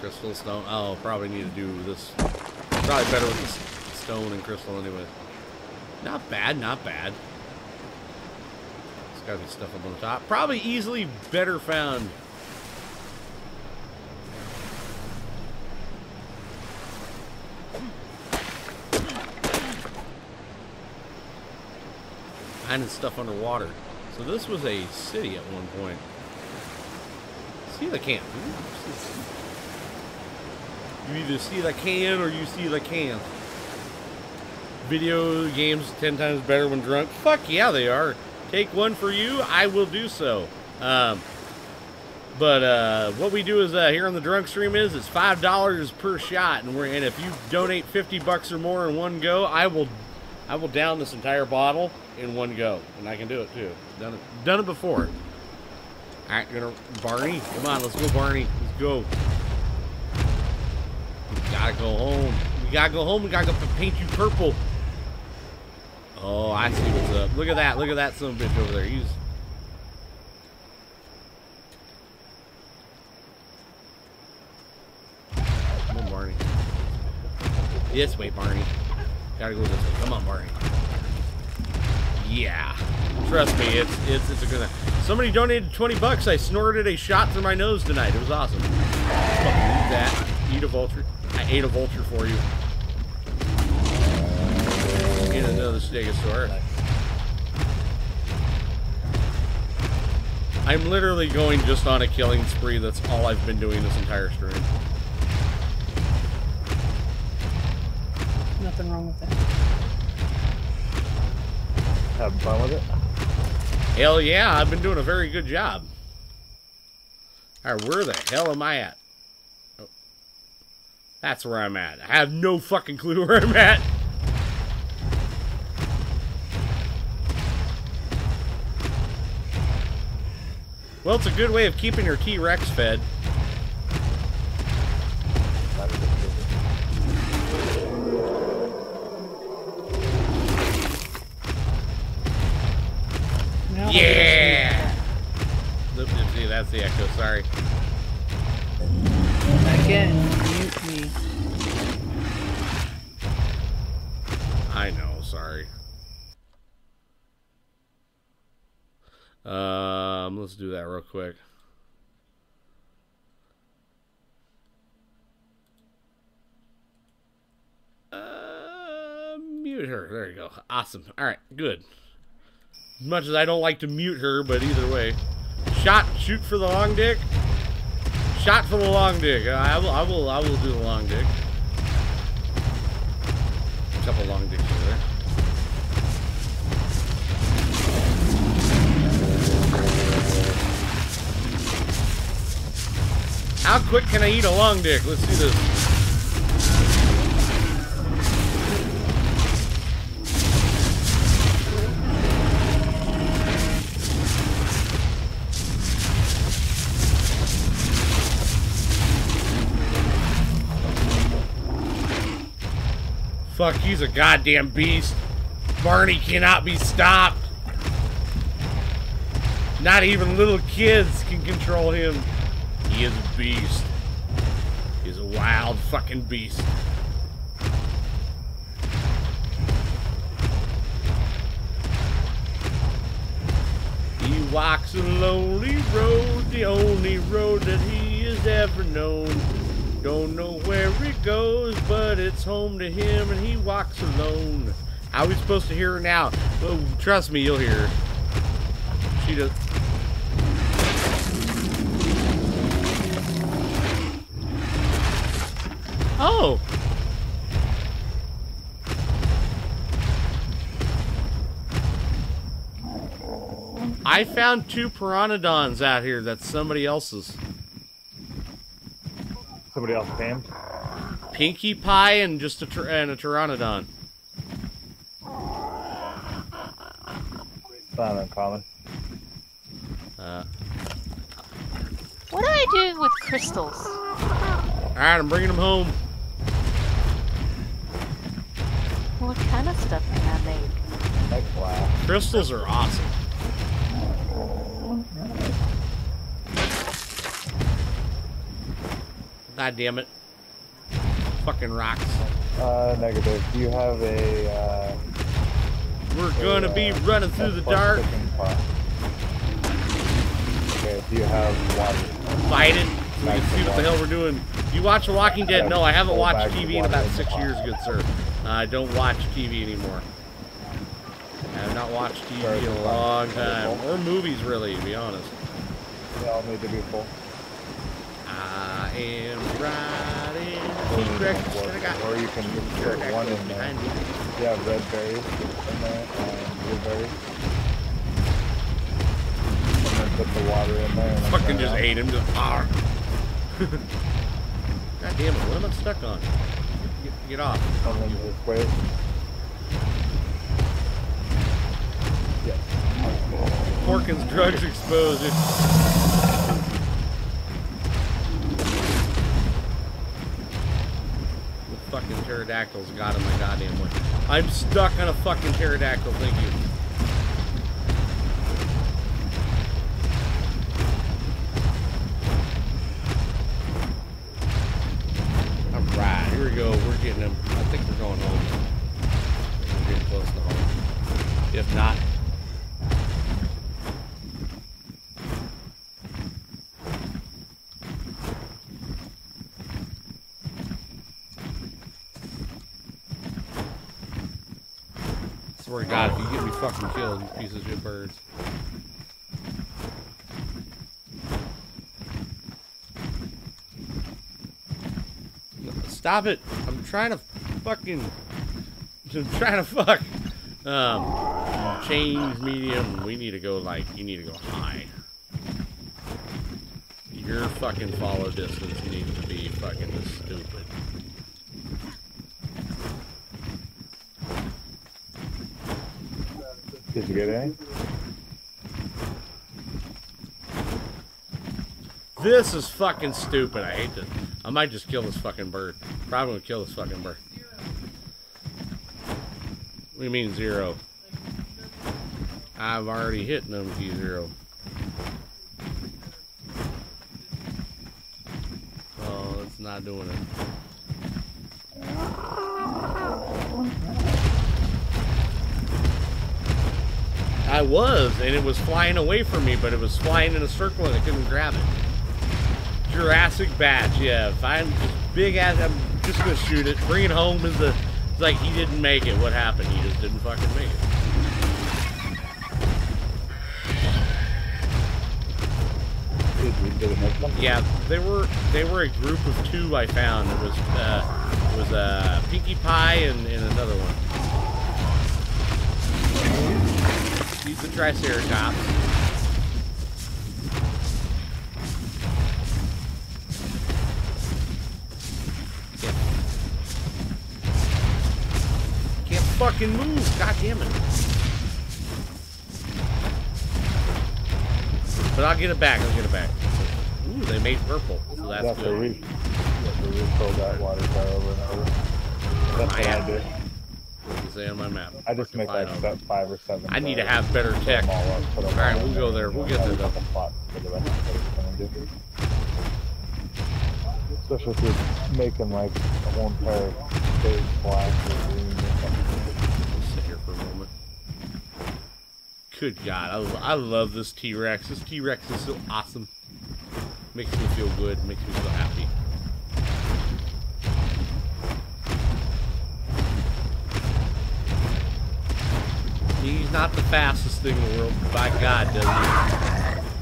Crystal, stone. Oh, probably need to do this. Probably better with this stone and crystal anyway. Not bad, not bad. There's gotta be stuff up on the top. Probably easily better found. Finding stuff underwater. So this was a city at one point. See the camp. You either see the can or you see the can. Video games 10 times better when drunk. Fuck yeah, they are. Take one for you. I will do so. But what we do is here on the drunk stream is it's $5 per shot, and if you donate $50 or more in one go, I will down this entire bottle in one go, and I can do it too. Done it before. All right, Barney. Come on, let's go, Barney. Let's go. Gotta go home. We gotta go home. We gotta go paint you purple. Oh, I see what's up. Look at that. Look at that son of a bitch over there. He's. Come on, Barney. This way, Barney. Gotta go this way. Come on, Barney. Yeah. Trust me, it's a good night. Somebody donated $20. I snorted a shot through my nose tonight. It was awesome. Fucking eat that. Eat a vulture. I ate a vulture for you. Get another stegosaur. I'm literally going just on a killing spree. That's all I've been doing this entire stream. Nothing wrong with that. Having fun with it? Hell yeah, I've been doing a very good job. Alright, where the hell am I at? That's where I'm at. I have no fucking clue where I'm at. Well, it's a good way of keeping your T-Rex fed. No. Yeah! See, that's the echo, sorry. Again. Me. I know, sorry. Let's do that real quick. Mute her. There you go. Awesome. All right, good. As much as I don't like to mute her, but either way, shoot for the long dick. Shot for the long dig. I will do the long dig. A couple long digs over there. How quick can I eat a long dig? Let's see this. Fuck, he's a goddamn beast. Barney cannot be stopped. Not even little kids can control him. He is a beast. He's a wild fucking beast. He walks a lonely road, the only road that he has ever known. Don't know where it goes, but it's home to him, and he walks alone. How are we supposed to hear her now? Oh, trust me, you'll hear her. She does. Oh! I found 2 pteranodons out here. That's somebody else's. Somebody else damned. Pinkie Pie and just a pteranodon. not uncommon. What do I do with crystals? Alright, I'm bringing them home. What kind of stuff can I make? Like, wow. Crystals are awesome. God damn it. Fucking rocks. Negative. Do you have a, We're gonna be running through the dark. Okay, do you have water? Fight it. We can see what the hell we're doing. You watch The Walking Dead? No, I haven't watched TV in about 6 years, good sir. I don't watch TV anymore. I have not watched TV in a long time. Or movies, really, to be honest. They all need to be full. I am riding T-Rex. Or you can just put one in there. Yeah, red berries in there and blue berries. And then put the water in there. And fucking just ate him. Just argh. God damn it, what am I stuck on? Get off. Coming this way. Yes. Porkins drugs exposed. The fucking pterodactyls got in my goddamn way. I'm stuck on a fucking pterodactyl, thank you. Alright, here we go. We're getting them. I think we're going home. We're getting close to home. If not. I swear to God, if you get me fucking killed, these pieces of shit birds. Stop it! I'm trying to fucking... I'm trying to fuck! Change medium. We need to go like... You need to go high. Your fucking follow distance needs to be fucking stupid. Did you get any? This is fucking stupid. I hate this. I might just kill this fucking bird. Probably gonna kill this fucking bird. What do you mean zero? I've already hit numkey zero. Oh, it's not doing it. I was, and it was flying away from me, but it was flying in a circle and I couldn't grab it. Jurassic Batch, yeah. If I'm just big ass, I'm just gonna shoot it. Bring it home is the. It's like he didn't make it. What happened? He just didn't fucking make it. Yeah, they were a group of two I found. It was Pinkie Pie and another one. He's the Triceratops. Fucking move, god damn it. But I'll get it back, I'll get it back. Ooh, they made purple, so that's good. You have to refill that water jar over and over. That's what I do. What does it say on my map? I just make like about 5 or 7. I need to have better tech. Alright, we'll go there, we'll get there though. Especially if you're making like a whole entire big black or green. Good God, I love this T-Rex. This T-Rex is so awesome. Makes me feel good, makes me feel happy. He's not the fastest thing in the world, but by God, doesn't he?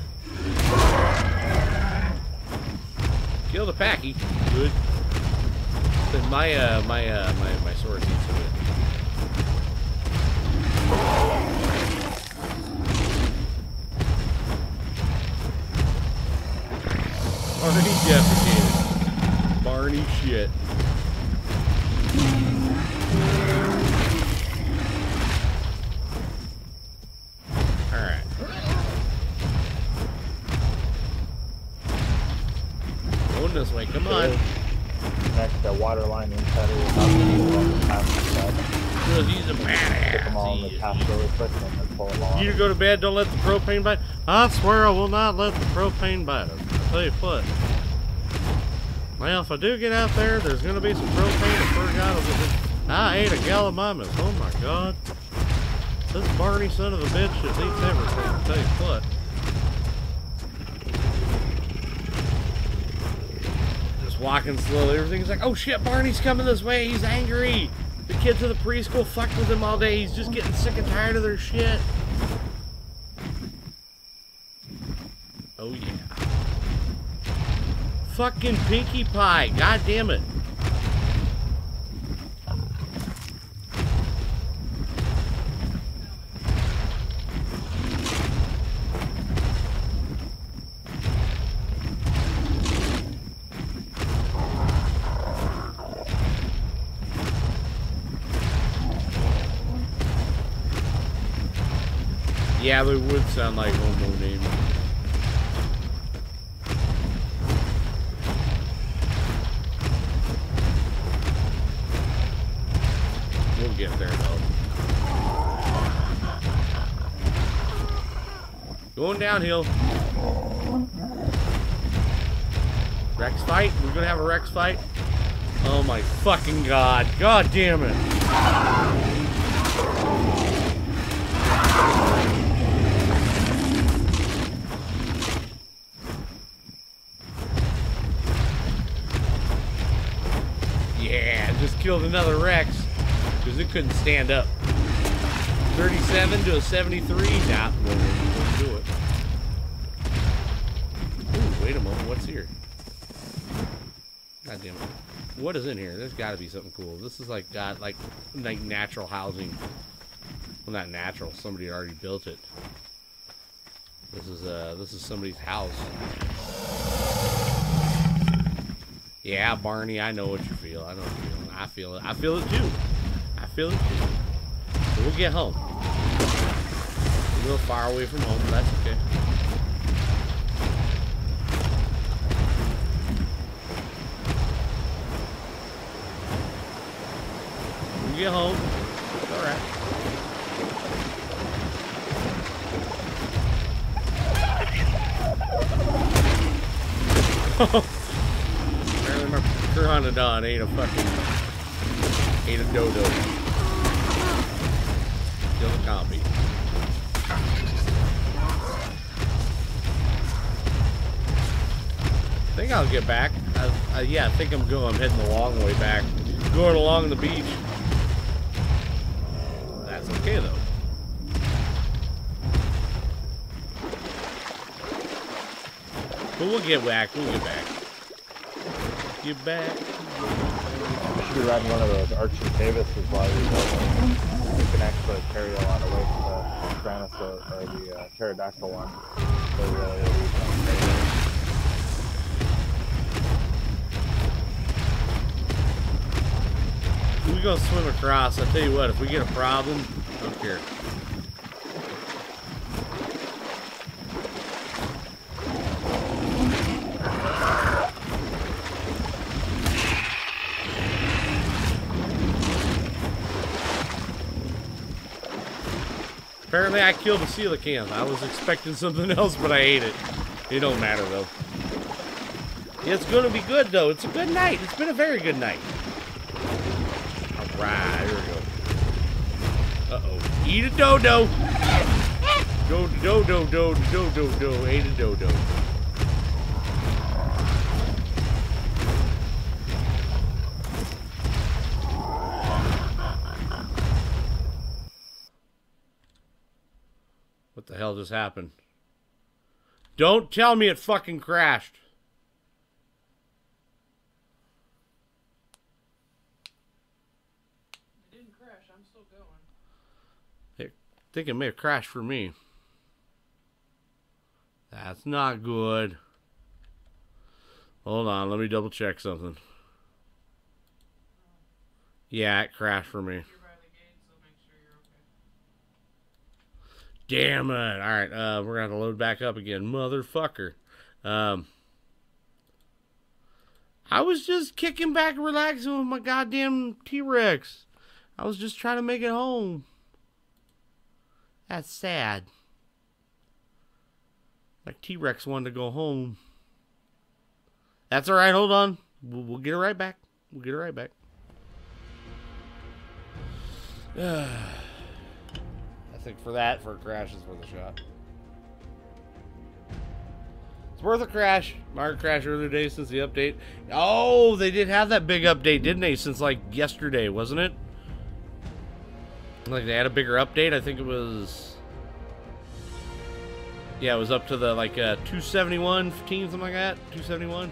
Kill the packy. Good. But my sword needs to win. Barney defecated. Barney shit. because he's a badass. You go to bed, don't let the propane bite. I swear I will not let the propane bite him. I'll tell you what. Now, if I do get out there, there's going to be some propane. I swear to God, I ate a gallimimus. Oh my God. This Barney son of a bitch just eats everything. I'll tell you what. Walking slowly, everything's like, oh shit, Barney's coming this way, he's angry. The kids at the preschool fucked with him all day, he's just getting sick and tired of their shit. Oh yeah. Fucking Pinkie Pie, god damn it. Yeah, they would sound like homo names. We'll get there though. Going downhill. Rex fight? We're gonna have a Rex fight? Oh my fucking God. God damn it. Killed another Rex because it couldn't stand up. 37 to a 73. Nah, won't do it. Ooh, wait a moment. What's here? God damn it. What is in here? There's got to be something cool. This is like got like natural housing. Well, not natural. Somebody already built it. This is somebody's house. Yeah, Barney, I know what you feel. I know what you feel. I feel it. I feel it too. I feel it too. So we'll get home. We're a little far away from home, but that's okay. We'll get home. It's all right. Pteranodon ate a dodo. Still a copy. I think I'll get back. Yeah, I think I'm going. I'm heading the long way back. Going along the beach. That's okay though. But we'll get back. We'll get back. Get back. You should be riding one of those Archie Davis's while you're going. You can actually carry a lot of weight with the Tyrannosaurus or the Pterodactyl one. So really, we're gonna swim across. I tell you what, if we get a problem, I don't care. Apparently I killed a coelacanth. I was expecting something else, but I ate it. It don't matter though. It's gonna be good though. It's a good night. It's been a very good night. Alright, here we go. Uh-oh. Eat a dodo! Go to dodo dodo dodo dodo. Ate a dodo. The hell just happened? Don't tell me it fucking crashed. It didn't crash. I'm still going. I think it may have crashed for me. That's not good. Hold on. Let me double check something. Yeah, it crashed for me. Damn it. Alright, we're gonna have to load back up again. Motherfucker. I was just kicking back and relaxing with my goddamn T-Rex. I was just trying to make it home. That's sad. Like T-Rex wanted to go home. That's alright, hold on. We'll get it right back. We'll get it right back. I think for that, for a crash, it's worth a shot. It's worth a crash. Mario crashed earlier today since the update. Oh, they did have that big update, didn't they? Since like yesterday, wasn't it? Like they had a bigger update. I think it was. Yeah, it was up to the like 271, 15, something like that. 271.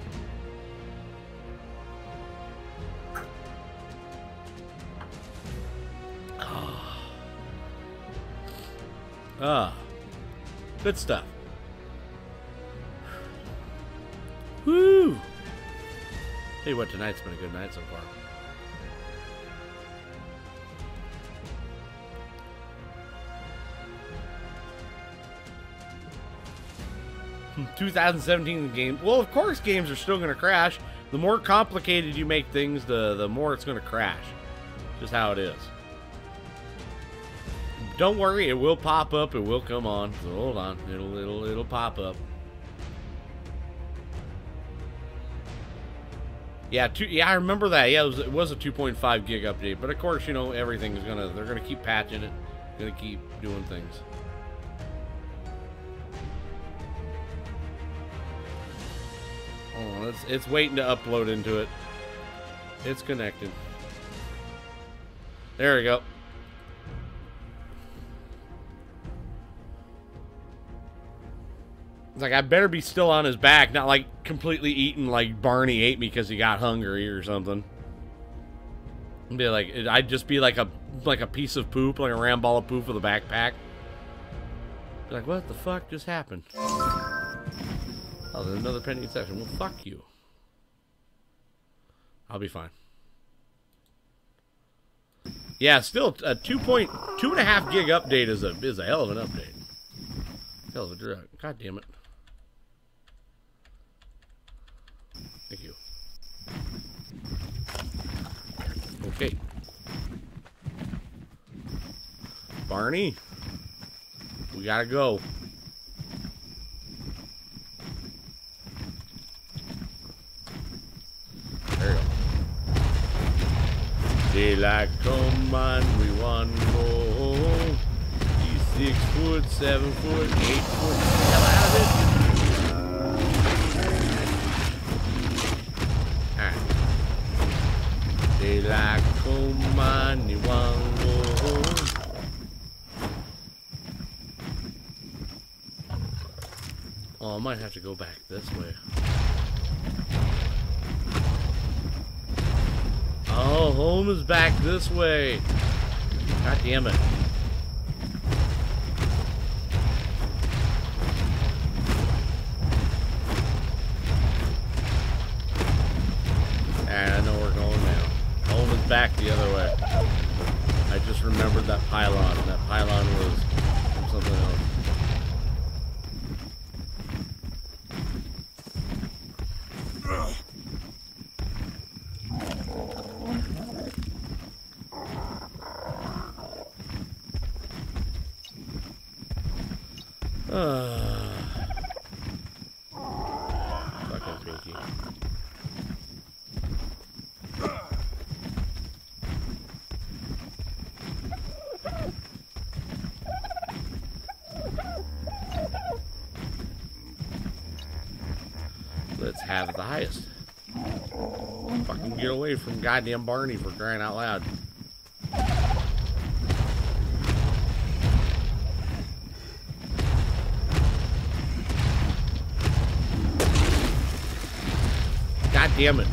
Good stuff. Woo! Tell you what, tonight's been a good night so far. In 2017 the game. Well, of course games are still gonna crash. The more complicated you make things, the more it's gonna crash. Just how it is. Don't worry, it will pop up, it will come on. So hold on, it'll pop up. Yeah, yeah, I remember that. Yeah, it was a 2.5 gig update, but of course, you know, everything's gonna, they're gonna keep patching it, gonna keep doing things. Oh, it's waiting to upload into it. It's connected. There we go. It's like, I better be still on his back, not like completely eaten like Barney ate me because he got hungry or something. I'd be like, I'd just be like a piece of poop, like a round ball of poop with a backpack. Be like, what the fuck just happened? Oh, there's another pending exception. Well, fuck you. I'll be fine. Yeah, still a 2.5 gig update is a hell of an update. Hell of a drug. God damn it. Thank you. Okay. Barney, we gotta go. There you go. Daylight come on, we want more. 6 foot, 7 foot, 8 foot. Hell out of it. Alright. They like come on, you want go. Oh, I might have to go back this way. Oh, home is back this way. God damn it. I know we're going now. Home is back the other way. I just remembered that pylon. That pylon was something else. Fucking Pinkie. Have the highest. Fucking get away from goddamn Barney for crying out loud. God damn it.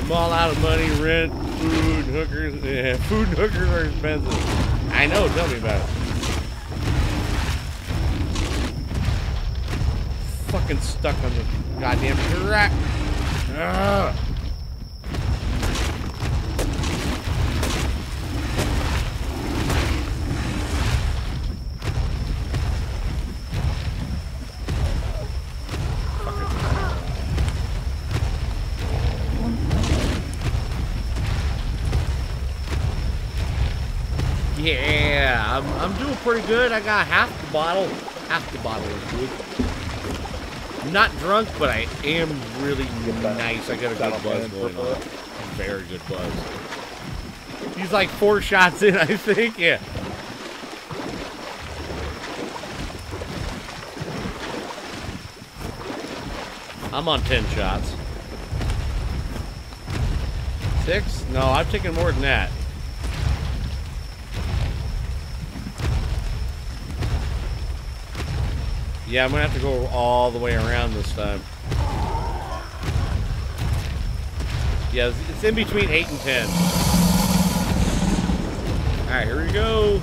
I'm all out of money, rent, food, hookers. Yeah, food and hookers are expensive. I know, tell me about it. Fucking stuck on the goddamn track. Ugh. Fucking. Yeah, I'm doing pretty good. I got half the bottle of food. I'm not drunk, but I am really nice. I got a good buzz going on. Very good buzz. He's like 4 shots in, I think. Yeah. I'm on 10 shots. 6? No, I've taken more than that. Yeah, I'm gonna have to go all the way around this time. Yeah, it's in between 8 and 10. Alright, here we go.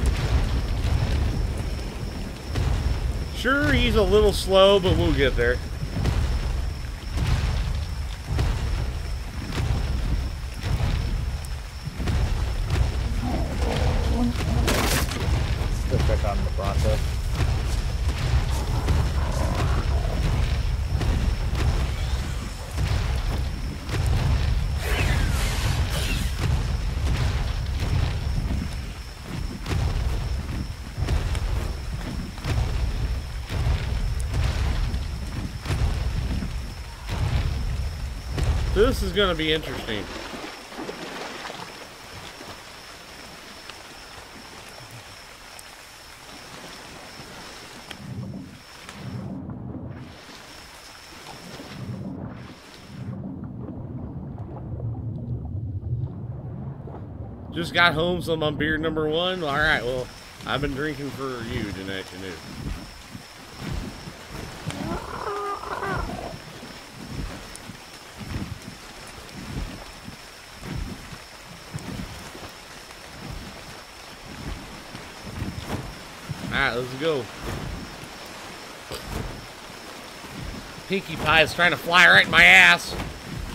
Sure, he's a little slow, but we'll get there. This is going to be interesting. Just got home, so I'm on beer number 1. All right, well, I've been drinking for you tonight, Let's go. Pinkie Pie is trying to fly right in my ass.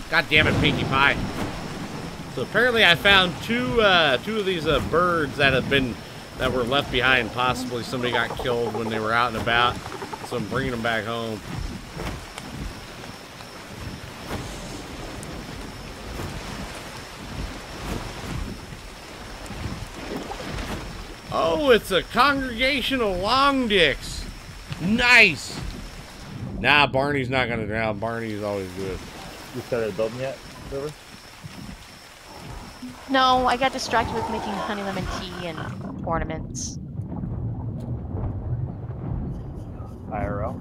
God damn it, Pinkie Pie. So apparently I found two of these birds that were left behind. Possibly somebody got killed when they were out and about. So I'm bringing them back home. Oh, it's a congregation of long dicks. Nice. Nah, Barney's not gonna drown. Barney's always good. You started building yet, River? No, I got distracted with making honey lemon tea and ornaments. IRL?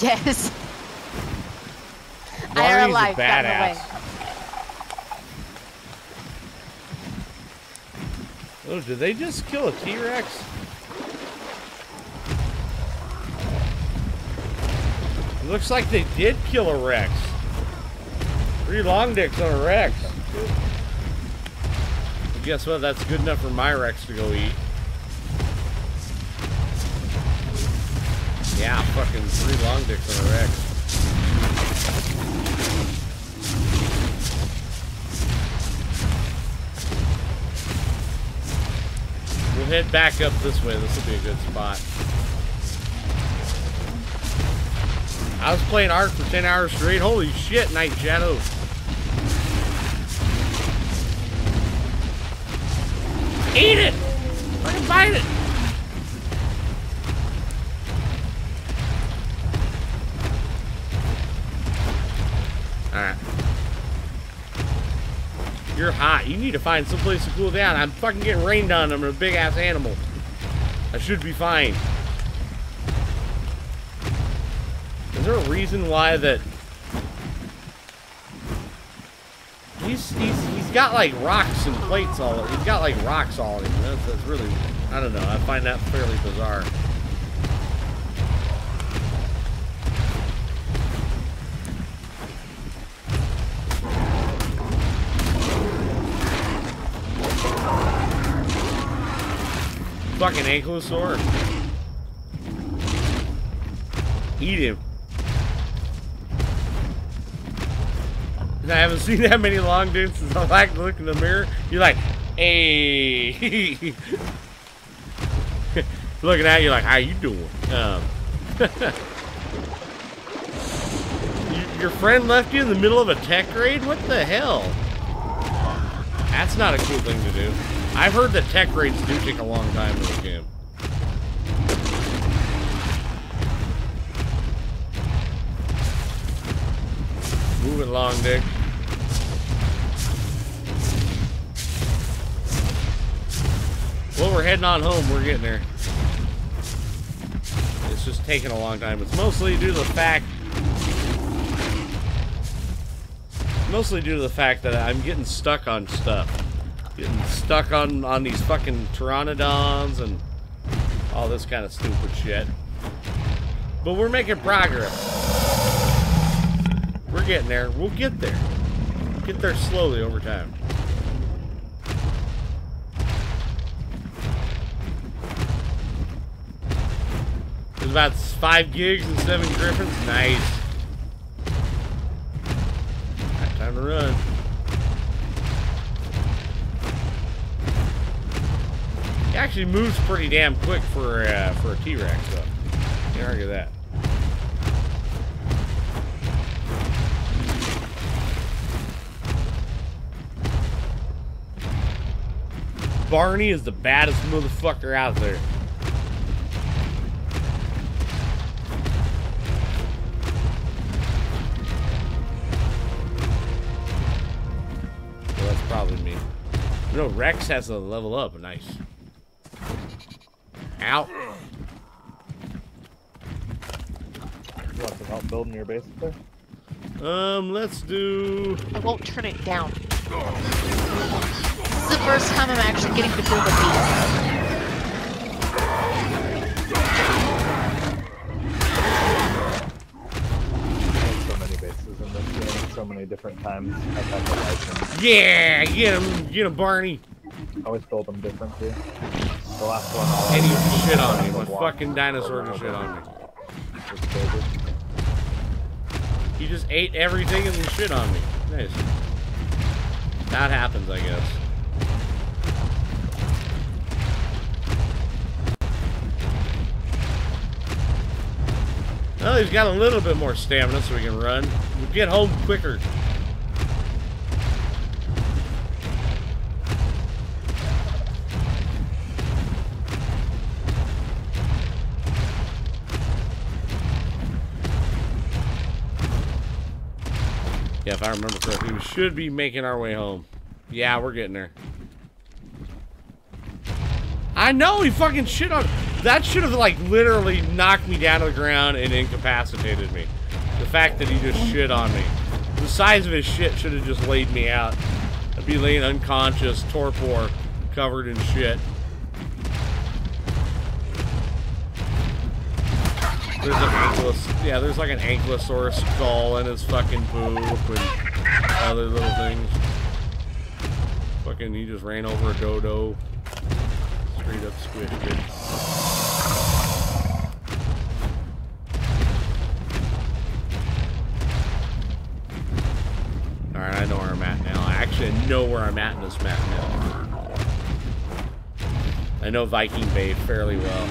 Yes. IRL life got in the way. Oh, did they just kill a T-Rex? Looks like they did kill a Rex. 3 long dicks on a Rex. Well, guess what? That's good enough for my Rex to go eat. Yeah, fucking 3 long dicks on a Rex. We'll head back up this way. This will be a good spot. I was playing ARK for 10 hours straight. Holy shit, Night Shadow. Eat it! Fucking bite it! Alright. You're hot. You need to find someplace to cool down. I'm fucking getting rained on. I'm a big-ass animal. I should be fine. Is there a reason why that... He's got, like, rocks and plates all over. He's got, like, rocks all over him. That's really... I don't know. I find that fairly bizarre. Fucking ankylosaur. Eat him. I haven't seen that many long dudes since I like to look in the mirror. You're like, hey. Looking at you like, how you doing? Your friend left you in the middle of a tech raid? What the hell? That's not a cool thing to do. I've heard that tech raids do take a long time in the game. Moving along, Dick. Well, we're heading on home. We're getting there. It's just taking a long time. It's mostly due to the fact... Mostly due to the fact that I'm getting stuck on stuff. Getting stuck on these fucking pteranodons and all this kind of stupid shit. But we're making progress. We're getting there. We'll get there. Get there slowly over time. There's about 5 gigs and 7 griffins. Nice. Got time to run. He actually moves pretty damn quick for a T-Rex, though. Can't argue that. Barney is the baddest motherfucker out there. Well, that's probably me. You know, Rex has to level up. Nice. Ow. You want some help building your base there? Let's do... I won't turn it down. This is the first time I'm actually getting to build a base. So many bases in this game, so many different times. I've had to like them. Yeah, get him, Barney. I always build them different too. The last one. And he shit on me. My fucking dinosaur just shit on me. He just ate everything and then shit on me. Nice. That happens, I guess. Well, he's got a little bit more stamina so we can run. We'll get home quicker. Yeah, if I remember correctly, we should be making our way home. Yeah, we're getting there. I know, he fucking shit on... That should have, like, literally knocked me down to the ground and incapacitated me. The fact that he just shit on me. The size of his shit should have just laid me out. I'd be laying unconscious, torpor, covered in shit. There's an ankylos... Yeah, there's, like, an ankylosaurus skull in his fucking poop and other little things. Fucking, he just ran over a dodo. Straight up squished it. Alright, I know where I'm at now. I actually know where I'm at in this map now. I know Viking Bay fairly well.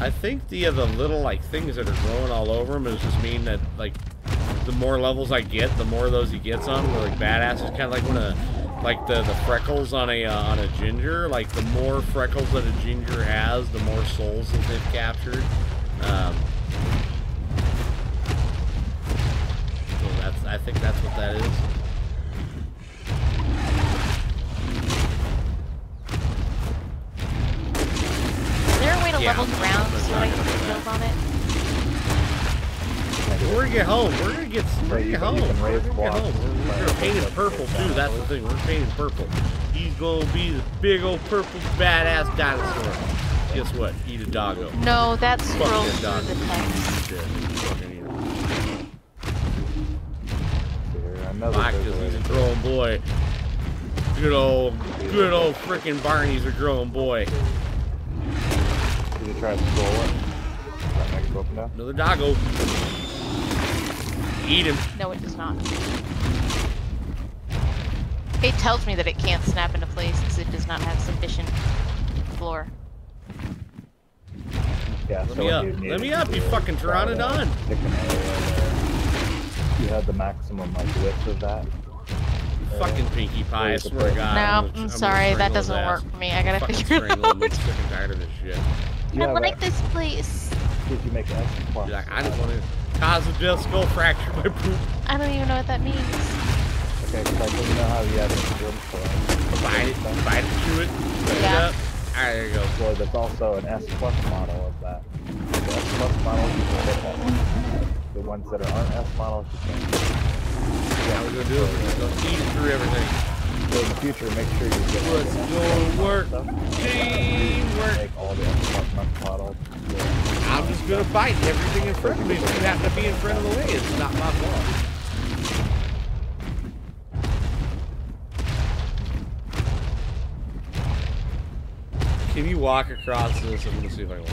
I think the little, like, things that are growing all over him is just mean that, like, the more levels I get, the more of those he gets on. They're, like, badass. It's kind of like when a... Like the freckles on a ginger, like the more freckles that a ginger has, the more souls that they've captured. So that's, I think that's what that is. Is there a way to level ground so I can build on it? We're gonna get home. We're gonna get home. We're gonna get home. We're gonna paint him purple too. That's the thing. We're painting purple. He's gonna be the big old purple badass dinosaur. Guess what? Eat a doggo. No, that's scroll through the text. Fuck, he's a growing boy. Good old frickin' Barney's a growing boy. Did you try to scroll it? Another doggo. Eat him. No, it does not. It tells me that it can't snap into place because it does not have sufficient floor. Yeah, let me up. Let me up, you fucking pteranodon. You had the maximum like width of that. Fucking Pinkie Pie, I swear to God. No, I'm sorry, that doesn't work for me. I gotta figure it out. I'm sick and tired of this shit. Yeah, I like this place. Did you make an action plan? Like, I just want to cause a disc skull fracture my poop. I don't even know what that means. Okay, because I didn't know how you had a drum for Divide it to it. Yeah. Alright, there you go. Well, there's also an S+ model of that. The S+ models, you can get that. The ones that aren't S models, you can't. Yeah, we're gonna do it. We're gonna eat through everything. So in the future, make sure you get Let's go work. Teamwork. I'm just gonna fight everything in front of me. It's gonna have to be in front of the way. It's not my fault. Can you walk across this? I'm gonna see if I can walk.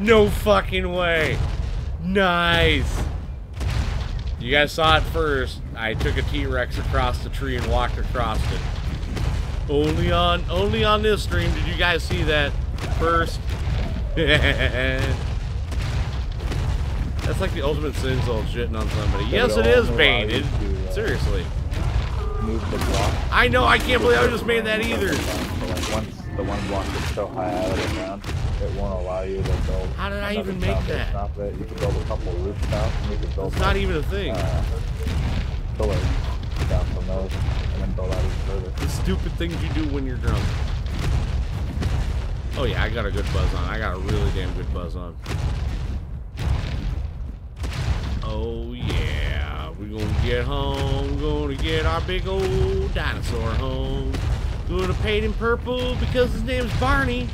No fucking way. Nice. You guys saw it first. I took a T-Rex across the tree and walked across it. Only on this stream did you guys see that first. That's like the ultimate sin soul shitting on somebody. Yes, it is painted. Seriously. Move the block. I know, I can't believe I just made that either. Once the one block is so high out of the ground, it won't allow you to build. How did I even make that? You can build a couple of rooftops and you can build. It's not even a thing. Pillars down from those and then build out even further. The stupid things you do when you're drunk. Oh yeah, I got a good buzz on. I got a really damn good buzz on. Oh yeah, we gonna get home. Gonna get our big old dinosaur home. Gonna paint him purple because his name's Barney.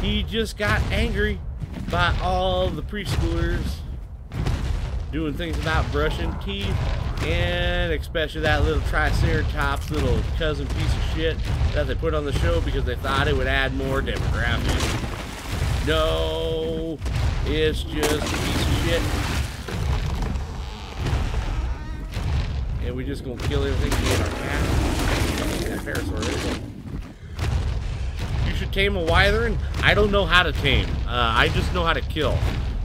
He just got angry by all the preschoolers doing things about brushing teeth, and especially that little triceratops little cousin piece of shit that they put on the show because they thought it would add more demographics. No, it's just a piece of shit. And we just gonna kill everything to get our cat. That parasaur, tame a wyvern? I don't know how to tame. I just know how to kill.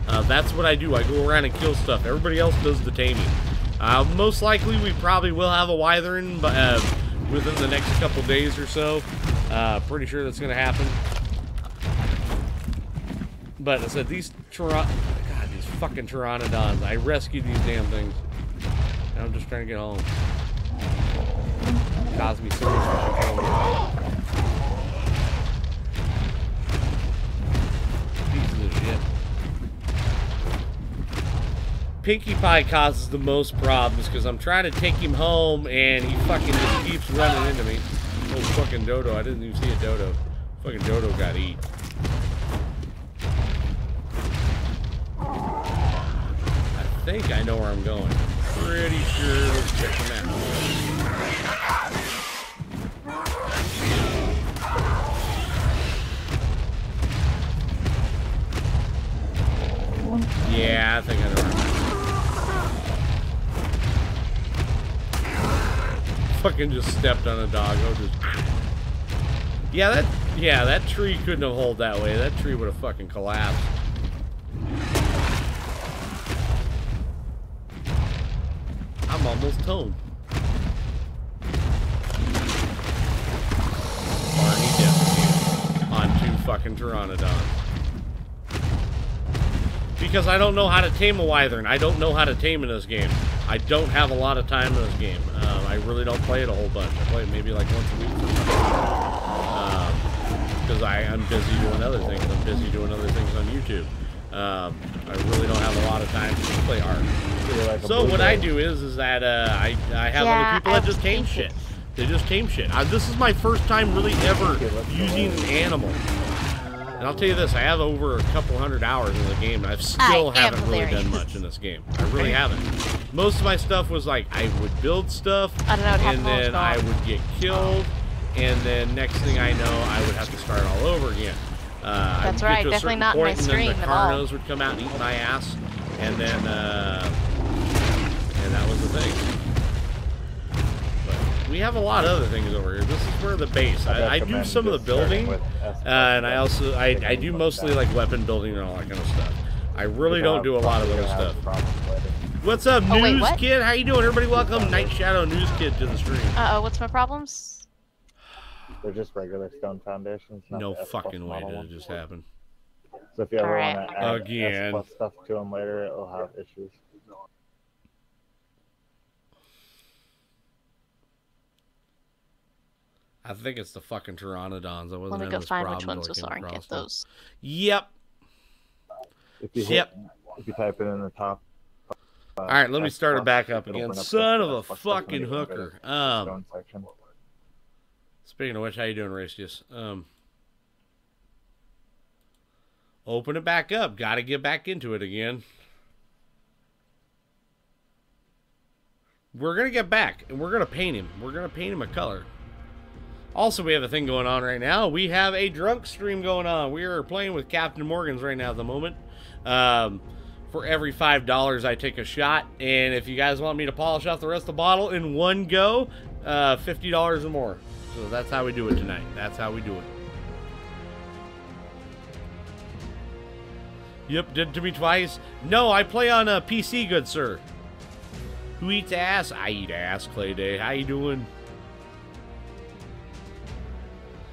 That's what I do. I go around and kill stuff. Everybody else does the taming. Most likely we probably will have a wyvern within the next couple days or so. Pretty sure that's gonna happen. But I said these these fucking pteranodons. I rescued these damn things. And I'm just trying to get home. It caused me so much trouble. Shit. Pinkie Pie causes the most problems because I'm trying to take him home and he fucking just keeps running into me. Oh, fucking dodo. I didn't even see a dodo. Fucking dodo got eat. I think I know where I'm going. Pretty sure. Let's check the map. Yeah, I think I know where I'm at. Fucking just stepped on a doggo. Yeah, that tree couldn't have held that way. That tree would have fucking collapsed. I'm almost home. Barney definitely on two fucking pteranodons. Because I don't know how to tame a wyvern. I don't know how to tame in this game. I don't have a lot of time in this game. I really don't play it a whole bunch. I play it maybe like once a week. Because I'm busy doing other things. I'm busy doing other things on YouTube. I really don't have a lot of time to play ARK. So what I do is that I have other people that just tame shit. They just tame shit. This is my first time really ever using an animal. And I'll tell you this, I have over a couple hundred hours in the game, and I still haven't really done much in this game. I really haven't. most of my stuff was like I would build stuff, and then I would get killed, and then next thing I know, I would have to start all over again. That's right, definitely not my stream at all. Carnos would come out and eat my ass, and then and that was the thing. But we have a lot of other things over here. This is where the base. I do some of the building, and I also I do mostly like weapon building and all that kind of stuff. I really don't do a lot of other stuff. What's up, News Kid? How you doing, everybody? Welcome, Night Shadow News Kid, to the stream. Uh-oh, what's my problems? They're just regular stone foundations. No fucking way did it just happen. So if you ever want to add S+ stuff to them later, it'll have issues. I think it's the fucking Pteranodons. I wasn't having this problem. Let me go find which ones was orange. Get those. Yep. If you type it in the top. All right, let me start it back up again. Son of a fucking hooker. Speaking of which, how you doing, Racius? Open it back up. Got to get back into it again. We're going to get back, and we're going to paint him. We're going to paint him a color. Also, we have a thing going on right now. We have a drunk stream going on. We are playing with Captain Morgan's right now at the moment. For every $5, I take a shot. And if you guys want me to polish off the rest of the bottle in one go, $50 or more. So that's how we do it tonight. That's how we do it. Yep, did it to me twice. No, I play on a PC, good sir. Who eats ass? I eat ass, Clay Day. How you doing?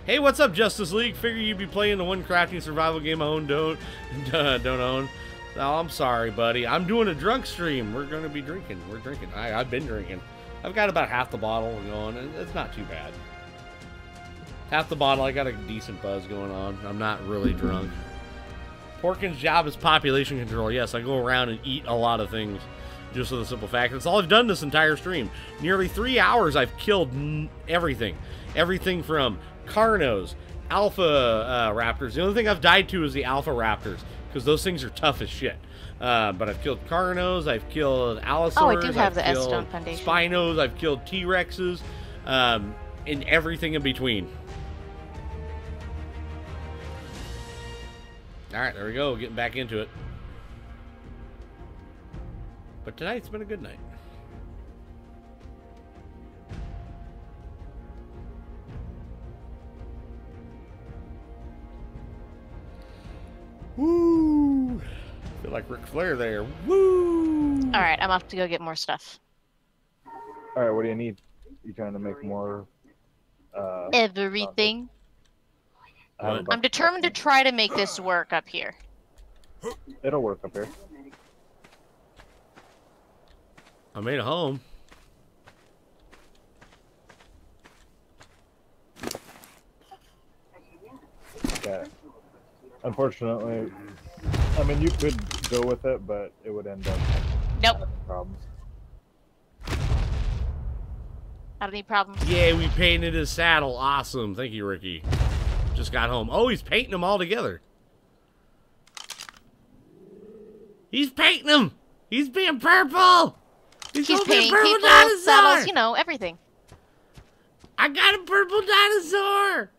Hey, what's up, Justice League? Figure you'd be playing the one crafting survival game I don't own. No, I'm sorry, buddy. I'm doing a drunk stream. We're going to be drinking. We're drinking. I've been drinking. I've got about half the bottle going, and it's not too bad. Half the bottle, I got a decent buzz going on. I'm not really drunk. Porkins' job is population control. Yes, I go around and eat a lot of things just for the simple fact. That's all I've done this entire stream. Nearly 3 hours, I've killed everything. Everything from Carnos, Alpha Raptors. The only thing I've died to is the Alpha Raptors, because those things are tough as shit. But I've killed Carnos, I've killed Allosaurs, oh, I do have the S-Stone Foundation. Spinos, I've killed T-Rexes, and everything in between. Alright, there we go, getting back into it. But tonight's been a good night. Woo! Feel like Ric Flair there. Woo! All right, I'm off to go get more stuff. All right, what do you need? You trying to make more? Everything. I'm determined to try to make this work up here. It'll work up here. I made a home. Got it. Unfortunately, I mean, you could go with it, but it would end up having problems. I don't need problems. Yeah, we painted his saddle. Awesome. Thank you, Ricky. Just got home. Oh, he's painting them all together. He's painting them. He's being purple. He's painting purple people's saddles, you know, everything. I got a purple dinosaur.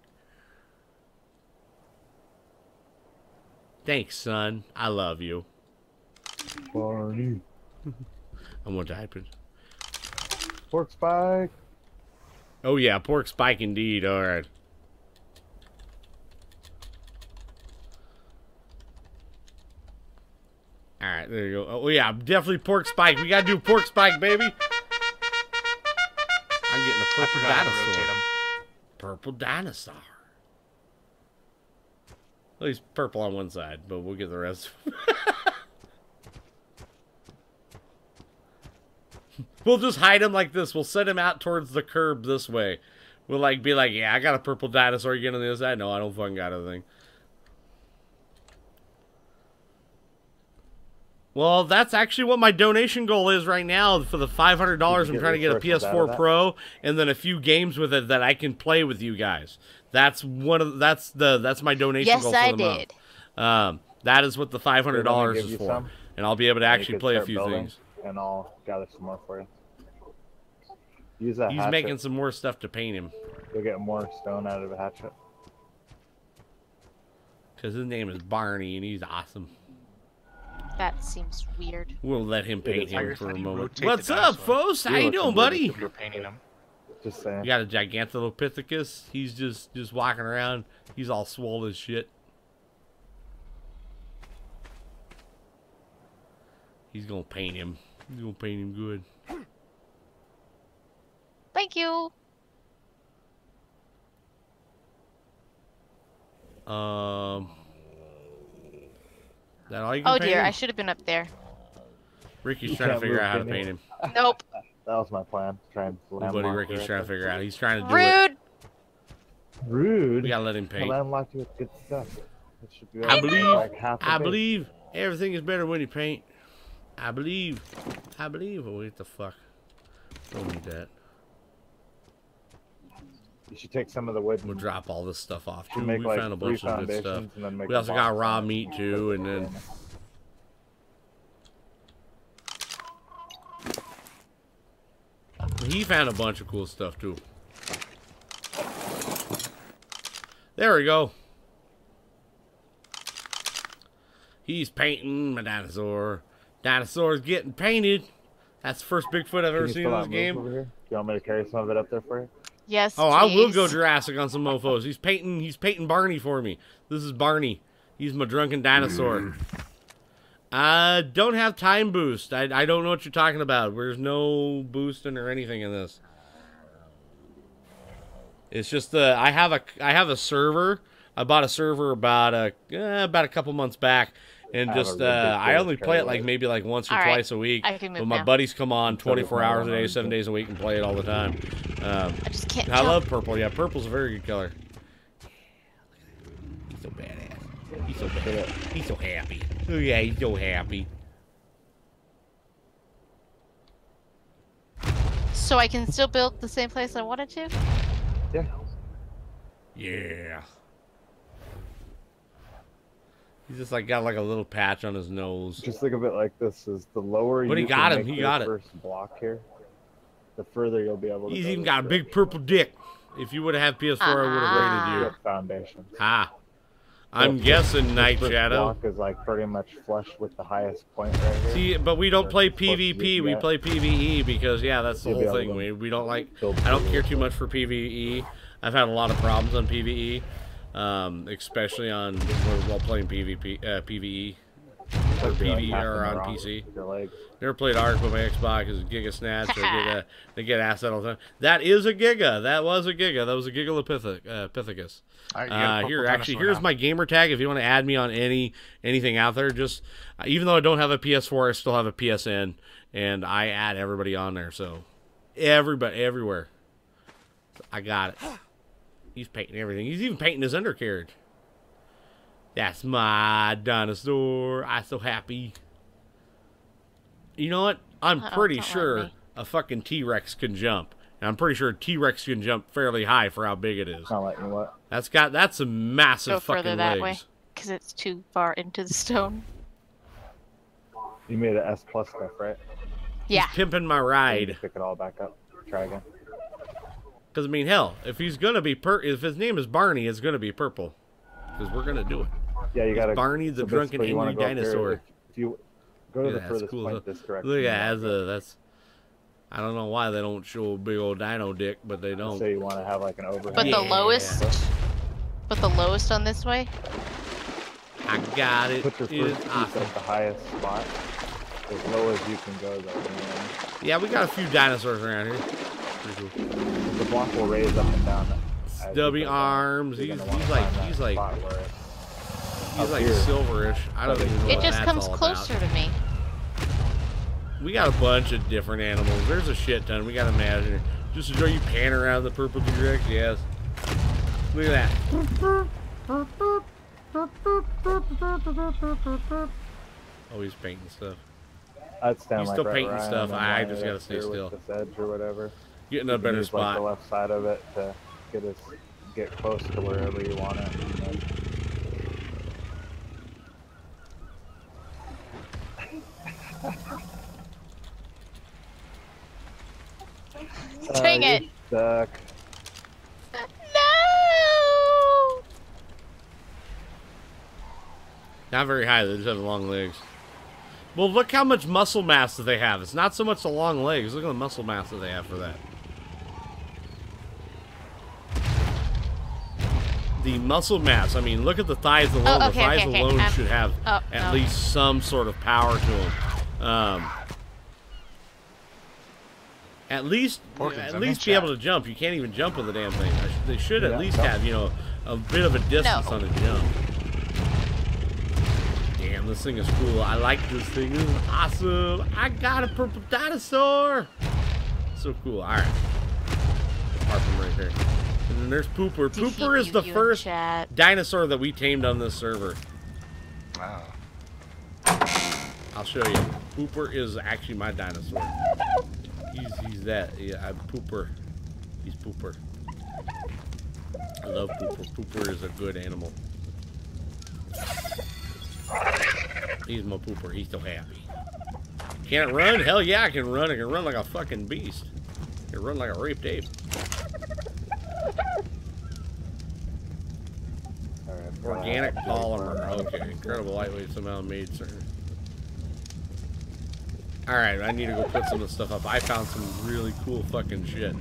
Thanks, son. I love you. Barney. I'm going to type it. Pork Spike. Oh, yeah. Pork Spike indeed. All right. All right. There you go. Oh, yeah. Definitely Pork Spike. We got to do Pork Spike, baby. I'm getting a purple dinosaur. Purple dinosaur. At least purple on one side, but we'll get the rest. We'll just hide him like this. We'll set him out towards the curb this way. We'll like be like, yeah, I got a purple dinosaur again on the other side. No, I don't fucking got anything. Well, that's actually what my donation goal is right now for the $500. I'm trying to get a PS4 Pro and then a few games with it that I can play with you guys. That's one of that's my donation goal for the month. Yes, I did. That is what the $500 is for, and I'll be able to actually play a few things. and I'll gather some more for you. Use that hatchet. He's making some more stuff to paint him. You'll get more stone out of a hatchet. Because his name is Barney, and he's awesome. That seems weird. We'll let him paint him for a moment. What's up, folks? How you doing, buddy? We're painting him. Just saying. You got a Gigantopithecus. He's just walking around. He's all swole as shit. He's gonna paint him. He's gonna paint him good. Thank you. That all you can paint him? I should have been up there. Ricky's trying to figure out how to paint him. Nope. That was my plan. Try and buddy Ricky's trying to figure out. He's trying to do it. Rude. We gotta let him paint. Well, I unlocked you with good stuff. It should be I believe everything is better when you paint. I believe. Oh, what the fuck? Don't need that. You should take some of the wood. We'll drop all this stuff off too. We like found a bunch of good stuff. We also got raw meat too, and then he found a bunch of cool stuff too. There we go. He's painting my dinosaur. Dinosaur's getting painted. That's the first Bigfoot I've ever seen in this game. Do you want me to carry some of it up there for you? Yes. Oh, please. I will go Jurassic on some mofos. He's painting Barney for me. This is Barney. He's my drunken dinosaur. I don't have time boost. I don't know what you're talking about. There's no boosting or anything in this. It's just the I have a server. I bought a server about a couple months back. And just, I only play it like maybe like once or twice a week. But my buddies come on 24 hours a day, 7 days a week, and play it all the time. I just can't. I love purple. Yeah, purple's a very good color. He's so badass. He's so badass. He's so happy. Oh yeah, he's so happy. So I can still build the same place I wanted to? Yeah. Yeah. He's just like got like a little patch on his nose. Just think of it like this: is the lower you got him, he got it. First block here, the further you'll be able to. He's even got a big purple dick. If you would have PS4, I would have rated you. Foundation. Ah, I'm guessing Night Shadow. Block is like pretty much flush with the highest point right here. See, but we don't play PvP. We play PvE because that's the whole thing. We don't like. I don't care too much for PvE. I've had a lot of problems on PvE. Especially on while playing PvP, PvE, or PvE, or on PC. Never played ARK, but my Xbox is a Giga Snatch. They get asset all the time. That is a Giga. That was a Giga. That was a Gigalopithecus. Here's my gamer tag. If you want to add me on anything out there, just even though I don't have a PS4, I still have a PSN, and I add everybody on there. So everybody, everywhere, I got it. He's painting everything. He's even painting his undercarriage. That's my dinosaur. I'm so happy. You know what? I'm pretty sure a fucking T-Rex can jump. And I'm pretty sure T-Rex can jump fairly high for how big it is. That's a massive fucking legs. Go further that way, because it's too far into the stone. You made an S+ stuff, right? Yeah. He's pimping my ride. Pick it all back up. Try again. Because, I mean, hell, if he's going to be if his name is Barney, it's going to be purple. Because we're going to do it. Yeah, you got to. Barney the drunken angry dinosaur. If you go to the furthest point this direction. Look at that's. I don't know why they don't show a big old dino dick, but they don't. So you want to have like an overhead. But the lowest on this way. I got it. Put your first piece at the highest spot. As low as you can go, though. Yeah, we got a few dinosaurs around here. Pretty cool. The block will raise up and down. Stubby arms. He's like silverish. I don't even know. It just comes closer to me. We got a bunch of different animals. There's a shit ton. We got to imagine. Just enjoy you pan around the purple T-Rex. Yes. Look at that. Oh, he's painting stuff. He's still painting stuff. I just got to stay still. This edge or whatever. Get in a better spot. Like the left side of it to get close to wherever you want it. Dang it! Suck. No! Not very high, they just have long legs. Well, look how much muscle mass that they have. It's not so much the long legs. Look at the muscle mass that they have for that. The muscle mass, I mean, look at the thighs alone. Oh, okay, the thighs alone should have at least some sort of power to them. At least be able to jump. You can't even jump with the damn thing. They should at least have, you know, a bit of a distance on the jump. Damn, this thing is cool. I like this thing. This is awesome. I got a purple dinosaur. So cool. All right. Apart from right there. And then there's Pooper. Pooper is the first dinosaur that we tamed on this server. Wow. I'll show you. Pooper is actually my dinosaur. He's that. Yeah, I'm Pooper. He's Pooper. I love Pooper. Pooper is a good animal. He's my Pooper. He's so happy. Can't run? Hell yeah, I can run. I can run like a fucking beast. I can run like a raped ape. Organic polymer. Okay, incredible lightweight somehow made, sir. Alright, I need to go put some of this stuff up. I found some really cool fucking shit.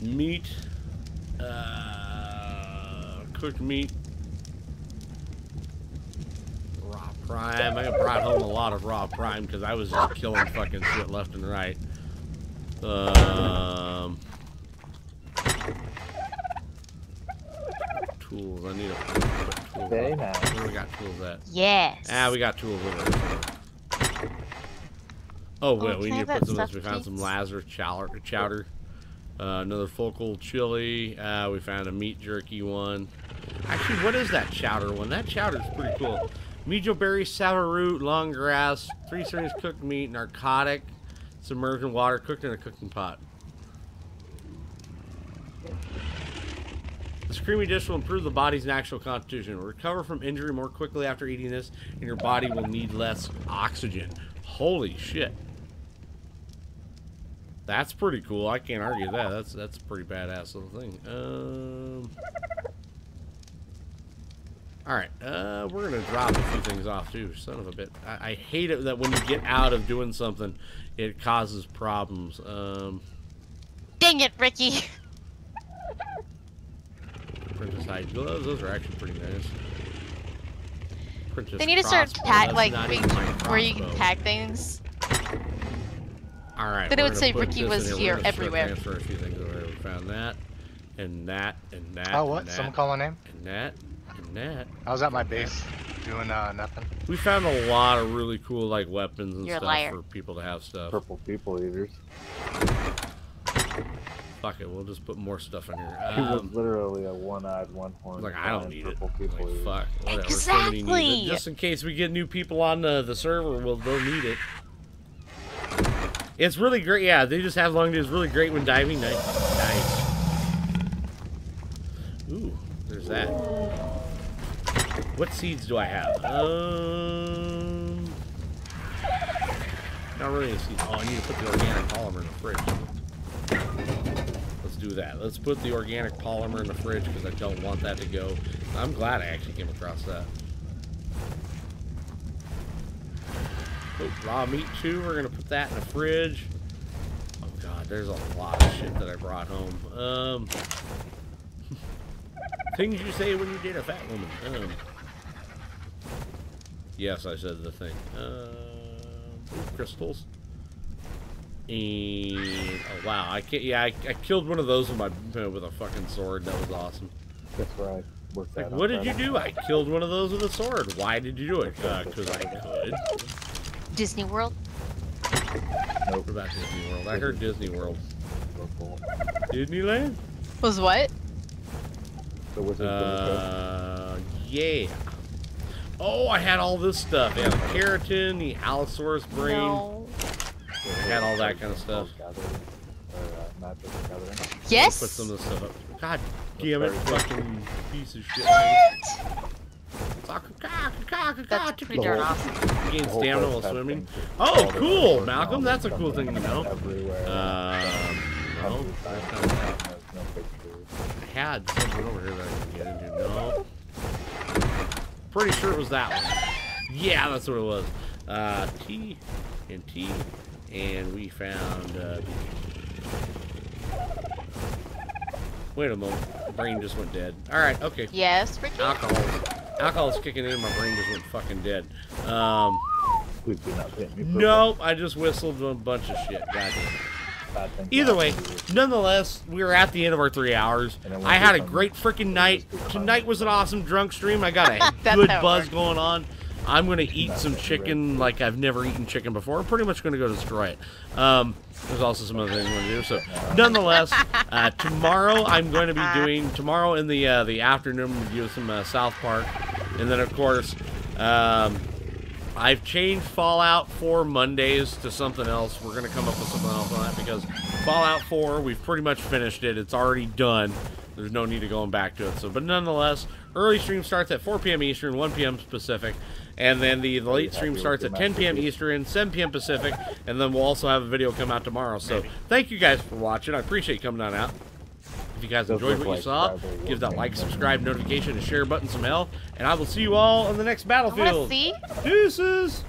Meat. Cooked meat. Raw prime. I brought home a lot of raw prime because I was just killing fucking shit left and right. Tools. I need a tool. Very nice. Where we got tools at? Yes. Ah, we got tools over there. Oh, wait, we need to put some of this. We found some Lazarus chowder. Another focal chili. We found a meat jerky one. Actually, what is that chowder one? That chowder's pretty cool. Mijo berry, sour root, long grass, 3 servings cooked meat, narcotic, submerged in water, cooked in a cooking pot. This creamy dish will improve the body's natural constitution. Recover from injury more quickly after eating this, and your body will need less oxygen. Holy shit. That's pretty cool. I can't argue that. That's a pretty badass little thing. Alright, we're going to drop a few things off, too. Son of a bitch. I hate it that when you get out of doing something, it causes problems. Dang it, Ricky! Princess hide gloves, those are actually pretty nice. Princess they need to start pack, like, where you can pack things. Alright, then it would say Ricky was here everywhere. Transfer a few things over here. We found that, and that, and that. Oh, what? Someone call my name? And that, and that. I was at my base doing nothing. We found a lot of really cool, like, weapons and stuff for people to have stuff. Purple people eaters. Fuck it, we'll just put more stuff in here. He was literally a one-eyed, one-horned. Like, I don't need it. Like, fuck. Whatever. Exactly! It. Just in case we get new people on the server, they'll need it. It's really great. Yeah, they just have long days. Really great when diving. Nice. Ooh, there's that. What seeds do I have? Not really a seed. Oh, I need to put the organic polymer in the fridge. Let's do that. Let's put the organic polymer in the fridge because I don't want that to go. I'm glad I actually came across that. Oh, raw meat too. We're gonna put that in the fridge. Oh god, there's a lot of shit that I brought home. Things you say when you date a fat woman. Yes, I said the thing. Crystals. And oh wow, I can't. Yeah, I killed one of those with a fucking sword. That was awesome. That's right. Like, what did you do? I killed one of those with a sword. Why did you do it? Because I could. Disney World? Nope, about Disney World. I heard Disney World. Disneyland? Was what? Yeah. Oh, I had all this stuff. Yeah, the keratin, the Allosaurus brain. No. I had all that kind of stuff. Yes! Put some of this stuff up. God damn it, fucking piece of shit. What? That's pretty darn awesome. Gain stamina while swimming. Oh, cool, Malcolm. That's a cool thing to know. No, I had something over here that I could get into. No. Pretty sure it was that one. Yeah, that's what it was. T. And we found... Wait a moment. My brain just went dead. Alright, okay. Yes, Ricky? Alcohol's kicking in and my brain just went fucking dead. Please do not hit me. Nope, I just whistled a bunch of shit. Goddamn. Either way, nonetheless, we were at the end of our 3 hours. I had a great freaking night. Tonight was an awesome drunk stream. I got a good buzz going on. I'm going to eat some chicken like I've never eaten chicken before. I'm pretty much going to go destroy it. There's also some other things I want to do. So, nonetheless, tomorrow I'm going to be doing... Tomorrow in the afternoon, we'll do some South Park. And then, of course, I've changed Fallout 4 Mondays to something else. We're going to come up with something else on that because Fallout 4, we've pretty much finished it. It's already done. There's no need to going back to it. So, but nonetheless, early stream starts at 4 p.m. Eastern, 1 p.m. Pacific. And then the late stream starts at 10 p.m. Eastern, 7 p.m. Pacific. And then we'll also have a video come out tomorrow. So thank you guys for watching. I appreciate you coming on out. If you guys enjoyed what you saw, give that like, subscribe, notification, and share button some hell. And I will see you all on the next Battlefield. Deuces.